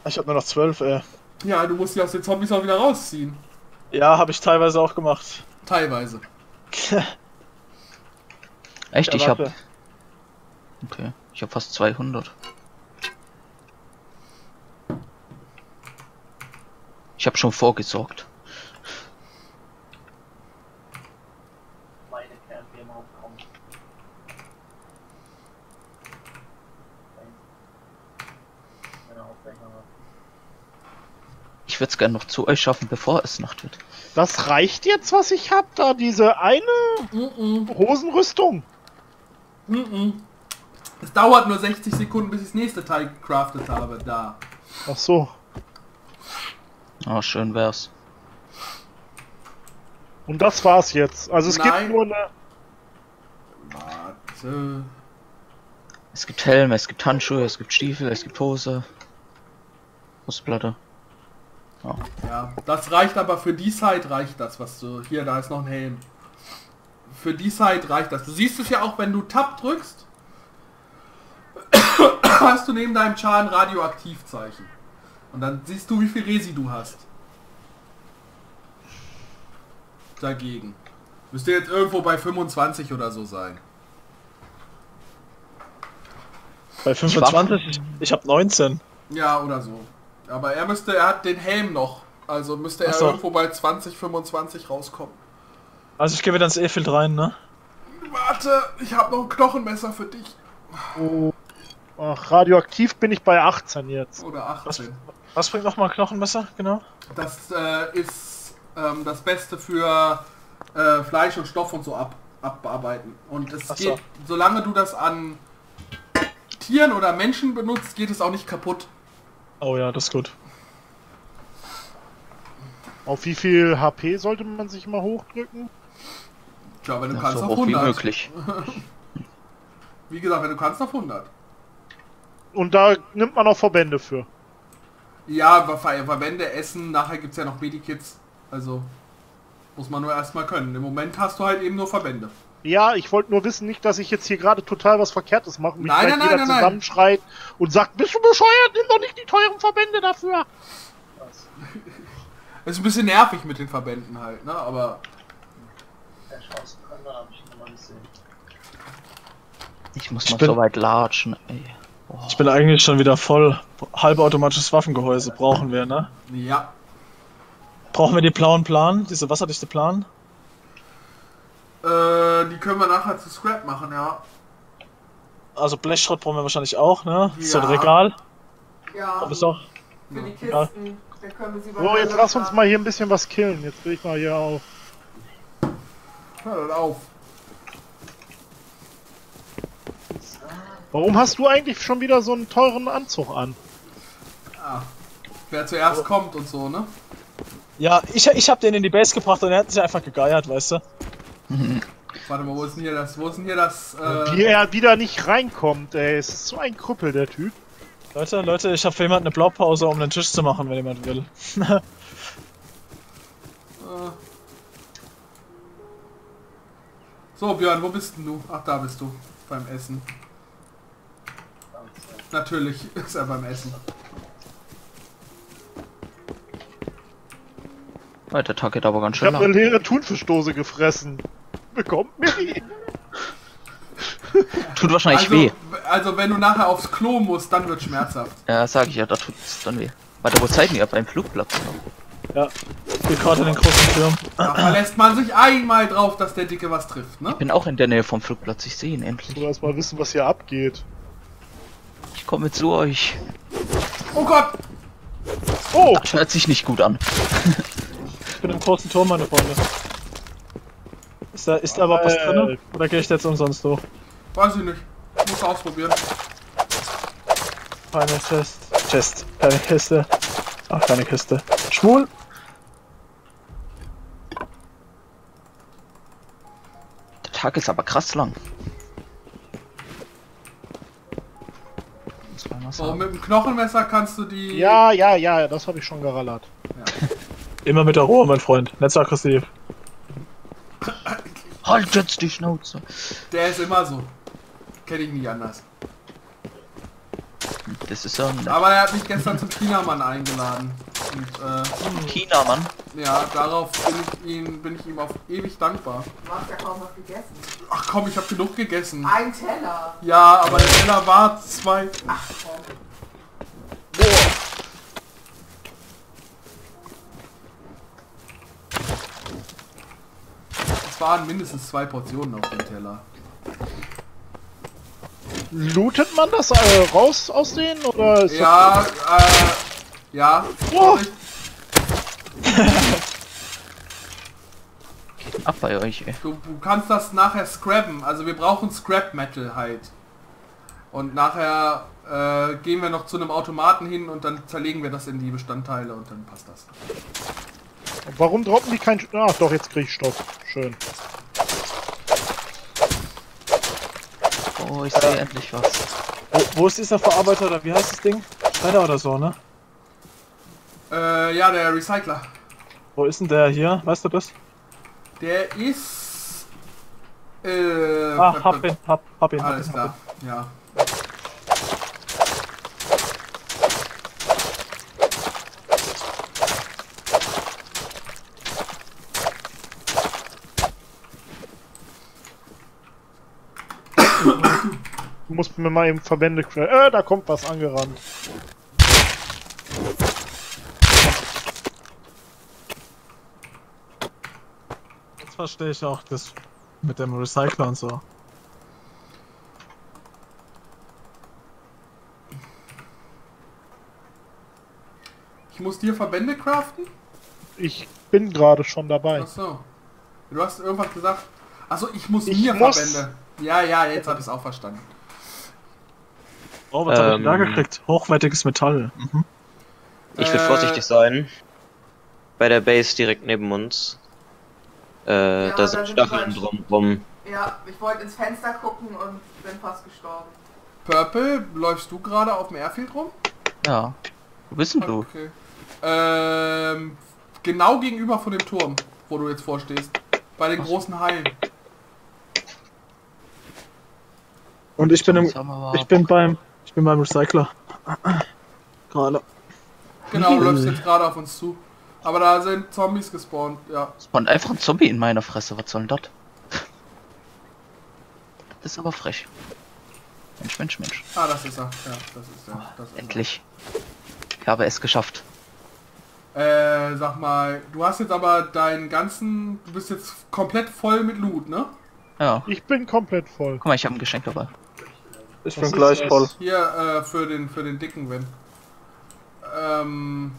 Ich habe nur noch zwölf, ey. Ja, du musst die aus den Zombies auch wieder rausziehen. Ja, habe ich teilweise auch gemacht. Teilweise. Echt? Ja, ich hab... Okay, ich hab fast zweihundert. Ich hab schon vorgesorgt. Meine Kernfirma aufkommen. Ich würde es gerne noch zu euch schaffen, bevor es Nacht wird. Das reicht jetzt, was ich habe da, diese eine Mm-mm. Hosenrüstung. Mm-mm. Es dauert nur sechzig Sekunden, bis ich das nächste Teil gecraftet habe, da. Ach so. Ah, schön wär's. Und das war's jetzt. Also es Nein. gibt nur eine... Warte. Es gibt Helme, es gibt Handschuhe, es gibt Stiefel, es gibt Hose. Brustplatte. Ja. Ja, das reicht aber für die Side reicht das, was du... Hier, da ist noch ein Helm. Für die Side reicht das. Du siehst es ja auch, wenn du Tab drückst, hast du neben deinem Char ein Radioaktivzeichen. Und dann siehst du, wie viel Resi du hast. Dagegen. Müsste jetzt irgendwo bei fünfundzwanzig oder so sein. Bei fünfundzwanzig? Ich hab neunzehn. Ja, oder so. Aber er müsste, er hat den Helm noch. Also müsste er so. Irgendwo bei zwanzig, fünfundzwanzig rauskommen. Also ich gehe wieder ins Airfield rein, ne? Warte, ich habe noch ein Knochenmesser für dich. Oh. Ach, radioaktiv bin ich bei achtzehn jetzt. Oder achtzehn. Was, was bringt nochmal Knochenmesser, genau? Das äh, ist ähm, das Beste für äh, Fleisch und Stoff und so ab, abbearbeiten. Und es geht, so. solange du das an Tieren oder Menschen benutzt, geht es auch nicht kaputt. Oh ja, das ist gut. Auf wie viel H P sollte man sich mal hochdrücken? Tja, wenn du das kannst, auf hundert. Wie möglich. Wie gesagt, wenn du kannst, auf hundert. Und da nimmt man auch Verbände für. Ja, Verbände, Essen, nachher gibt es ja noch Medikits. Also, muss man nur erstmal können. Im Moment hast du halt eben nur Verbände. Ja, ich wollte nur wissen, nicht, dass ich jetzt hier gerade total was Verkehrtes mache. Mich nein, nein, nein, nein, zusammenschreit nein. und sagt, bist du bescheuert? Nimm doch nicht die teuren Verbände dafür. Das ist ein bisschen nervig mit den Verbänden halt, ne? Aber... Ich muss mal so weit latschen, ey. Boah. Ich bin eigentlich schon wieder voll. Halbautomatisches Waffengehäuse brauchen wir, ne? Ja. Brauchen wir die blauen Plan? Diese wasserdichte Plan? Äh, die können wir nachher zu Scrap machen, ja. Also Blechschrott brauchen wir wahrscheinlich auch, ne? Ja. So ein Regal. Ja. Ob es auch? Für die Kisten. Ja. Dann können wir sie so, jetzt lass uns mal hier ein bisschen was killen. Jetzt will ich mal hier auf. Hör auf. Warum hast du eigentlich schon wieder so einen teuren Anzug an? Ah, wer zuerst oh. kommt und so, ne? Ja, ich, ich hab den in die Base gebracht und er hat sich einfach gegeiert, weißt du? Warte mal, wo ist denn hier das? Wo ist denn hier das? Äh... Wie er wieder nicht reinkommt, ey. Es ist so ein Krüppel, der Typ. Leute, Leute, ich hab für jemanden eine Blaupause, um den Tisch zu machen, wenn jemand will. äh. So, Björn, wo bist denn du? Ach, da bist du. Beim Essen. Natürlich ist er beim Essen. Der Tag geht aber ganz schön. Ich habe eine leere Thunfischdose gefressen. Bekommt mir die. Tut wahrscheinlich also, weh. Also wenn du nachher aufs Klo musst, dann wird schmerzhaft. Ja, sag ich ja, da tut es dann weh. Warte, wo zeigt ihr? Beim Flugplatz noch. Ja, ich gerade den großen Schirm. Da verlässt man sich einmal drauf, dass der Dicke was trifft, ne? Ich bin auch in der Nähe vom Flugplatz, ich sehe ihn endlich. Du erst mal wissen, was hier abgeht. Ich komme zu euch. Oh Gott! Oh! Das hört sich nicht gut an. Ich bin im kurzen Turm, meine Freunde. Ist da, ist da aber was drin? Oder gehe ich jetzt umsonst durch? Weiß ich nicht. Ich muss ausprobieren. Keine Chest. Chest. Keine Kiste. Ach, keine Kiste. Schwul! Der Tag ist aber krass lang. So, mit dem Knochenmesser kannst du die... Ja, ja, ja, das habe ich schon gerallert. Ja. Immer mit der Ruhe, mein Freund. Nicht so aggressiv. Halt jetzt die Schnauze. Der ist immer so. Kenne ich nicht anders. Das ist ja... Aber er hat mich gestern zum Chinamann eingeladen. Und, äh, zum Chinamann? Ja, darauf bin ich, ihn, bin ich ihm auf ewig dankbar. Du hast ja kaum noch gegessen. Ach komm, ich habe genug gegessen. Ein Teller. Ja, aber der Teller war zwei. Ach komm. Boah. Es waren mindestens zwei Portionen auf dem Teller. Lootet man das äh, raus aus denen oder ist ja, das äh, ja. Oh. Geht ab bei euch, ey. Du, du kannst das nachher scrabben, also wir brauchen Scrap Metal halt. Und nachher äh, gehen wir noch zu einem Automaten hin und dann zerlegen wir das in die Bestandteile und dann passt das. Warum droppen die kein... Ach doch, jetzt krieg ich Stoff. Schön. Oh, ich sehe äh, endlich was. Wo, wo ist dieser Verarbeiter oder wie heißt das Ding? Schneider oder so, ne? Äh, ja, der Recycler. Wo ist denn der hier? Weißt du das? Der ist... Äh... Ah, hab ihn, hab, hab ihn. Alles klar, ja. Du musst mir mal eben Verbände quälen. Äh, da kommt was angerannt. Jetzt verstehe ich auch das mit dem Recycler und so. Ich muss dir Verbände craften? Ich bin gerade schon dabei. Achso. Du hast irgendwas gesagt. Achso, ich muss ich mir muss... Verbände. Ja, ja, jetzt habe ich es auch verstanden. Oh, was ähm, habe ich da gekriegt? Hochwertiges Metall. Mhm. Ich will äh, vorsichtig sein. Bei der Base direkt neben uns. Äh, ja, da sind Stacheln drum rum. Ja, ich wollte ins Fenster gucken und bin fast gestorben. Purple, läufst du gerade auf dem Airfield rum? Ja. Wo bist denn du? Okay. Ähm, genau gegenüber von dem Turm, wo du jetzt vorstehst. Bei den großen Hallen. Und ich bin im, ich bin beim, ich bin beim Recycler. Gerade. Genau, du läufst jetzt gerade auf uns zu. Aber da sind Zombies gespawnt, ja. Spawnt einfach ein Zombie in meiner Fresse, was soll denn das? Das ist aber frech. Mensch, Mensch, Mensch. Ah, das ist er. Ja, das ist er. Das ist Endlich. Er. Ich habe es geschafft. Äh, sag mal, du hast jetzt aber deinen ganzen... Du bist jetzt komplett voll mit Loot, ne? Ja. Ich bin komplett voll. Guck mal, ich habe ein Geschenk dabei. Ich bin gleich voll. Hier, äh, für den, für den dicken Win. Ähm...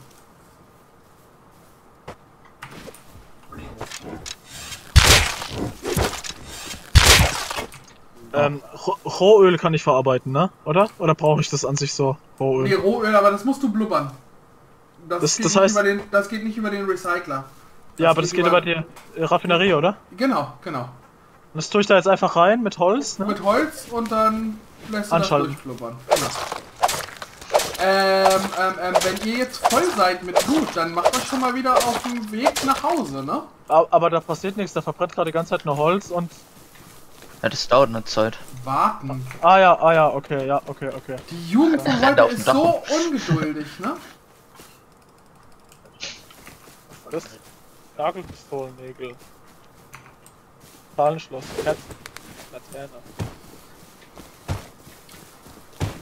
Ähm, Rohöl kann ich verarbeiten, ne? Oder? Oder brauche ich das an sich so? Rohöl? Nee, Rohöl, aber das musst du blubbern. Das, das, geht, das, heißt, nicht über den, das geht nicht über den Recycler. Das ja, aber geht das geht über, über die Raffinerie, oder? Genau, genau. Und das tue ich da jetzt einfach rein mit Holz, ne? Mit Holz und dann lässt du das durchblubbern. Genau. Ähm, ähm, ähm, wenn ihr jetzt voll seid mit Blut, dann macht euch schon mal wieder auf den Weg nach Hause, ne? Aber, aber da passiert nichts, da verbrennt gerade die ganze Zeit nur Holz und... Ja, das dauert eine Zeit. Warten. Ah ja, ah ja, okay, ja, okay, okay. Die Jugend von heute ist so ungeduldig, ne? Das ist Nagelpistolennägel. Zahlenschloss, Kerzen, Laterne.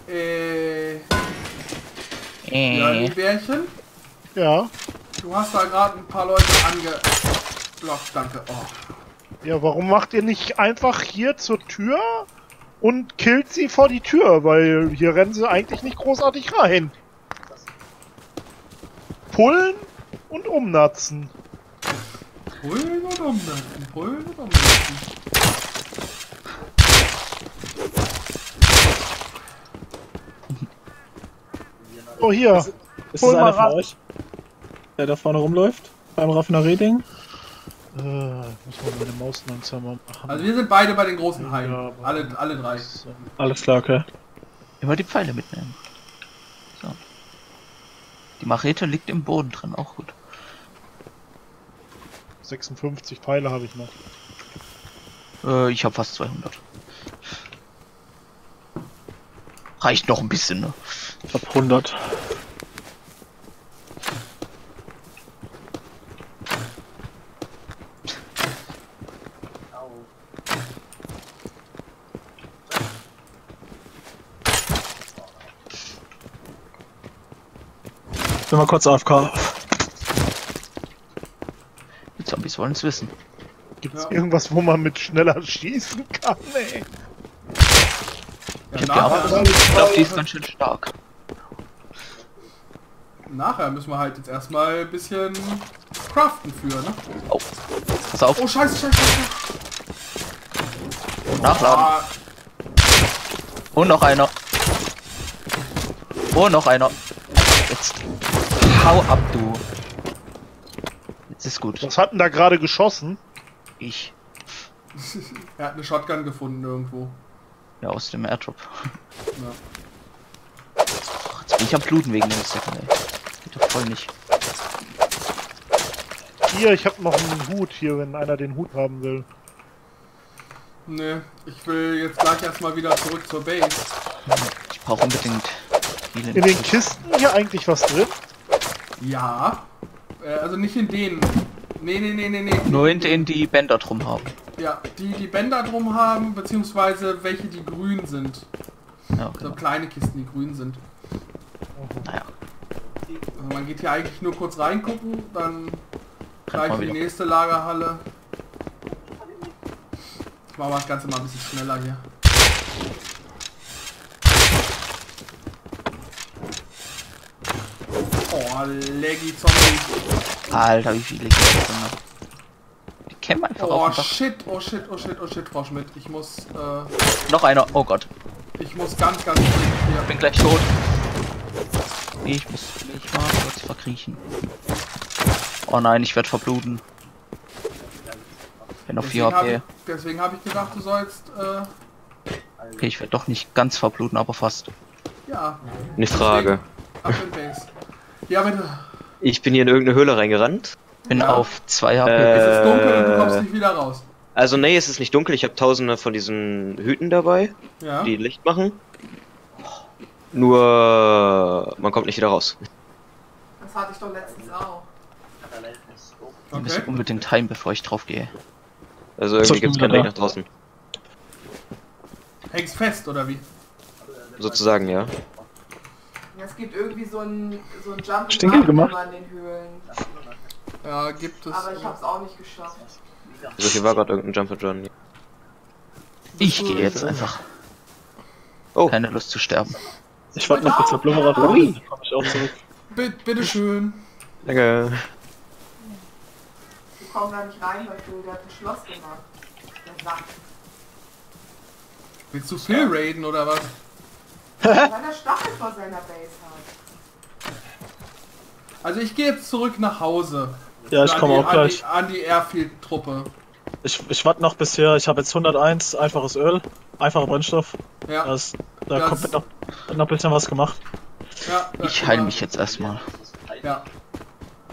Äh... Ja, die Bärchen? Ja. Du hast da gerade ein paar Leute angeblockt, danke. Oh. Ja, warum macht ihr nicht einfach hier zur Tür und killt sie vor die Tür? Weil hier rennen sie eigentlich nicht großartig rein. Pullen und umnatzen. Pullen und umnatzen, pullen und umnatzen. Oh, hier. Ist, ist das einer von euch, der da vorne rumläuft? Beim Raffinerie-Ding? Äh, muss man meine Maus langsam machen. Also wir sind beide bei den großen Hallen. Ja, alle, alle drei. So. Alles klar, okay. Immer die Pfeile mitnehmen. So. Die Machete liegt im Boden drin, auch gut. sechsundfünfzig Pfeile habe ich noch. Äh, ich habe fast zweihundert. Reicht noch ein bisschen, ne? Ich hab hundert. Ich bin mal kurz A F K. Die Zombies wollen es wissen. Gibt's ja irgendwas, wo man mit schneller schießen kann, ey? Ich glaube, die ist ganz schön stark. Nachher müssen wir halt jetzt erstmal ein bisschen craften für, ne? Oh. Pass auf. Oh, scheiße, scheiße, scheiße. Nachladen. Ah. Und noch einer. Und noch einer. Jetzt. Hau ab, du. Jetzt ist gut. Was hat denn da gerade geschossen? Ich. Er hat eine Shotgun gefunden irgendwo. Ja, aus dem Airdrop. Ja. Ach, jetzt bin ich am Bluten wegen dem Second, ey. Das geht doch voll nicht. Hier, ich hab noch einen Hut hier, wenn einer den Hut haben will. Ne, ich will jetzt gleich erstmal wieder zurück zur Base. Ich brauche unbedingt viele. In den Kisten hier eigentlich was drin? Ja. Äh, also nicht in denen. Ne, ne, ne, ne, ne. Nur in denen, die Bänder drum haben. Ja, die die Bänder drum haben, beziehungsweise welche die grün sind. Ja, okay. So kleine Kisten, die grün sind. Naja. Also man geht hier eigentlich nur kurz reingucken, dann gleich in die nächste Lagerhalle. Ich mache das Ganze mal ein bisschen schneller hier. Oh, Leggy Zombie. Alter, wie viele Leggy Zombie. Die kämpfen einfach auf den Dach. Oh shit, oh shit, oh shit, oh shit, Frau Schmidt. Ich muss, äh... noch einer, oh Gott. Ich muss ganz, ganz... Ja. Ich bin gleich tot. Ich muss mich mal kurz verkriechen. Oh nein, ich werde verbluten. Wenn noch vier H P. Deswegen habe ich gedacht, du sollst, äh... Okay, ich werde doch nicht ganz verbluten, aber fast. Ja. Eine Frage. Deswegen, ja, bitte. Ich bin hier in irgendeine Höhle reingerannt. Bin ja. auf zwei H P. Äh, es ist dunkel und du kommst nicht wieder raus. Also nee, es ist nicht dunkel. Ich habe tausende von diesen Hüten dabei, ja, die Licht machen. Nur man kommt nicht wieder raus. Das hatte ich doch letztens auch. Okay. Ich muss unbedingt time, bevor ich drauf gehe. Also irgendwie gibt es keinen Weg nach draußen. Hängst fest, oder wie? Sozusagen, ja. Es gibt irgendwie so einen so einen Jump Stinkend gemacht in den Höhlen. Ja, gibt es. Aber ich hab's auch nicht geschafft. Also hier war gerade irgendein Jump Run. Ja. Ich gehe jetzt einfach. Oh. Keine Lust zu sterben. Ich wollte noch kurz zur Blume raus. Ui. Komm ich auch zurück. Bitte schön. Danke. Wir kommen da nicht rein, weil du, der hat ein Schloss gemacht. Der Sack. Willst du viel raiden oder was? Weil er Stachel vor seiner Base hat. Also ich gehe jetzt zurück nach Hause. Ja, ich komme auch gleich. An die Airfield-Truppe. Ich, ich warte noch bisher, ich habe jetzt hunderteins, einfaches Öl, einfacher Brennstoff. Ja. Das, da das kommt mit noch, mit noch ein bisschen was gemacht. Ja, ich heile mich jetzt erstmal. Ja.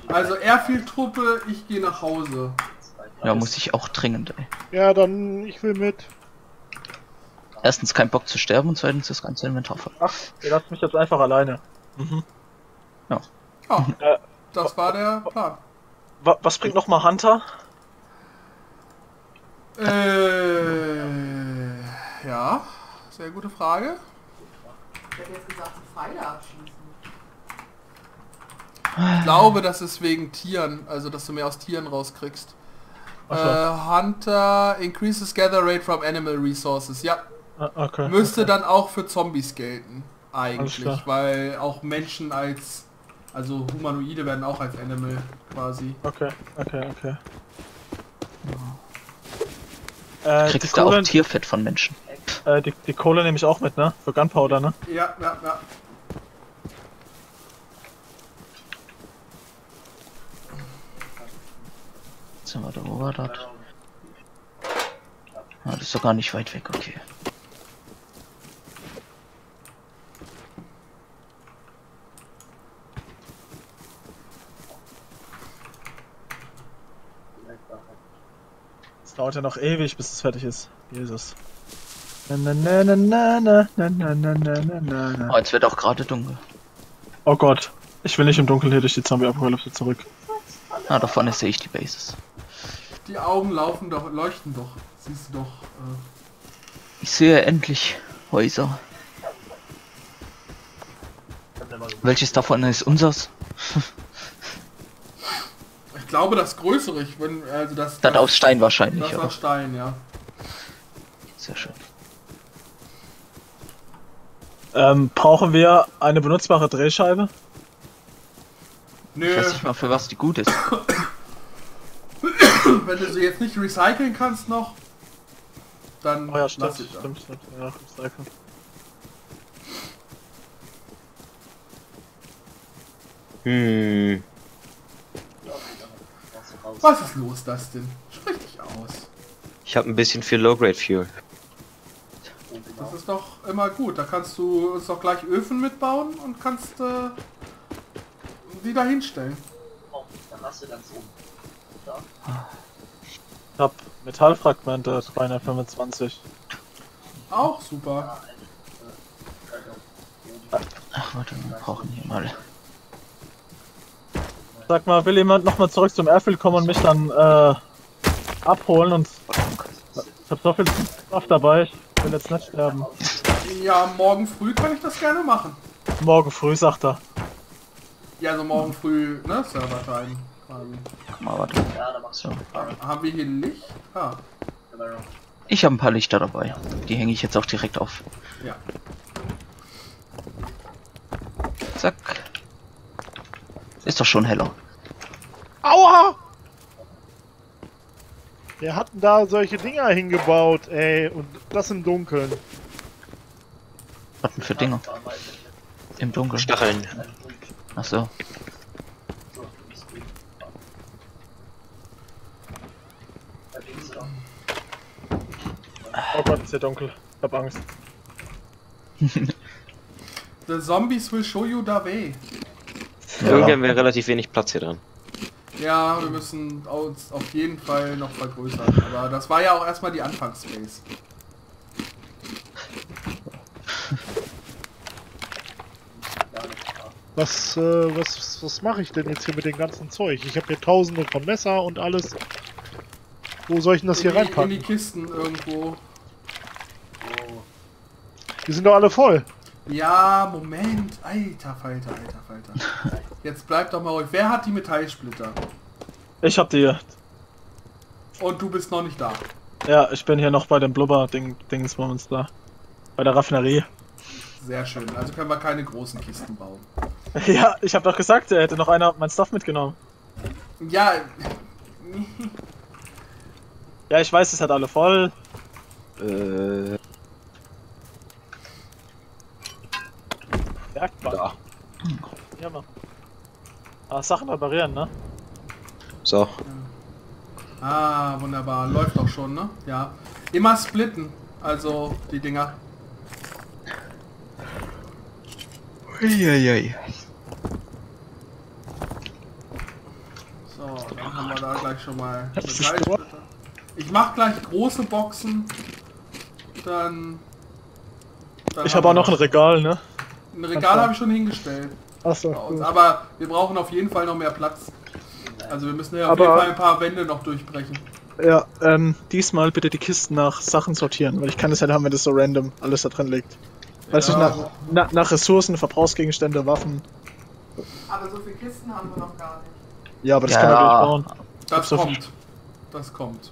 Also Airfield-Truppe, ich gehe nach Hause. Ja, muss ich auch dringend, ey. Ja, dann, ich will mit. Erstens kein Bock zu sterben und zweitens das ganze Inventar voll. Ach, ihr lasst mich jetzt einfach alleine. Mhm. Ja. Oh, äh, das war der Plan. Was bringt nochmal Hunter? Äh, ja, sehr gute Frage. Ich hätte jetzt gesagt, Pfeile abschießen. Ich glaube, das ist wegen Tieren, also dass du mehr aus Tieren rauskriegst. Äh, Hunter increases gather rate from animal resources, ja. Okay, müsste okay. dann auch für Zombies gelten, eigentlich, weil auch Menschen als, also Humanoide werden auch als Animal quasi. Okay, okay, okay. Ja. Äh, Kriegst du auch Tierfett von Menschen? Äh, die, die Kohle nehme ich auch mit, ne? Für Gunpowder, ne? Ja, ja, ja. Jetzt sind wir da oben, dort. Ah, das ist doch gar nicht weit weg, okay. Es dauert ja noch ewig, bis es fertig ist. Jesus. Na, na, na, na, na, na, na, na, na, na, na. Oh, jetzt wird auch gerade dunkel. Oh Gott, ich will nicht im Dunkeln hier durch die Zombie-Apokalypse zurück. Ah, da vorne sehe ich die Bases. Die Augen laufen doch, leuchten doch. Siehst du doch. Äh ich sehe endlich Häuser. Welches davon ist unseres? Ich glaube das größere. Ich bin, also das, das, das aus Stein wahrscheinlich. Das aus Stein, ja. Sehr schön. Ähm, brauchen wir eine benutzbare Drehscheibe? Nö. Ich weiß nicht mal, für was die gut ist. Wenn du sie jetzt nicht recyceln kannst noch, dann... Oh ja, stimmt, stimmt, stimmt, stimmt, ja, recyceln. Hm. Was ist los, das denn? Sprich dich aus. Ich habe ein bisschen viel Low-Grade Fuel. Das ist doch immer gut, da kannst du uns doch gleich Öfen mitbauen und kannst äh, die da hinstellen. Dann lass du das um. Ich hab Metallfragmente dreihundertfünfundzwanzig. Auch super. Ach warte, wir brauchen hier mal. Sag mal, will jemand nochmal zurück zum Airfield kommen und mich dann äh, abholen und... Ich hab so viel Kraft dabei, ich will jetzt nicht sterben. Ja, morgen früh kann ich das gerne machen. Morgen früh, sagt er. Ja, also morgen früh, ne, Server-Time. Guck mal, warte. Ja, da so. Haben wir hier Licht? Ah. Ich habe ein paar Lichter dabei. Die hänge ich jetzt auch direkt auf. Ja. Zack. Ist doch schon heller. Aua! Wir hatten da solche Dinger hingebaut, ey, und das im Dunkeln. Was denn für Dinger? Im Dunkeln. Stacheln. Ach so. Oh Gott, ist ja dunkel. Ich hab Angst. The zombies will show you the way. Ja. Irgendwann wäre relativ wenig Platz hier drin. Ja, wir müssen uns auf jeden Fall noch vergrößern. Aber das war ja auch erstmal die Anfangsspace. Was, äh, was, was mache ich denn jetzt hier mit dem ganzen Zeug? Ich habe hier tausende von Messer und alles. Wo soll ich denn das in hier die, reinpacken? In die Kisten irgendwo. Oh. Die sind doch alle voll. Ja, Moment. Alter Falter, alter Falter. Jetzt bleibt doch mal ruhig. Wer hat die Metallsplitter? Ich hab die. Und du bist noch nicht da. Ja, ich bin hier noch bei dem Blubber-Dings bei uns da. Bei der Raffinerie. Sehr schön. Also können wir keine großen Kisten bauen. Ja, ich hab doch gesagt, er hätte noch einer mein Stuff mitgenommen. Ja. Ja, ich weiß, es hat alle voll. Äh. Merkt man. Da. Ja, mal. Ah, Sachen reparieren, ne? So. Ja. Ah, wunderbar. Läuft doch schon, ne? Ja. Immer splitten. Also, die Dinger. Uiuiui. So, dann haben wir da gleich schon mal. Ich mach gleich große Boxen. Dann. dann ich habe auch noch ein Regal, ne? Ein Regal habe ich schon hingestellt. Achso. Aber wir brauchen auf jeden Fall noch mehr Platz. Also wir müssen ja auf jeden Fall ein paar Wände noch durchbrechen. Ja, ähm, diesmal bitte die Kisten nach Sachen sortieren, weil ich kann es halt haben, wenn das so random alles da drin liegt. Weißt du, nach, na, nach Ressourcen, Verbrauchsgegenstände, Waffen. Aber so viele Kisten haben wir noch gar nicht. Ja, aber das ja. kann man durchbauen. Das so kommt. Viel. Das kommt.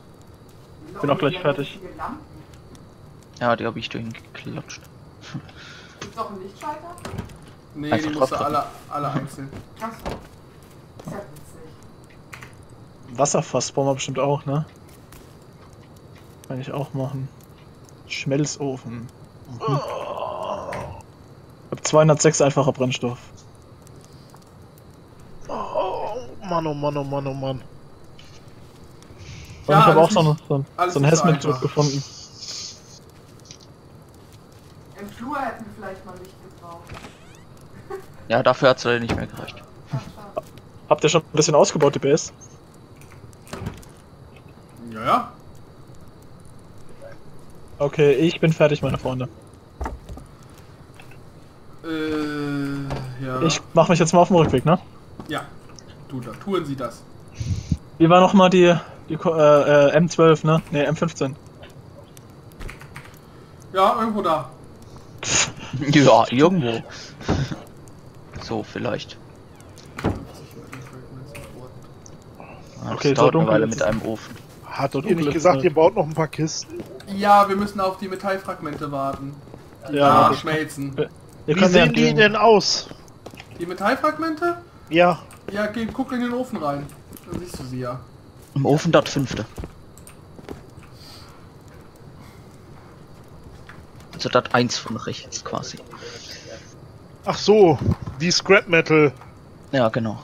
Ich bin auch gleich fertig. Ja, die habe ich durch ihn geklatscht. Gibt's noch einen Lichtschalter? Nee, also die musst du alle, alle einzeln. Achso. Ist ja witzig. Wasserfass brauchen wir bestimmt auch, ne? Kann ich auch machen. Schmelzofen. Mhm. Oh. Ich hab zweihundertsechs einfacher Brennstoff. Oh Mann, oh Mann, oh Mann, oh Mann. Ja, ich habe auch so, so, so ein Hazmat Suit gefunden. Im Flur hätten wir vielleicht mal Licht gebraucht. Ja, dafür hat es leider nicht mehr gereicht. Habt ihr schon ein bisschen ausgebaut, die Base? Ja, ja. Okay, ich bin fertig, meine Freunde. Äh, ja. Ich mach mich jetzt mal auf den Rückweg, ne? Ja, tu, tun Sie das. Wie war nochmal die, die äh, äh, M zwölf, ne? Ne, M fünfzehn. Ja, irgendwo da. Ja, irgendwo. So, vielleicht. Das okay, dauert eine Weile mit einem Ofen. Hat ihr nicht gesagt, ne? Ihr baut noch ein paar Kisten? Ja, wir müssen auf die Metallfragmente warten. Die ja, da schmelzen. Wie sehen die denn aus? Die Metallfragmente? Ja. Ja, geh, guck in den Ofen rein. Dann siehst du sie ja. Im Ofen das fünfte. Also das eins von rechts quasi. Ach so, die Scrap Metal. Ja, genau.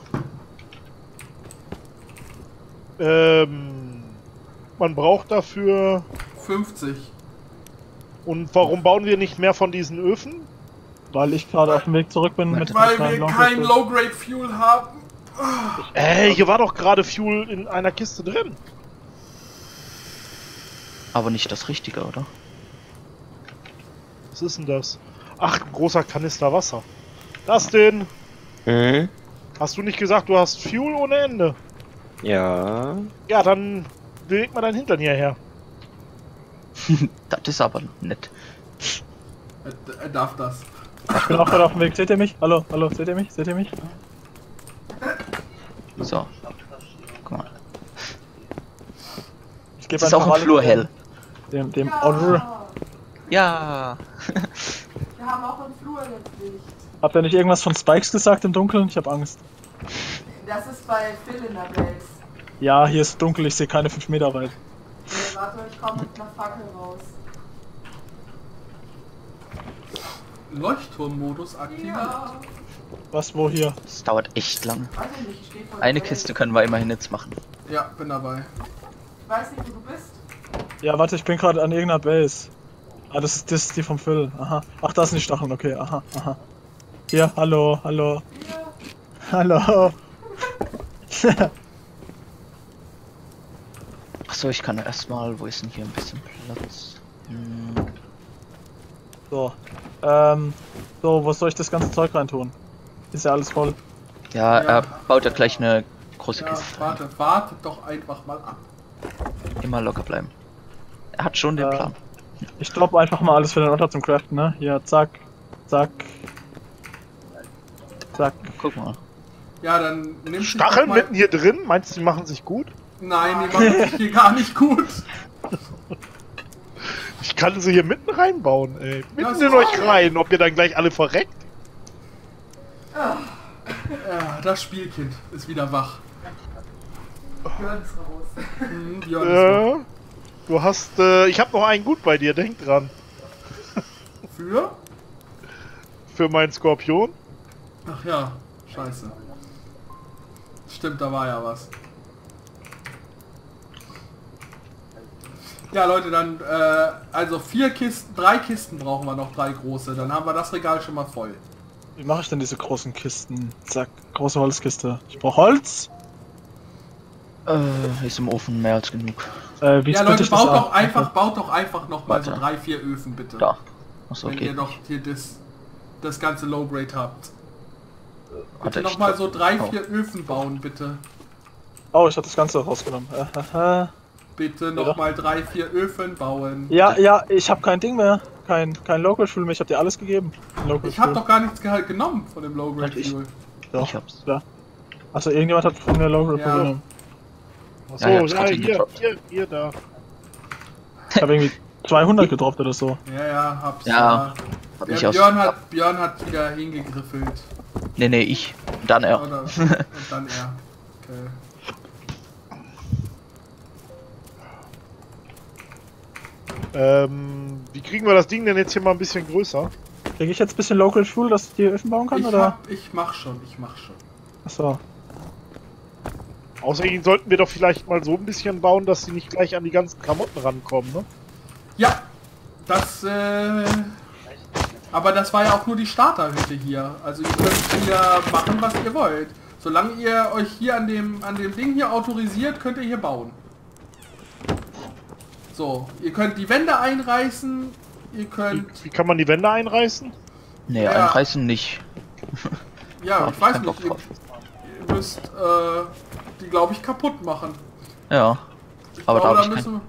Ähm, man braucht dafür fünfzig. Und warum bauen wir nicht mehr von diesen Öfen? Weil ich gerade auf dem Weg zurück bin. Mit Weil wir kein Low-Grade Fuel haben. Ey, hier war doch gerade Fuel in einer Kiste drin. Aber nicht das Richtige, oder? Was ist denn das? Ach, ein großer Kanister Wasser. Das denn? Hm? Hast du nicht gesagt, du hast Fuel ohne Ende? Ja. Ja, dann beweg mal dein Hintern hierher. Das ist aber nett. Er, er darf das. Ich bin auch gerade auf dem Weg. Seht ihr mich? Hallo, hallo, seht ihr mich? Seht ihr mich? So. Guck mal. Ich gebe einfach auch im Flur hell. Dem, dem ja. Order. Ja. Wir haben auch im Flur jetzt Licht. Habt ihr nicht irgendwas von Spikes gesagt im Dunkeln? Ich hab Angst. Das ist bei Phil in der Base. Ja, hier ist dunkel, ich sehe keine fünf Meter weit. Nee, warte, ich komme mit einer Fackel raus. Leuchtturmmodus aktiviert. Ja. Was, wo hier? Das dauert echt lang. Weiß ich nicht, ich stehe voll Eine drin. Kiste können wir immerhin jetzt machen. Ja, bin dabei. Ich weiß nicht, wo du bist. Ja, warte, ich bin gerade an irgendeiner Base. Ah, das ist, das ist die vom Phil. Aha. Ach, da sind die Stacheln, okay. Aha, aha. Hier, hallo, hallo. Ja. Hallo. Achso, ich kann erstmal. Wo ist denn hier ein bisschen Platz? Hm. So. Ähm. So, wo soll ich das ganze Zeug rein tun? Ist ja alles voll. Ja, ja. Er baut ja gleich eine große ja, Kiste. Warte, warte doch einfach mal ab. Immer locker bleiben. Er hat schon den äh, Plan. Ich droppe einfach mal alles für den Otter zum Craften, ne? Hier, zack, zack. Zack. Guck mal. Ja, dann nimm Stacheln mitten hier drin? Meinst du, die machen sich gut? Nein, die machen sich hier gar nicht gut. Ich kann sie hier mitten reinbauen, ey. Mitten das in euch toll. rein, ob ihr dann gleich alle verreckt. Ja, das Spielkind ist wieder wach. Björn ist raus. Hm, Björn äh, ist wach. Du hast, äh, ich hab noch einen gut bei dir, denk dran. Für? Für meinen Skorpion. Ach ja, scheiße. Stimmt, da war ja was. Ja Leute, dann, äh, also vier Kisten, drei Kisten brauchen wir noch, drei große. Dann haben wir das Regal schon mal voll. Wie mache ich denn diese großen Kisten? Zack, große Holzkiste. Ich brauche Holz. Äh, ist im Ofen mehr als genug. Äh, wie ja Leute, ich baut, das doch einfach, baut doch einfach nochmal so drei, vier Öfen bitte. Da. Achso, wenn okay. ihr noch hier das, das ganze Low-Grade habt. Bitte nochmal so drei, vier oh. Öfen bauen bitte. Oh, ich hab das Ganze rausgenommen. Bitte nochmal drei, vier Öfen bauen. Ja, ja, ich hab kein Ding mehr. Kein, kein Low-Grade Fuel mehr, ich hab dir alles gegeben. Ich hab doch gar nichts ge genommen von dem Low-Grade Fuel. Doch, ich hab's. Ja. Also irgendjemand hat von mir Low-Grade Fuel ja. genommen. Achso, ja, ja hier, hier, hier, da. Ich hab irgendwie zweihundert gedroppt oder so. Ja, ja, hab's. Ja, hab ich Björn, hat, Björn hat wieder hingegriffelt. Ne, ne, ich. Und dann er. Oder, und dann er. Okay. Ähm, wie kriegen wir das Ding denn jetzt hier mal ein bisschen größer? Kriege ich jetzt ein bisschen Local Fuel, dass ich die Öfen bauen kann, ich oder? Hab, ich mach schon, ich mach schon. Achso. Außerdem sollten wir doch vielleicht mal so ein bisschen bauen, dass sie nicht gleich an die ganzen Klamotten rankommen, ne? Ja, das, äh... aber das war ja auch nur die Starterhütte hier. Also ihr könnt hier machen, was ihr wollt. Solange ihr euch hier an dem, an dem Ding hier autorisiert, könnt ihr hier bauen. So, ihr könnt die Wände einreißen, ihr könnt... Wie, wie kann man die Wände einreißen? Nee, ja. einreißen nicht. Ja, ja, ich weiß nicht. Ihr, ihr müsst äh, die, glaube ich, kaputt machen. Ja, ich aber glaube, da, da müssen kein...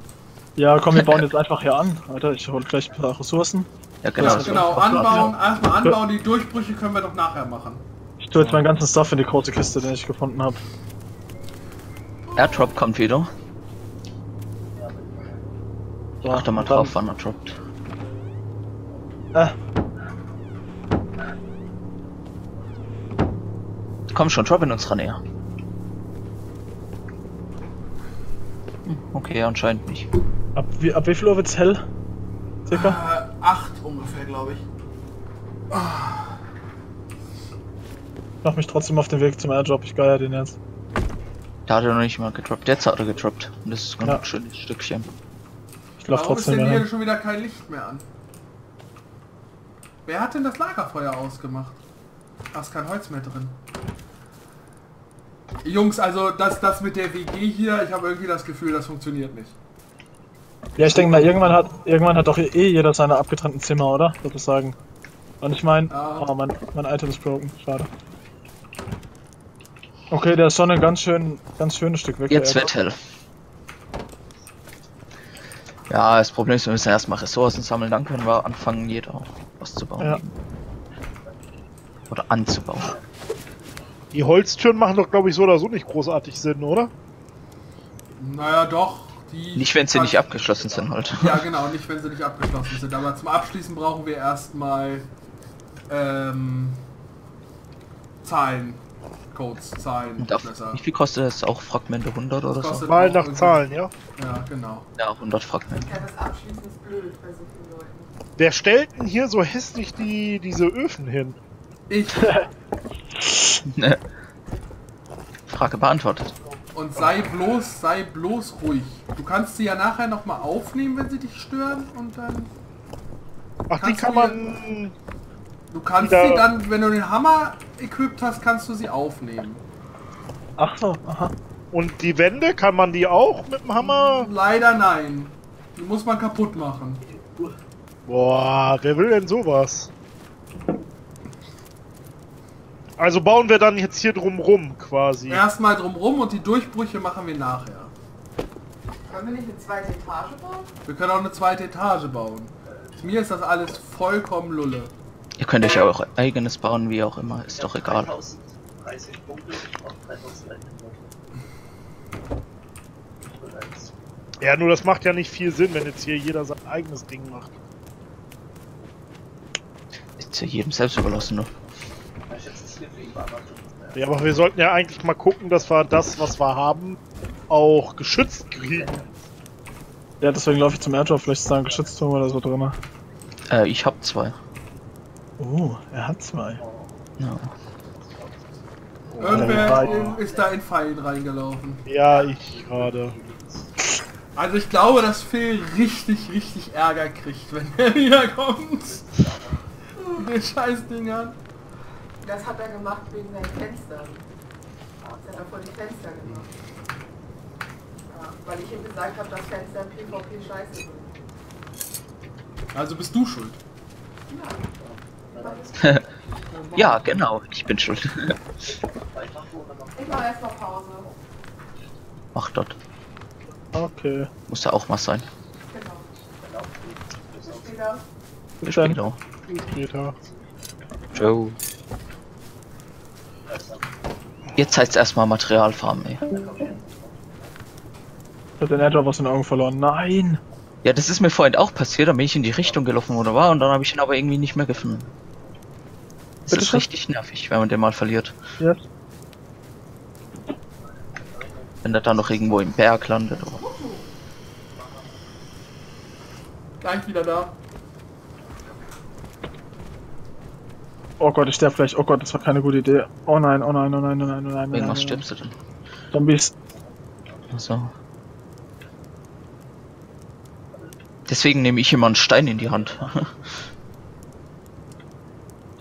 Ja, komm, wir bauen jetzt einfach hier an. Alter, ich hole gleich ein paar Ressourcen. Ja, genau. Ja, genau, anbauen, erstmal anbauen, die Durchbrüche können wir noch nachher machen. Ich tue jetzt meinen ganzen Stuff in die große Kiste, den ich gefunden habe. Airdrop kommt wieder. Ich achte mal drauf, wann er droppt. Ah. Komm schon, drop in uns ran, eher. Hm, okay, anscheinend nicht. Ab wie, ab wie viel Uhr wird's hell? Circa? Äh, acht ungefähr, glaube ich. Ah. Ich mach mich trotzdem auf den Weg zum Airdrop, ich geier den jetzt. Da hat er noch nicht mal gedroppt, jetzt hat er gedroppt. Und das ist ein ja. schönes Stückchen. Warum trotzdem ist denn hier schon wieder kein Licht mehr an? Wer hat denn das Lagerfeuer ausgemacht? Da ist kein Holz mehr drin. Jungs, also das, das mit der W G hier, ich habe irgendwie das Gefühl, das funktioniert nicht. Ja, ich denke mal, irgendwann hat irgendwann hat doch eh jeder seine abgetrennten Zimmer, oder? Sozusagen. Und ich meine, ah. oh, mein, mein Item ist broken, schade. Okay, der ist schon ein ganz, schön, ganz schönes Stück weg. Jetzt wird hell. Ja, das Problem ist, wir müssen erstmal Ressourcen sammeln, dann können wir anfangen, jeder was zu bauen. Ja. Oder anzubauen. Die Holztüren machen doch, glaube ich, so oder so nicht großartig Sinn, oder? Naja, doch. Die nicht, wenn sie nicht abgeschlossen sind, halt. Ja, genau, nicht, wenn sie nicht abgeschlossen sind. Aber zum Abschließen brauchen wir erstmal ähm, Zahlen. Codes, Zahlen, und besser. Wie viel kostet das? Auch Fragmente hundert oder so? Mal nach Zahlen, ja? Ja, genau. Ja, hundert Fragmente. Ja, das Abschließen ist blöd bei so vielen Leuten. Wer stellt denn hier so hässlich die, diese Öfen hin? Ich. Ne. Frage beantwortet. Und sei bloß, sei bloß ruhig. Du kannst sie ja nachher nochmal aufnehmen, wenn sie dich stören und dann... Ach, die kann man... Du kannst sie dann, wenn du den Hammer equipped hast, kannst du sie aufnehmen. Ach so, aha. Und die Wände, kann man die auch mit dem Hammer? Leider nein. Die muss man kaputt machen. Boah, wer will denn sowas? Also bauen wir dann jetzt hier drumrum quasi. Erstmal drumrum und die Durchbrüche machen wir nachher. Können wir nicht eine zweite Etage bauen? Wir können auch eine zweite Etage bauen. Mir ist das alles vollkommen Lulle. Ihr könnt euch auch eigenes bauen, wie auch immer, ist doch egal. dreitausend dreißig Punkte, ich brauche dreitausend Ja, nur das macht ja nicht viel Sinn, wenn jetzt hier jeder sein eigenes Ding macht. Ist ja jedem selbst überlassen, ne? Ja, aber wir sollten ja eigentlich mal gucken, dass wir das, was wir haben, auch geschützt kriegen. Ja, deswegen laufe ich zum Airdrop, vielleicht ist da ein Geschützturm oder so drin. Äh, ich hab zwei. Oh, er hat zwei. Ja. Oh, irgendwer ist da in Pfeilen reingelaufen. Ja, ich gerade. Also ich glaube, dass Phil richtig, richtig Ärger kriegt, wenn er wiederkommt. Den Scheißdingern. Das hat er gemacht wegen seinen Fenstern. Das hat er vor die Fenster gemacht. Ja, weil ich ihm gesagt habe, dass Fenster PvP scheiße sind. Also bist du schuld. Ja. Ja, genau, ich bin schuld. Ich mache erstmal Pause. Mach dort. Okay. Muss ja auch mal sein. Genau. Bis später. Bis später. Bis später. Ciao. Jetzt heißt es erstmal Materialfarmen, ey. Ich hab den Airdrop aus den Augen verloren. Nein! Ja, das ist mir vorhin auch passiert, da bin ich in die Richtung gelaufen, oder war? Und dann habe ich ihn aber irgendwie nicht mehr gefunden. Das Bitte ist schon? Richtig nervig, wenn man den mal verliert. Ja. Wenn der dann noch irgendwo im Berg landet. Oder? Gleich wieder da. Oh Gott, ich sterbe vielleicht. Oh Gott, das war keine gute Idee. Oh nein, oh nein, oh nein, oh nein, oh nein. Wegen was stirbst du denn? Zombies. Achso. Deswegen nehme ich immer einen Stein in die Hand.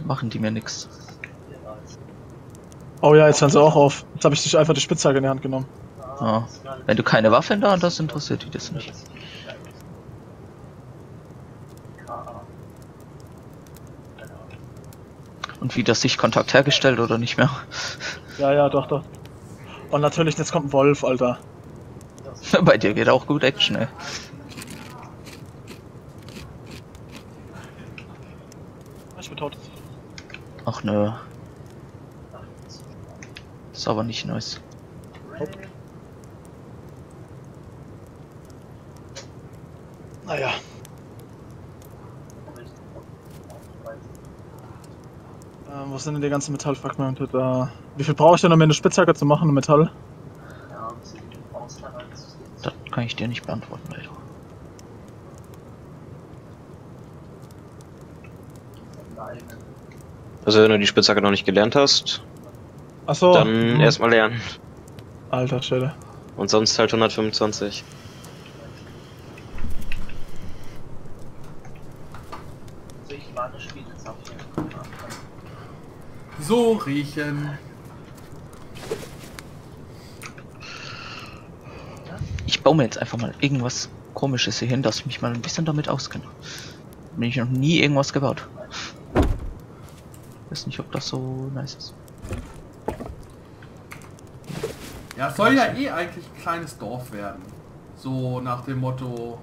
Machen die mir nichts. Oh ja, jetzt hören sie auch auf. Jetzt habe ich dich einfach die Spitzhacke in die Hand genommen. Ah. Wenn du keine Waffe in der Hand hast, interessiert die das nicht. Und wieder Sichtkontakt hergestellt oder nicht mehr? Ja, ja, doch, doch. Und natürlich, jetzt kommt ein Wolf, Alter. Bei dir geht auch gut Action, ey. Ich bin tot. Ach nö. Ist aber nicht nice. Hopp. Naja. Ähm, wo sind denn die ganzen Metallfragmente da? Wie viel brauche ich denn, um mir eine Spitzhacke zu machen, um Metall? Ja, das kann ich dir nicht beantworten, Alter. Also wenn du die Spitzhacke noch nicht gelernt hast, ach so, dann mhm. erstmal lernen. Alter Schwede. Und sonst halt hundertfünfundzwanzig. So riechen. Ich baue mir jetzt einfach mal irgendwas Komisches hier hin, dass ich mich mal ein bisschen damit auskenne. Bin ich noch nie irgendwas gebaut. Weiß nicht, ob das so nice ist. Ja, es soll ja eh eigentlich ein kleines Dorf werden. So nach dem Motto...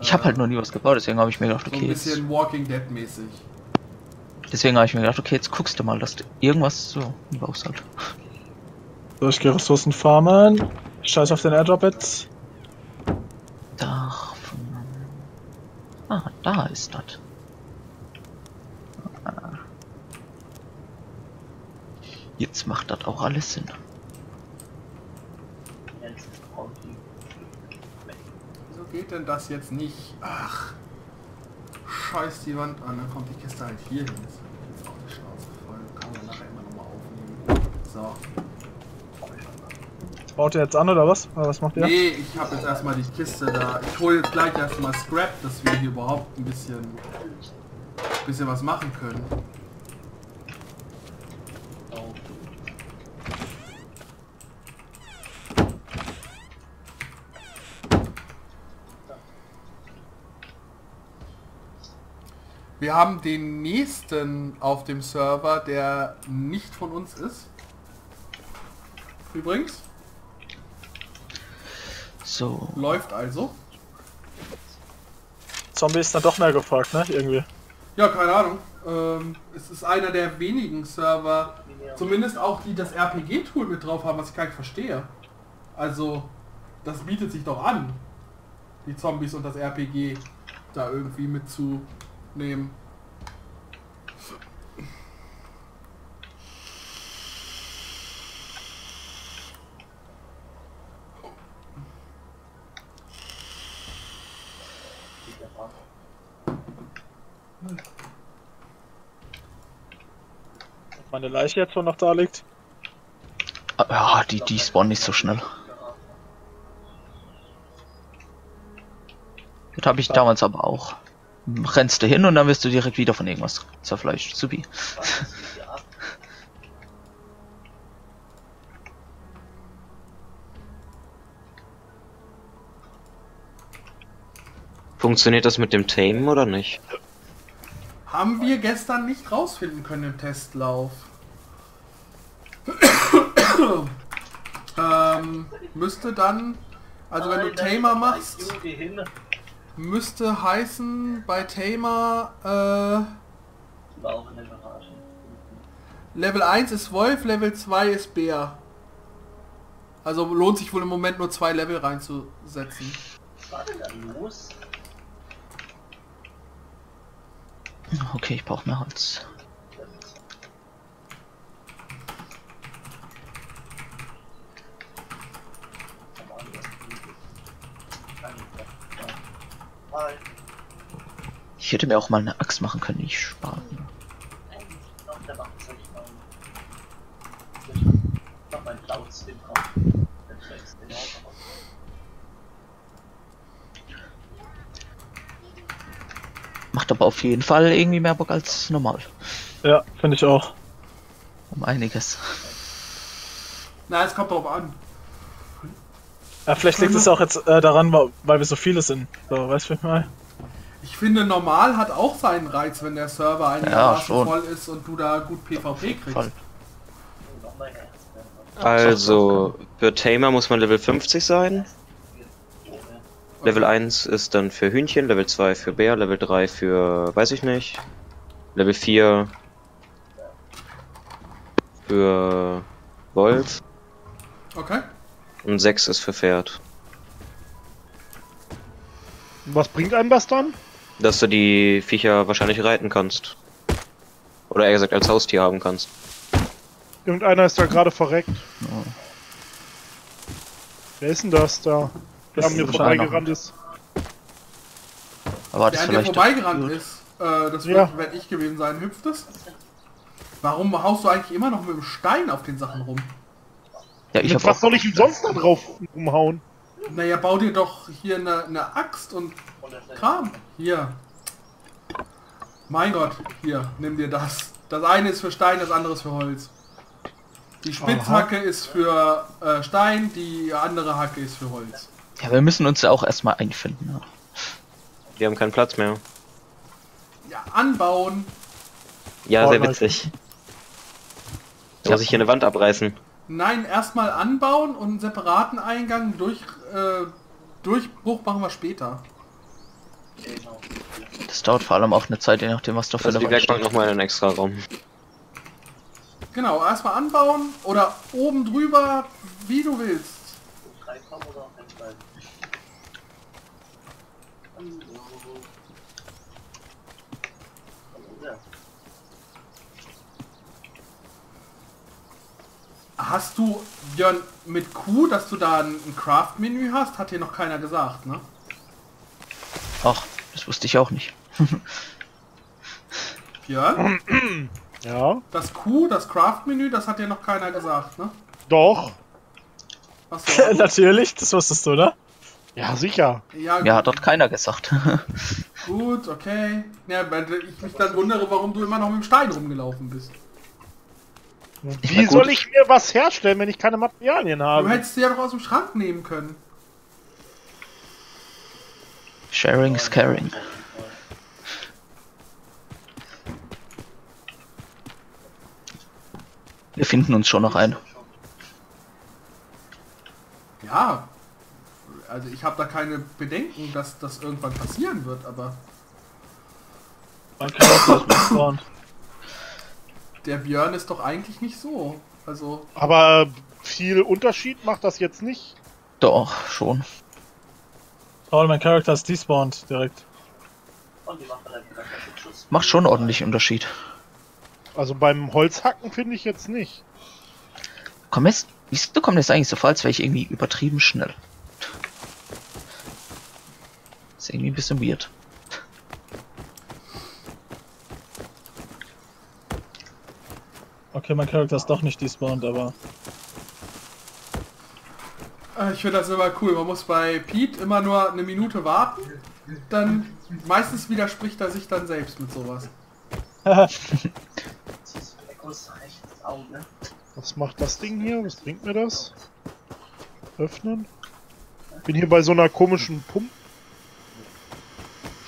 Ich habe äh, halt noch nie was gebaut, deswegen habe ich mir gedacht, okay... So ein bisschen jetzt, Walking Dead mäßig. Deswegen habe ich mir gedacht, okay, jetzt guckst du mal, dass du irgendwas so baust halt. So, ich gehe Ressourcen farmen. Scheiß auf den Airdrop jetzt. Da... Ah, da ist das. Jetzt macht das auch alles Sinn. Wieso geht denn das jetzt nicht? Ach, scheiß die Wand an, dann kommt die Kiste halt hier hin. Jetzt bin ich jetzt auf die Schnauze voll. Kann man nachher immer nochmal aufnehmen. So. Baut ihr jetzt an oder was? Oder was macht ihr? Nee, ich habe jetzt erstmal die Kiste da. Ich hole jetzt gleich erstmal Scrap, dass wir hier überhaupt ein bisschen, ein bisschen was machen können. Wir haben den nächsten auf dem Server, der nicht von uns ist. Übrigens. So. Läuft also. Zombie ist dann doch mehr gefragt, ne? Irgendwie. Ja, keine Ahnung. Ähm, es ist einer der wenigen Server, zumindest auch die das R P G-Tool mit drauf haben, was ich gar nicht verstehe. Also, das bietet sich doch an, die Zombies und das R P G da irgendwie mitzunehmen. Meine Leiche jetzt, wo noch da liegt? Ja, die, die spawnen nicht so schnell. Das habe ich damals aber auch. Rennst du hin und dann wirst du direkt wieder von irgendwas zerfleischt. Supi. Funktioniert das mit dem Tamen oder nicht? Haben wir gestern nicht rausfinden können im Testlauf. ähm, müsste dann, also wenn du Tamer machst, müsste heißen bei Tamer äh, Level eins ist Wolf, Level zwei ist Bär. Also lohnt sich wohl im Moment nur zwei Level reinzusetzen. Was ist denn los? Okay, ich brauche mehr Holz. Ich hätte mir auch mal eine Axt machen können, ich spare. Macht aber auf jeden Fall irgendwie mehr Bock als normal. Ja, finde ich auch. Um einiges. Na, es kommt drauf an. Ja, vielleicht liegt es auch jetzt äh, daran, weil wir so viele sind. So, weißt du mal. Ich finde, normal hat auch seinen Reiz, wenn der Server einigermaßen ja, voll ist und du da gut PvP kriegst. Voll. Also, für Tamer muss man Level fünfzig sein. Level eins ist dann für Hühnchen, Level zwei für Bär, Level drei für, weiß ich nicht, Level vier für Wolf. Okay. Und sechs ist für Pferd. Was bringt einem das dann? Dass du die Viecher wahrscheinlich reiten kannst. Oder eher gesagt als Haustier haben kannst. Irgendeiner ist da gerade verreckt. Oh. Wer ist denn das da? Der an mir vorbeigerannt ist. Aber der an mir vorbeigerannt ist, äh, das ja. Werde ich gewesen sein, hüpft es. Warum haust du eigentlich immer noch mit dem Stein auf den Sachen rum? Ja, ich was soll ich ihm sonst da drauf rumhauen? Naja, bau dir doch hier eine ne Axt und Kram. Hier. Mein Gott, hier, nimm dir das. Das eine ist für Stein, das andere ist für Holz. Die Spitzhacke Aha. ist für äh, Stein, die andere Hacke ist für Holz. Ja, wir müssen uns ja auch erstmal einfinden. Ja. Wir haben keinen Platz mehr. Ja, anbauen. Ja, Fortnite. Sehr witzig. Da muss ich hier eine Wand abreißen. Nein, erstmal anbauen und einen separaten Eingang durch äh, Durchbruch machen wir später. Das dauert vor allem auch eine Zeit, je nachdem was da für eine Wand steht. Nochmal einen extra Raum. Genau, erstmal anbauen oder oben drüber, wie du willst. Hast du, Björn, mit Q, dass du da ein Craft-Menü hast, hat dir noch keiner gesagt, ne? Ach, das wusste ich auch nicht. Björn? Ja? Das Q, das Craft-Menü, das hat dir noch keiner gesagt, ne? Doch. Achso, also? Natürlich, das wusstest du, oder? Ja, sicher. Ja, ja, hat dort keiner gesagt. Gut, okay. Ja, weil ich mich dann wundere, warum du immer noch mit dem Stein rumgelaufen bist. Wie soll ich mir was herstellen, wenn ich keine Materialien habe? Du hättest sie ja noch aus dem Schrank nehmen können. Sharing is caring. Wir finden uns schon noch ein. Ja. Also ich habe da keine Bedenken, dass das irgendwann passieren wird, aber... Man kann auch das machen. Der Björn ist doch eigentlich nicht so, also... Aber viel Unterschied macht das jetzt nicht? Doch, schon. Oh, mein Charakter ist despawned direkt. Und die macht dann einen Schuss. Macht schon ordentlich Unterschied. Also beim Holzhacken finde ich jetzt nicht. Komm jetzt, siehst du, kommt jetzt eigentlich so vor, als wäre ich irgendwie übertrieben schnell. Das ist irgendwie ein bisschen weird. Okay, mein Charakter ist doch nicht despawned, aber... Ich finde das immer cool. Man muss bei Pete immer nur eine Minute warten, dann meistens widerspricht er sich dann selbst mit sowas. Was macht das Ding hier? Was bringt mir das? Öffnen? Bin hier bei so einer komischen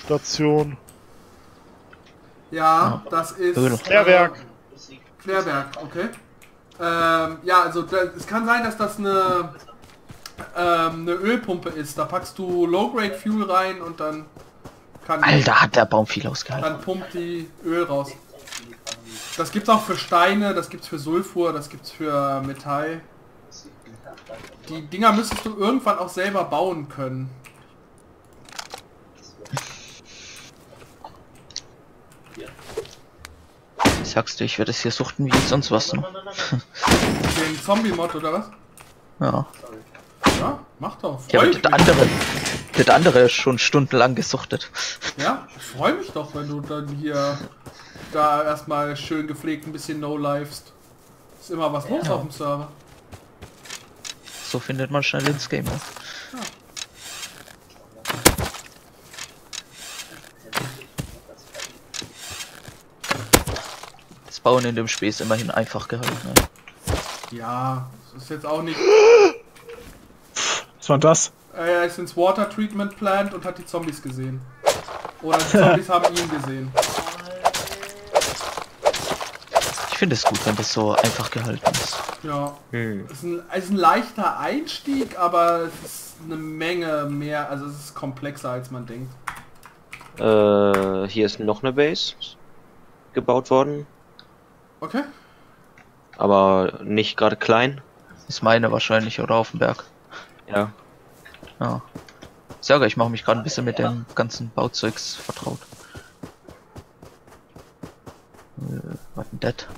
Pumpstation. Ja, das ist... Klärwerk. Klärwerk, okay. Ähm, ja, also da, es kann sein, dass das eine, ähm, eine Ölpumpe ist. Da packst du Low-Grade Fuel rein und dann kann... Alter, hat der Baum viel ausgehalten. Dann pumpt die Öl raus. Das gibt's auch für Steine, das gibt's für Sulfur, das gibt's für Metall. Die Dinger müsstest du irgendwann auch selber bauen können. Sagst du, ich werde es hier suchten wie sonst was. Ne? Den Zombie-Mod oder was? Ja. Ja, mach doch. Ja, der andere, der andere ist schon stundenlang gesuchtet. Ja, ich freue mich doch, wenn du dann hier da erstmal schön gepflegt ein bisschen no-lifest. Ist immer was los, ja, auf dem Server. So findet man schnell ins Game. Ne? Ja. Bauen in dem Spiel ist immerhin einfach gehalten. Ne? Ja, das ist jetzt auch nicht... Was war das? Er ist ins Water Treatment Plant und hat die Zombies gesehen. Oder die Zombies haben ihn gesehen. Ich finde es gut, wenn das so einfach gehalten ist. Ja, hm. es, ist ein, es ist ein leichter Einstieg, aber es ist eine Menge mehr, also es ist komplexer als man denkt. Äh, hier ist noch eine Base gebaut worden. Okay. Aber nicht gerade klein. Ist meine wahrscheinlich, oder auf dem Berg. Ja. Ja. Ich sage, ich mache mich gerade ein bisschen mit dem ganzen Bauzeugs vertraut. Äh, was denn das?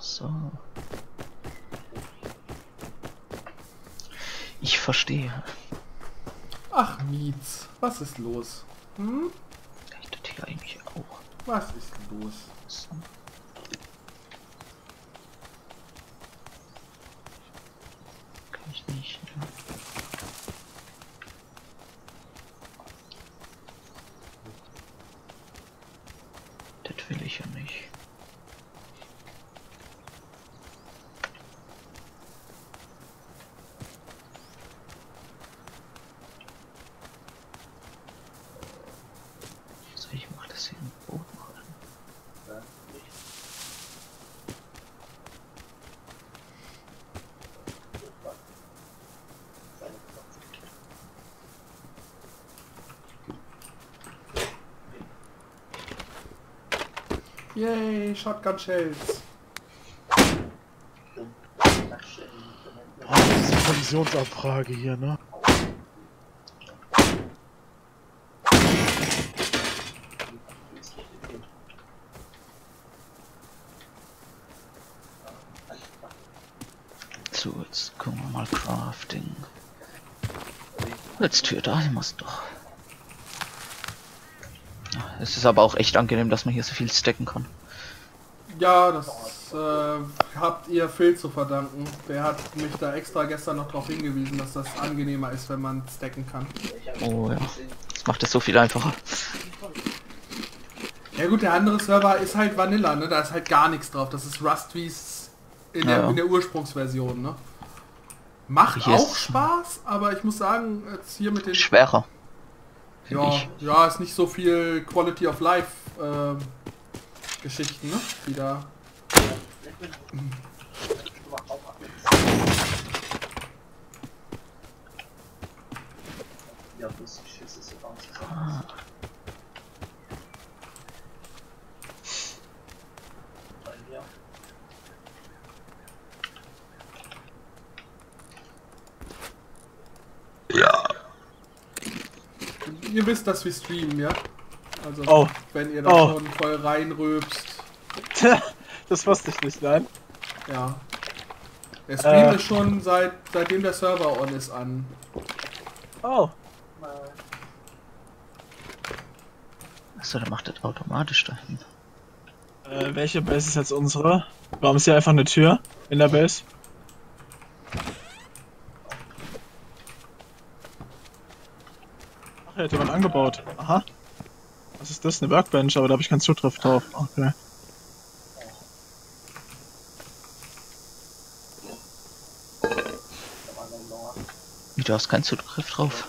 So. Ich verstehe. Ach, Mietz. Was ist los? Hm? Kann ich das hier eigentlich auch? Was ist los? Kann ich nicht. Ja. Das will ich ja nicht. So, ich mach das hier im Boden. Yay, Shotgun Shells. Boah, diese Provisionsabfrage hier, ne? Tools. Gucken wir mal, Crafting. Holztür, da muss doch. Es ist aber auch echt angenehm, dass man hier so viel stacken kann. Ja, das äh, habt ihr Phil zu verdanken. Der hat mich da extra gestern noch darauf hingewiesen, dass das angenehmer ist, wenn man stacken kann. Oh ja, das macht es so viel einfacher. Ja gut, der andere Server ist halt Vanilla, ne? Da ist halt gar nichts drauf. Das ist Rust wie's in der, ja. in der Ursprungsversion, ne? Macht hier auch Spaß, aber ich muss sagen, jetzt hier mit den... Schwerer. Ja, ja, ist nicht so viel Quality of Life äh, Geschichten, ne? Die da... Ah. Ihr wisst, dass wir streamen, ja? Also, oh. wenn ihr da oh. schon voll reinröbst. Das wusste ich nicht, nein. Ja. Der Stream äh. ist schon seit, seitdem der Server on ist an. Oh. Achso, der macht das automatisch dahin. Äh, welche Base ist jetzt unsere? Warum ist hier einfach eine Tür in der Base? Hätte man angebaut. Aha. Was ist das? Eine Workbench, aber da habe ich keinen Zugriff drauf. Okay. Du hast keinen Zugriff drauf.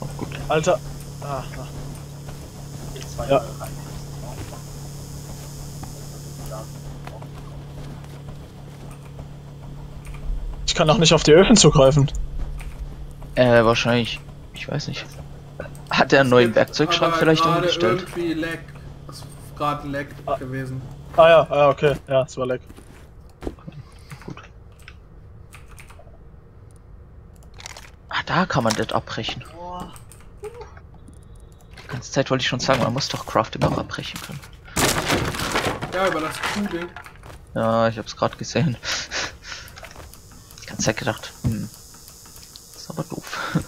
Oh, gut. Alter. Ah, ah. Ja. Ich kann auch nicht auf die Öfen zugreifen. Äh, wahrscheinlich. Ich weiß nicht. Hat er einen neuen Werkzeugschrank vielleicht umgestellt? Irgendwie Lag. Das ist gerade ein Lag ah. gewesen. Ah ja, ah, okay. Ja, es war Lag. Gut. Ah, da kann man das abbrechen. Die ganze Zeit wollte ich schon sagen, man muss doch Crafting auch abbrechen können. Ja, über das Kugel. Ja, ich hab's gerade gesehen. Die ganze Zeit gedacht, hm. Das ist aber doof.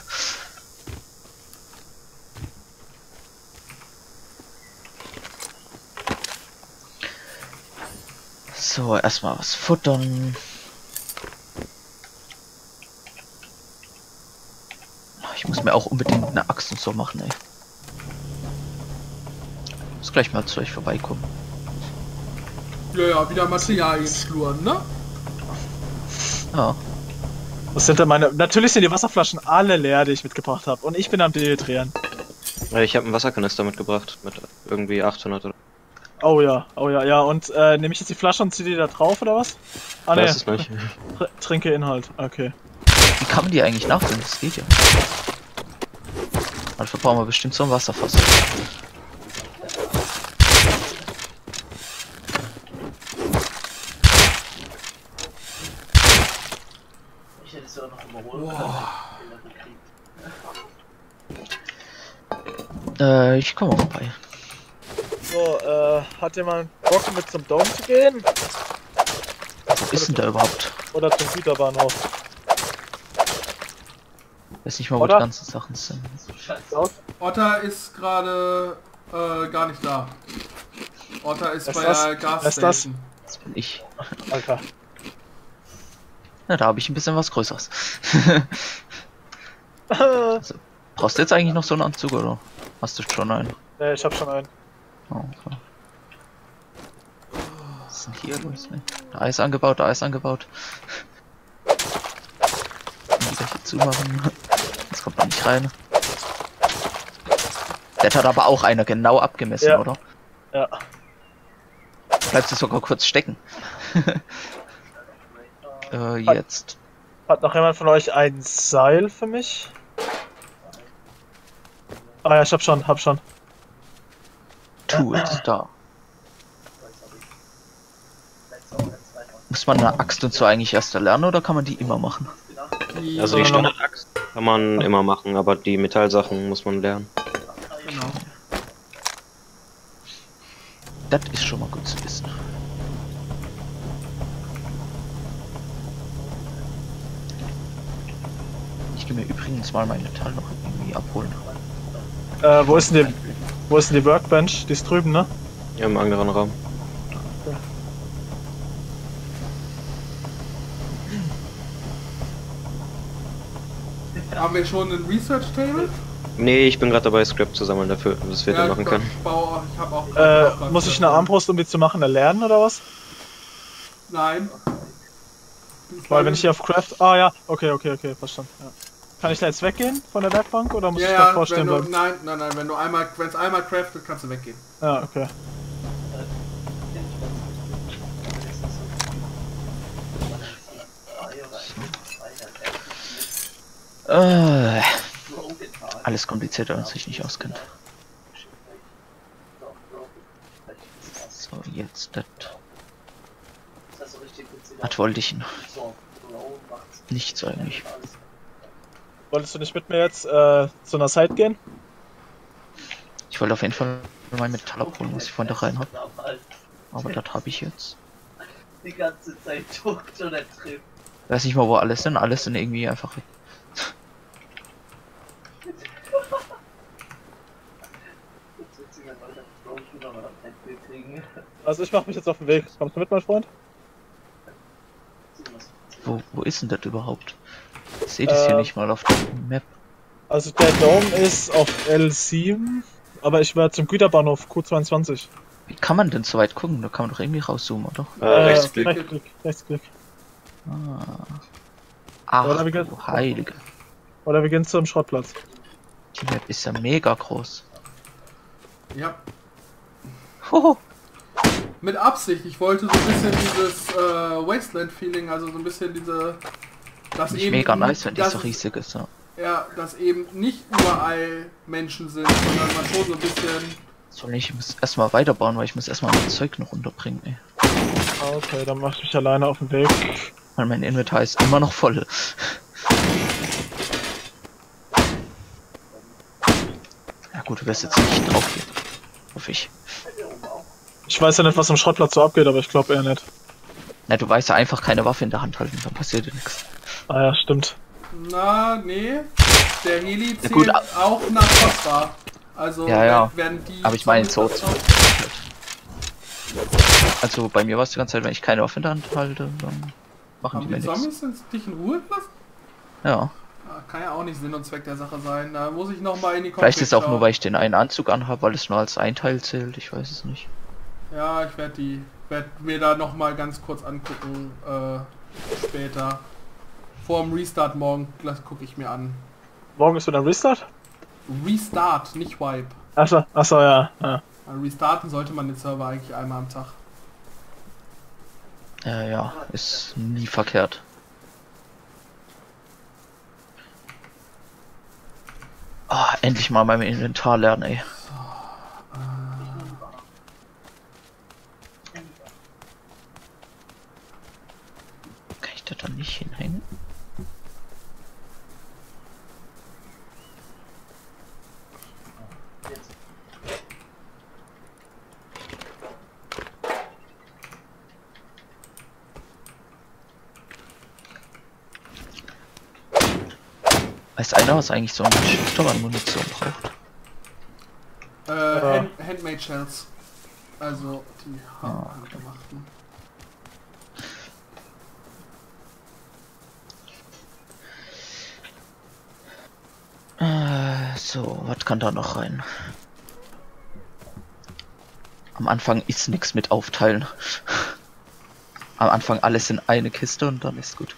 So, erstmal was futtern. Ich muss mir auch unbedingt eine Axt und so machen, ey. Ich muss gleich mal zu euch vorbeikommen. Ja, ja, wieder Materialien schluren, ne? Ja. Was sind denn meine... Natürlich sind die Wasserflaschen alle leer, die ich mitgebracht habe. Und ich bin am Dehydrieren. Ich habe einen Wasserkanister mitgebracht. Mit irgendwie achthundert oder... Oh ja, oh ja, ja, und äh, nehme ich jetzt die Flasche und ziehe die da drauf oder was? Ah, ne. Tr Trinke Inhalt, okay. Wie kann man die eigentlich nachfüllen? Das geht ja. Dafür brauchen wir bestimmt so ein Wasserfass. Ich hätte es ja noch überholen können. Äh, ich komme vorbei. So, äh, hat jemand Bock mit zum Dome zu gehen? Wo ist denn der überhaupt? Oder zum Güterbahnhof? Weiß nicht mal, wo die ganzen Sachen sind. Otter ist gerade äh, gar nicht da. Otter ist bei der Gasstation. Das bin ich. Alter. Na, da habe ich ein bisschen was Größeres. Also, brauchst du jetzt eigentlich noch so einen Anzug oder hast du schon einen? Ne, ich habe schon einen. Oh, okay. Was ist denn hier los? Da ist angebaut, da ist angebaut. Wieder hier zumachen. Jetzt kommt man nicht rein. Das hat aber auch einer genau abgemessen, ja. Oder? Ja. Bleibst du sogar kurz stecken. äh, jetzt. Hat, hat noch jemand von euch ein Seil für mich? Ah ja, ich hab schon, hab schon. Tools, da. Muss man eine Axt und so eigentlich erst erlernen oder kann man die immer machen? Also die Standard-Axt kann man immer machen, aber die Metallsachen muss man lernen. Genau. Das ist schon mal gut zu wissen. müsste mir übrigens mal mein Metall noch irgendwie abholen. Äh, wo ist denn die, wo ist denn die Workbench? Die ist drüben, ne? Ja, im anderen Raum. Haben wir schon einen Research Table? Nee, ich bin gerade dabei, Scrap zu sammeln dafür, was wir ja, dann machen können. Baue, ich hab auch äh, Auftrag, muss ich eine Armbrust, um die zu machen, erlernen oder was? Nein. Weil wenn ich hier auf Craft... Ah ja, okay, okay, okay, verstanden. Ja. Kann ich da jetzt weggehen von der Werkbank oder muss ja, ich da vorstellen bleiben? Nein, nein, nein, wenn du einmal, wenn es einmal craftet, kannst du weggehen. Ja, okay. Uh, alles komplizierter, als ich nicht auskennt. So, jetzt das. Was wollte ich denn? Nichts eigentlich. Wolltest du nicht mit mir jetzt äh, zu einer Site gehen? Ich wollte auf jeden Fall mein Metall abholen, was ich vorhin da rein habe. Aber das habe ich jetzt. Die ganze Zeit tuckt oder trifft. Weiß nicht mal, wo alles sind. Alles sind irgendwie einfach weg. Also ich mache mich jetzt auf den Weg. Kommst du mit, mein Freund? Wo, wo ist denn das überhaupt? Ich sehe das äh, hier nicht mal auf der Map. Also der Dome ist auf L sieben, aber ich werde zum Güterbahnhof Q zweiundzwanzig. Wie kann man denn so weit gucken? Da kann man doch irgendwie rauszoomen, oder? Äh, Rechtsklick. Rechtsklick. Rechtsklick. Ah. Ach, oder wir gehen, du Heilige. Oder wir gehen zum Schrottplatz. Die Map ist ja mega groß. Ja. Hoho. Mit Absicht, ich wollte so ein bisschen dieses äh, Wasteland-Feeling, also so ein bisschen diese... Das ist mega nice, wenn das so riesig ist, ja. Ja, dass eben nicht überall Menschen sind, sondern man schon so ein bisschen... Soll ich, ich muss erstmal weiterbauen, weil ich muss erstmal mein Zeug noch runterbringen, ey. Okay, dann mach ich mich alleine auf den Weg. Weil mein Inventar ist immer noch voll. Ja gut, du wirst jetzt nicht drauf gehen. Hoffe ich. Ich weiß ja nicht, was am Schrottplatz so abgeht, aber ich glaube eher nicht. Na, du weißt ja einfach keine Waffe in der Hand halten, dann passiert dir nichts. Ah ja, stimmt. Na, nee. Der Heli zählt gut, auch nach Costa. Also ja, ja. Werden die... Aber ich meine so. Also bei mir war es die ganze Zeit, wenn ich keine Waffe in der Hand halte, dann machen die mir nichts. Haben die Zombies jetzt dich in Ruhe lassen? Ja. Kann ja auch nicht Sinn und Zweck der Sache sein, da muss ich nochmal in die Kommentare. Vielleicht ist es auch nur, weil ich den einen Anzug anhabe, weil es nur als ein Teil zählt, ich weiß es nicht. Ja, ich werde die werd mir da nochmal ganz kurz angucken, äh, später. Vor dem Restart morgen, das gucke ich mir an. Morgen ist wieder ein Restart? Restart, nicht Wipe. Achso, achso, ja, ja. Restarten sollte man den Server eigentlich einmal am Tag. Ja, ja, ist nie verkehrt. Oh, endlich mal mein Inventar lernen, ey. Kann ich da dann nicht hinhängen? Weiß einer, was eigentlich so eine Stoffmunition braucht? Äh, ja. hand Handmade Shells. Also die handgemachten. Ah, okay. äh, so, was kann da noch rein? Am Anfang ist nichts mit aufteilen. Am Anfang alles in eine Kiste und dann ist gut.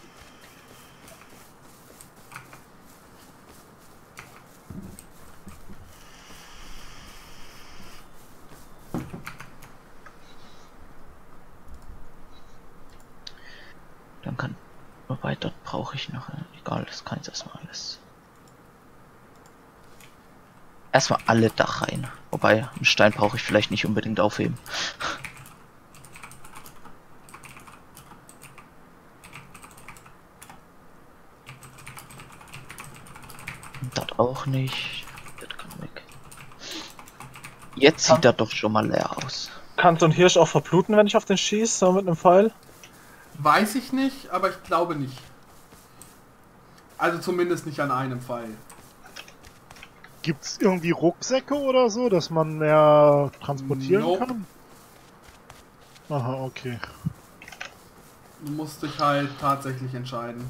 Erstmal alle Dach rein. Wobei, einen Stein brauche ich vielleicht nicht unbedingt aufheben. Das auch nicht. Das kann weg. Jetzt sieht das doch schon mal leer aus. Kann so ein Hirsch auch verbluten, wenn ich auf den schieße, so mit einem Pfeil? Weiß ich nicht, aber ich glaube nicht. Also zumindest nicht an einem Pfeil. Gibt's irgendwie Rucksäcke oder so, dass man mehr transportieren nope. kann? Aha, okay. Du musst dich halt tatsächlich entscheiden.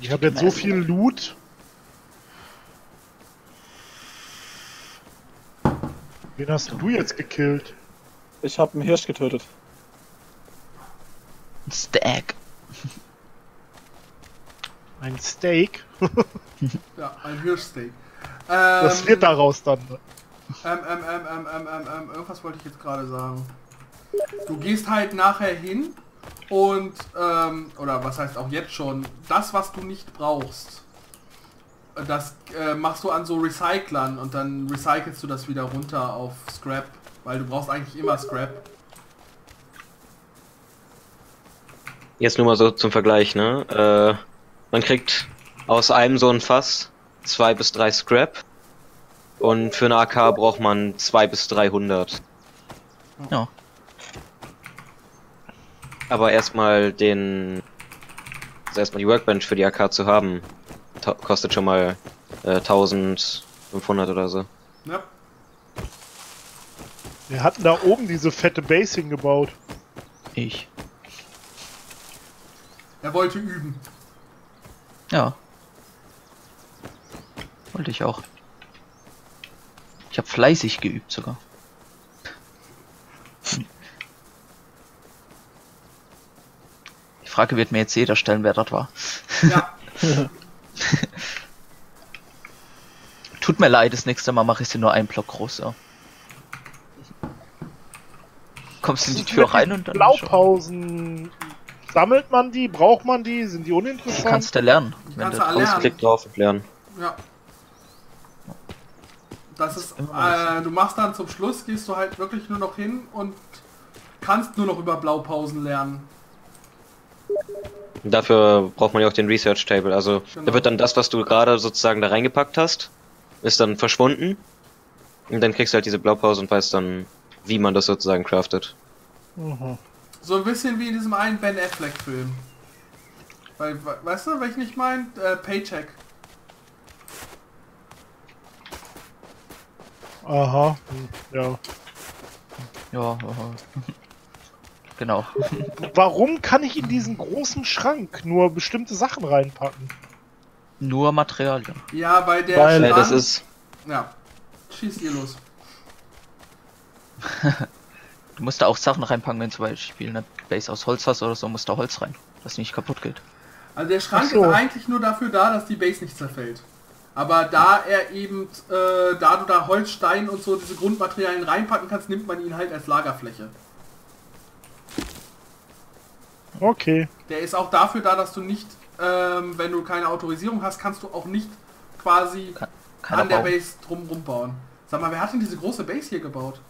Ich habe jetzt so viel Loot. Wen hast du jetzt gekillt? Ich habe einen Hirsch getötet. Ein Steak. Ein Steak? Ja, ein Hirschsteak. Was ähm, wird daraus dann? Ähm, ähm, ähm, ähm, ähm, ähm, irgendwas wollte ich jetzt gerade sagen. Du gehst halt nachher hin und, ähm, oder was heißt auch jetzt schon, das, was du nicht brauchst, das äh, machst du an so Recyclern und dann recycelst du das wieder runter auf Scrap, weil du brauchst eigentlich immer Scrap. Jetzt nur mal so zum Vergleich, ne? Äh, man kriegt aus einem so ein Fass zwei bis drei Scrap und für eine A K braucht man zwei bis dreihundert. Ja. Aber erstmal den, also erstmal die Workbench für die A K zu haben, kostet schon mal äh, eintausendfünfhundert oder so. Ja. Wir hatten da oben diese fette Base hingebaut. Ich. Er wollte üben. Ja. Wollte ich auch. Ich habe fleißig geübt sogar. Die Frage wird mir jetzt jeder stellen, wer das war. Ja. Tut mir leid, das nächste Mal mache ich sie nur einen Block groß. Ja. Kommst du in die Tür rein und dann... Blaupausen... Sammelt man die? Braucht man die? Sind die uninteressant? Das kannst du lernen. Wenn du kommst, klick drauf und lernen. Ja. Das ist... Äh, du machst dann zum Schluss, gehst du halt wirklich nur noch hin und kannst nur noch über Blaupausen lernen. Dafür braucht man ja auch den Research Table, also genau. Da wird dann das, was du gerade sozusagen da reingepackt hast, ist dann verschwunden und dann kriegst du halt diese Blaupause und weißt dann, wie man das sozusagen craftet. Mhm. So ein bisschen wie in diesem einen Ben Affleck Film. Weil, weißt du, welchen ich meine? Äh, Paycheck. Aha, ja. Ja, aha. Genau. Warum kann ich in diesen großen Schrank nur bestimmte Sachen reinpacken? Nur Materialien. Ja, bei der weil Schrank... das ist... Ja. Schießt ihr los. Du musst da auch Sachen reinpacken, wenn zum Beispiel eine Base aus Holz hast oder so, musst da Holz rein, dass nicht kaputt geht. Also der Schrank so. Ist eigentlich nur dafür da, dass die Base nicht zerfällt. Aber da er eben, äh, da du da Holz, Stein und so diese Grundmaterialien reinpacken kannst, nimmt man ihn halt als Lagerfläche. Okay. Der ist auch dafür da, dass du nicht, ähm, wenn du keine Autorisierung hast, kannst du auch nicht quasi Kann, kann an der bauen. Base drum rumbauen. Sag mal, wer hat denn diese große Base hier gebaut?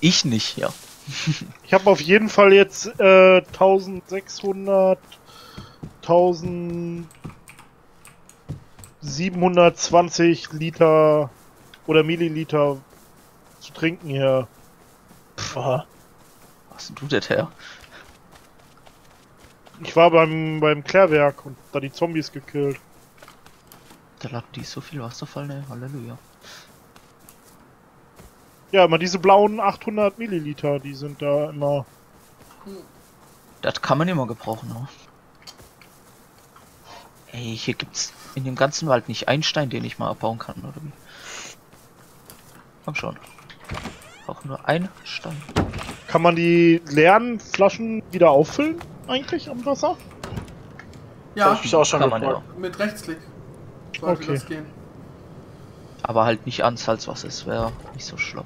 Ich nicht, ja. Ich habe auf jeden Fall jetzt äh, eintausendsechshundert, eintausendsiebenhundertzwanzig Liter oder Milliliter zu trinken hier. Pff, was hast du das her? Ich war beim beim Klärwerk und da die Zombies gekillt. Da lag die so viel Wasserfall, ne? Halleluja. Ja, immer diese blauen achthundert Milliliter, die sind da immer. Das kann man immer gebrauchen, ne? Ey, hier gibt's in dem ganzen Wald nicht einen Stein, den ich mal abbauen kann, oder wie? Komm schon. Auch nur ein Stein. Kann man die leeren Flaschen wieder auffüllen, eigentlich, am Wasser? Ja, ich mich auch schon kann man ja. Mit Rechtsklick. Sollte okay. Das gehen. Aber halt nicht an Salzwasser, es wäre nicht so schlimm.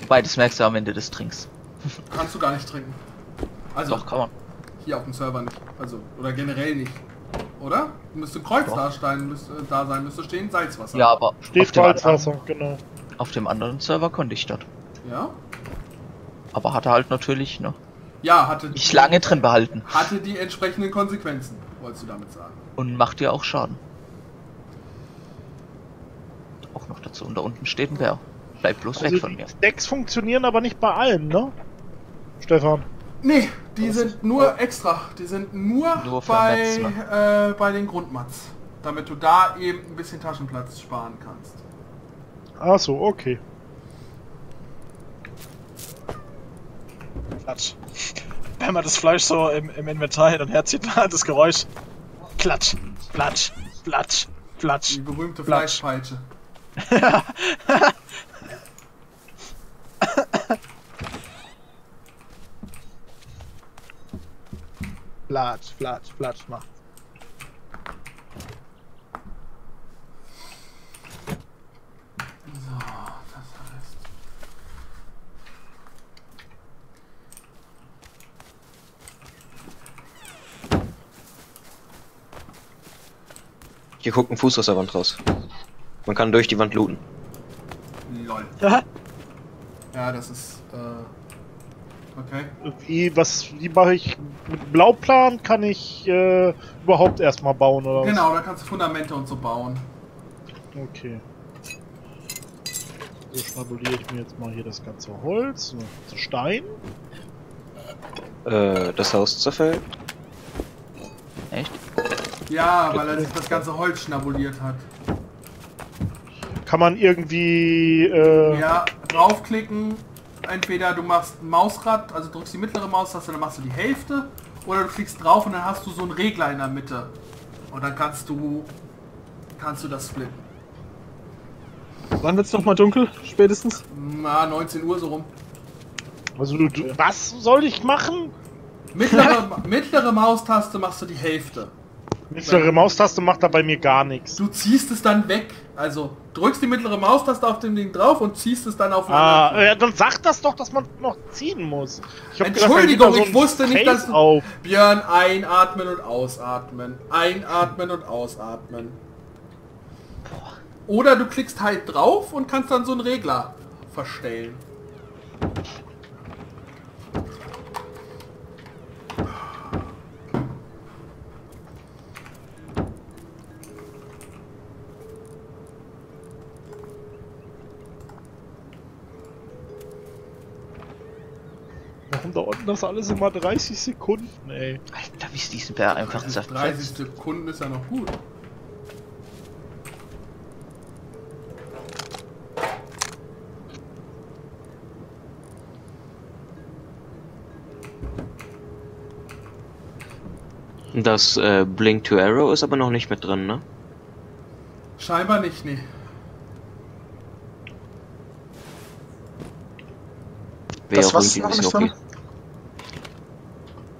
Wobei, das merkst du am Ende des Trinks. Kannst du gar nicht trinken. Also, doch, kann man. Hier auf dem Server nicht. Also, oder generell nicht. Oder? Müsste Kreuz da, stehen, müsste, da sein, müsste stehen Salzwasser. Ja, aber steht Salzwasser, genau. Auf dem anderen Server konnte ich das. Ja? Aber hatte halt natürlich, ne? Ja, hatte... Nicht lange drin behalten. Hatte die entsprechenden Konsequenzen, wolltest du damit sagen. Und macht dir auch Schaden. auch noch dazu. Und da unten steht ein Bär. Bleib bloß also weg von mir. Die Decks funktionieren aber nicht bei allen, ne? Stefan? Nee, die das sind nur extra. Die sind nur, nur bei, Netz, ne? äh, bei den Grundmats. Damit du da eben ein bisschen Taschenplatz sparen kannst. Ach so, okay. Klatsch. Wenn man das Fleisch so im, im Inventar hin und her zieht, das Geräusch. Klatsch, platsch, platsch, platsch. Die berühmte platsch. Fleischpeitsche. Platsch, platsch, platsch macht. Hier guckt ein Fuß aus der Wand raus. Man kann durch die Wand looten. Lol. Ja, ja das ist. Äh, okay. Wie, was, wie mache ich. Mit Blauplan kann ich äh, überhaupt erstmal bauen, oder? Genau, was? Da kannst du Fundamente und so bauen. Okay. So schnabuliere ich mir jetzt mal hier das ganze Holz, so Stein. Äh, das Haus zerfällt. Echt? Ja, weil er sich das ganze Holz schnabuliert hat. Kann man irgendwie... Äh ja, draufklicken. Entweder du machst Mausrad, also drückst die mittlere Maustaste, dann machst du die Hälfte. Oder du klickst drauf und dann hast du so einen Regler in der Mitte. Und dann kannst du... Kannst du das splitten. Wann wird's nochmal dunkel? Spätestens? Na, neunzehn Uhr so rum. Also du, du was soll ich machen? Mittlere, mittlere Maustaste machst du die Hälfte. Mittlere Maustaste macht da bei mir gar nichts. Du ziehst es dann weg. Also drückst die mittlere Maustaste auf dem Ding drauf und ziehst es dann auf den Ah, anderen. Ja, dann sagt das doch, dass man noch ziehen muss. Ich hab Entschuldigung, gedacht, ich so wusste nicht, dass du... Auf. Björn, einatmen und ausatmen. Einatmen und ausatmen. Oder du klickst halt drauf und kannst dann so einen Regler verstellen. Da unten das alles immer dreißig Sekunden, ey. Alter, wie ist diesen Bär einfach zerfetzt. dreißig Sekunden ist ja noch gut. Das äh, Blink to Arrow ist aber noch nicht mit drin, ne? Scheinbar nicht, ne. Wäre auch irgendwie ein bisschen okay.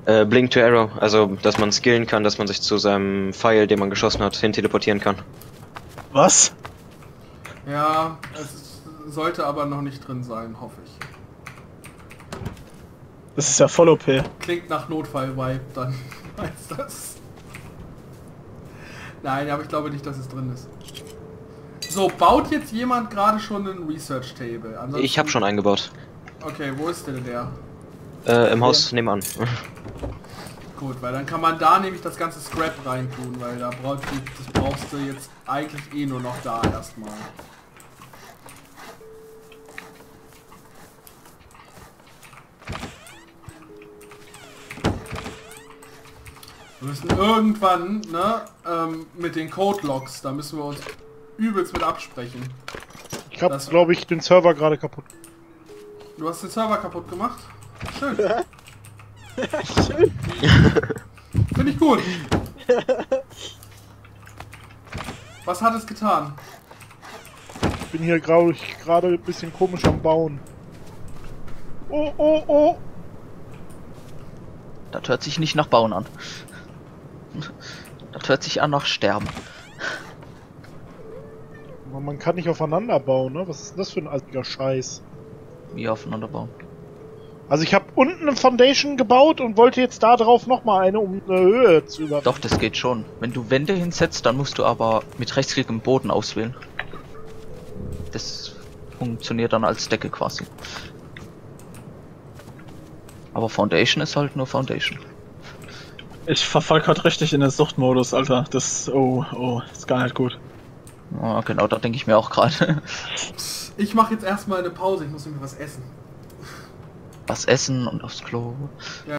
Äh, Blink to Arrow, also dass man skillen kann, dass man sich zu seinem Pfeil, den man geschossen hat, hin teleportieren kann. Was? Ja, es sollte aber noch nicht drin sein, hoffe ich. Das ist ja voll O P. Klingt nach Notfall-Vibe, dann heißt das. Nein, aber ich glaube nicht, dass es drin ist. So, baut jetzt jemand gerade schon einen Research Table? Ansonsten ich habe schon eingebaut. Okay, wo ist denn der? Äh, im Haus nebenan. Gut, weil dann kann man da nämlich das ganze Scrap rein tun, weil da brauchst du, das brauchst du jetzt eigentlich eh nur noch da erstmal. Wir müssen irgendwann, ne, ähm, mit den Code-Logs, da müssen wir uns übelst mit absprechen. Ich hab, glaube ich, den Server gerade kaputt. Du hast den Server kaputt gemacht? Schön. Schön. Finde ich gut. Was hat es getan? Ich bin hier gerade gerade ein bisschen komisch am Bauen. Oh, oh, oh. Das hört sich nicht nach Bauen an. Das hört sich an nach Sterben. Aber man kann nicht aufeinander bauen, ne? Was ist denn das für ein alter Scheiß? Wie aufeinander bauen. Also ich habe unten eine Foundation gebaut und wollte jetzt da drauf nochmal eine, um eine Höhe zu überwinden. Doch, das geht schon. Wenn du Wände hinsetzt, dann musst du aber mit Rechtsklick im Boden auswählen. Das funktioniert dann als Decke quasi. Aber Foundation ist halt nur Foundation. Ich verfall gerade richtig in den Suchtmodus, Alter. Das, oh, oh, ist gar nicht gut. Oh, genau, da denke ich mir auch gerade. Ich mache jetzt erstmal eine Pause, ich muss nämlich was essen. Was essen und aufs Klo. Ja.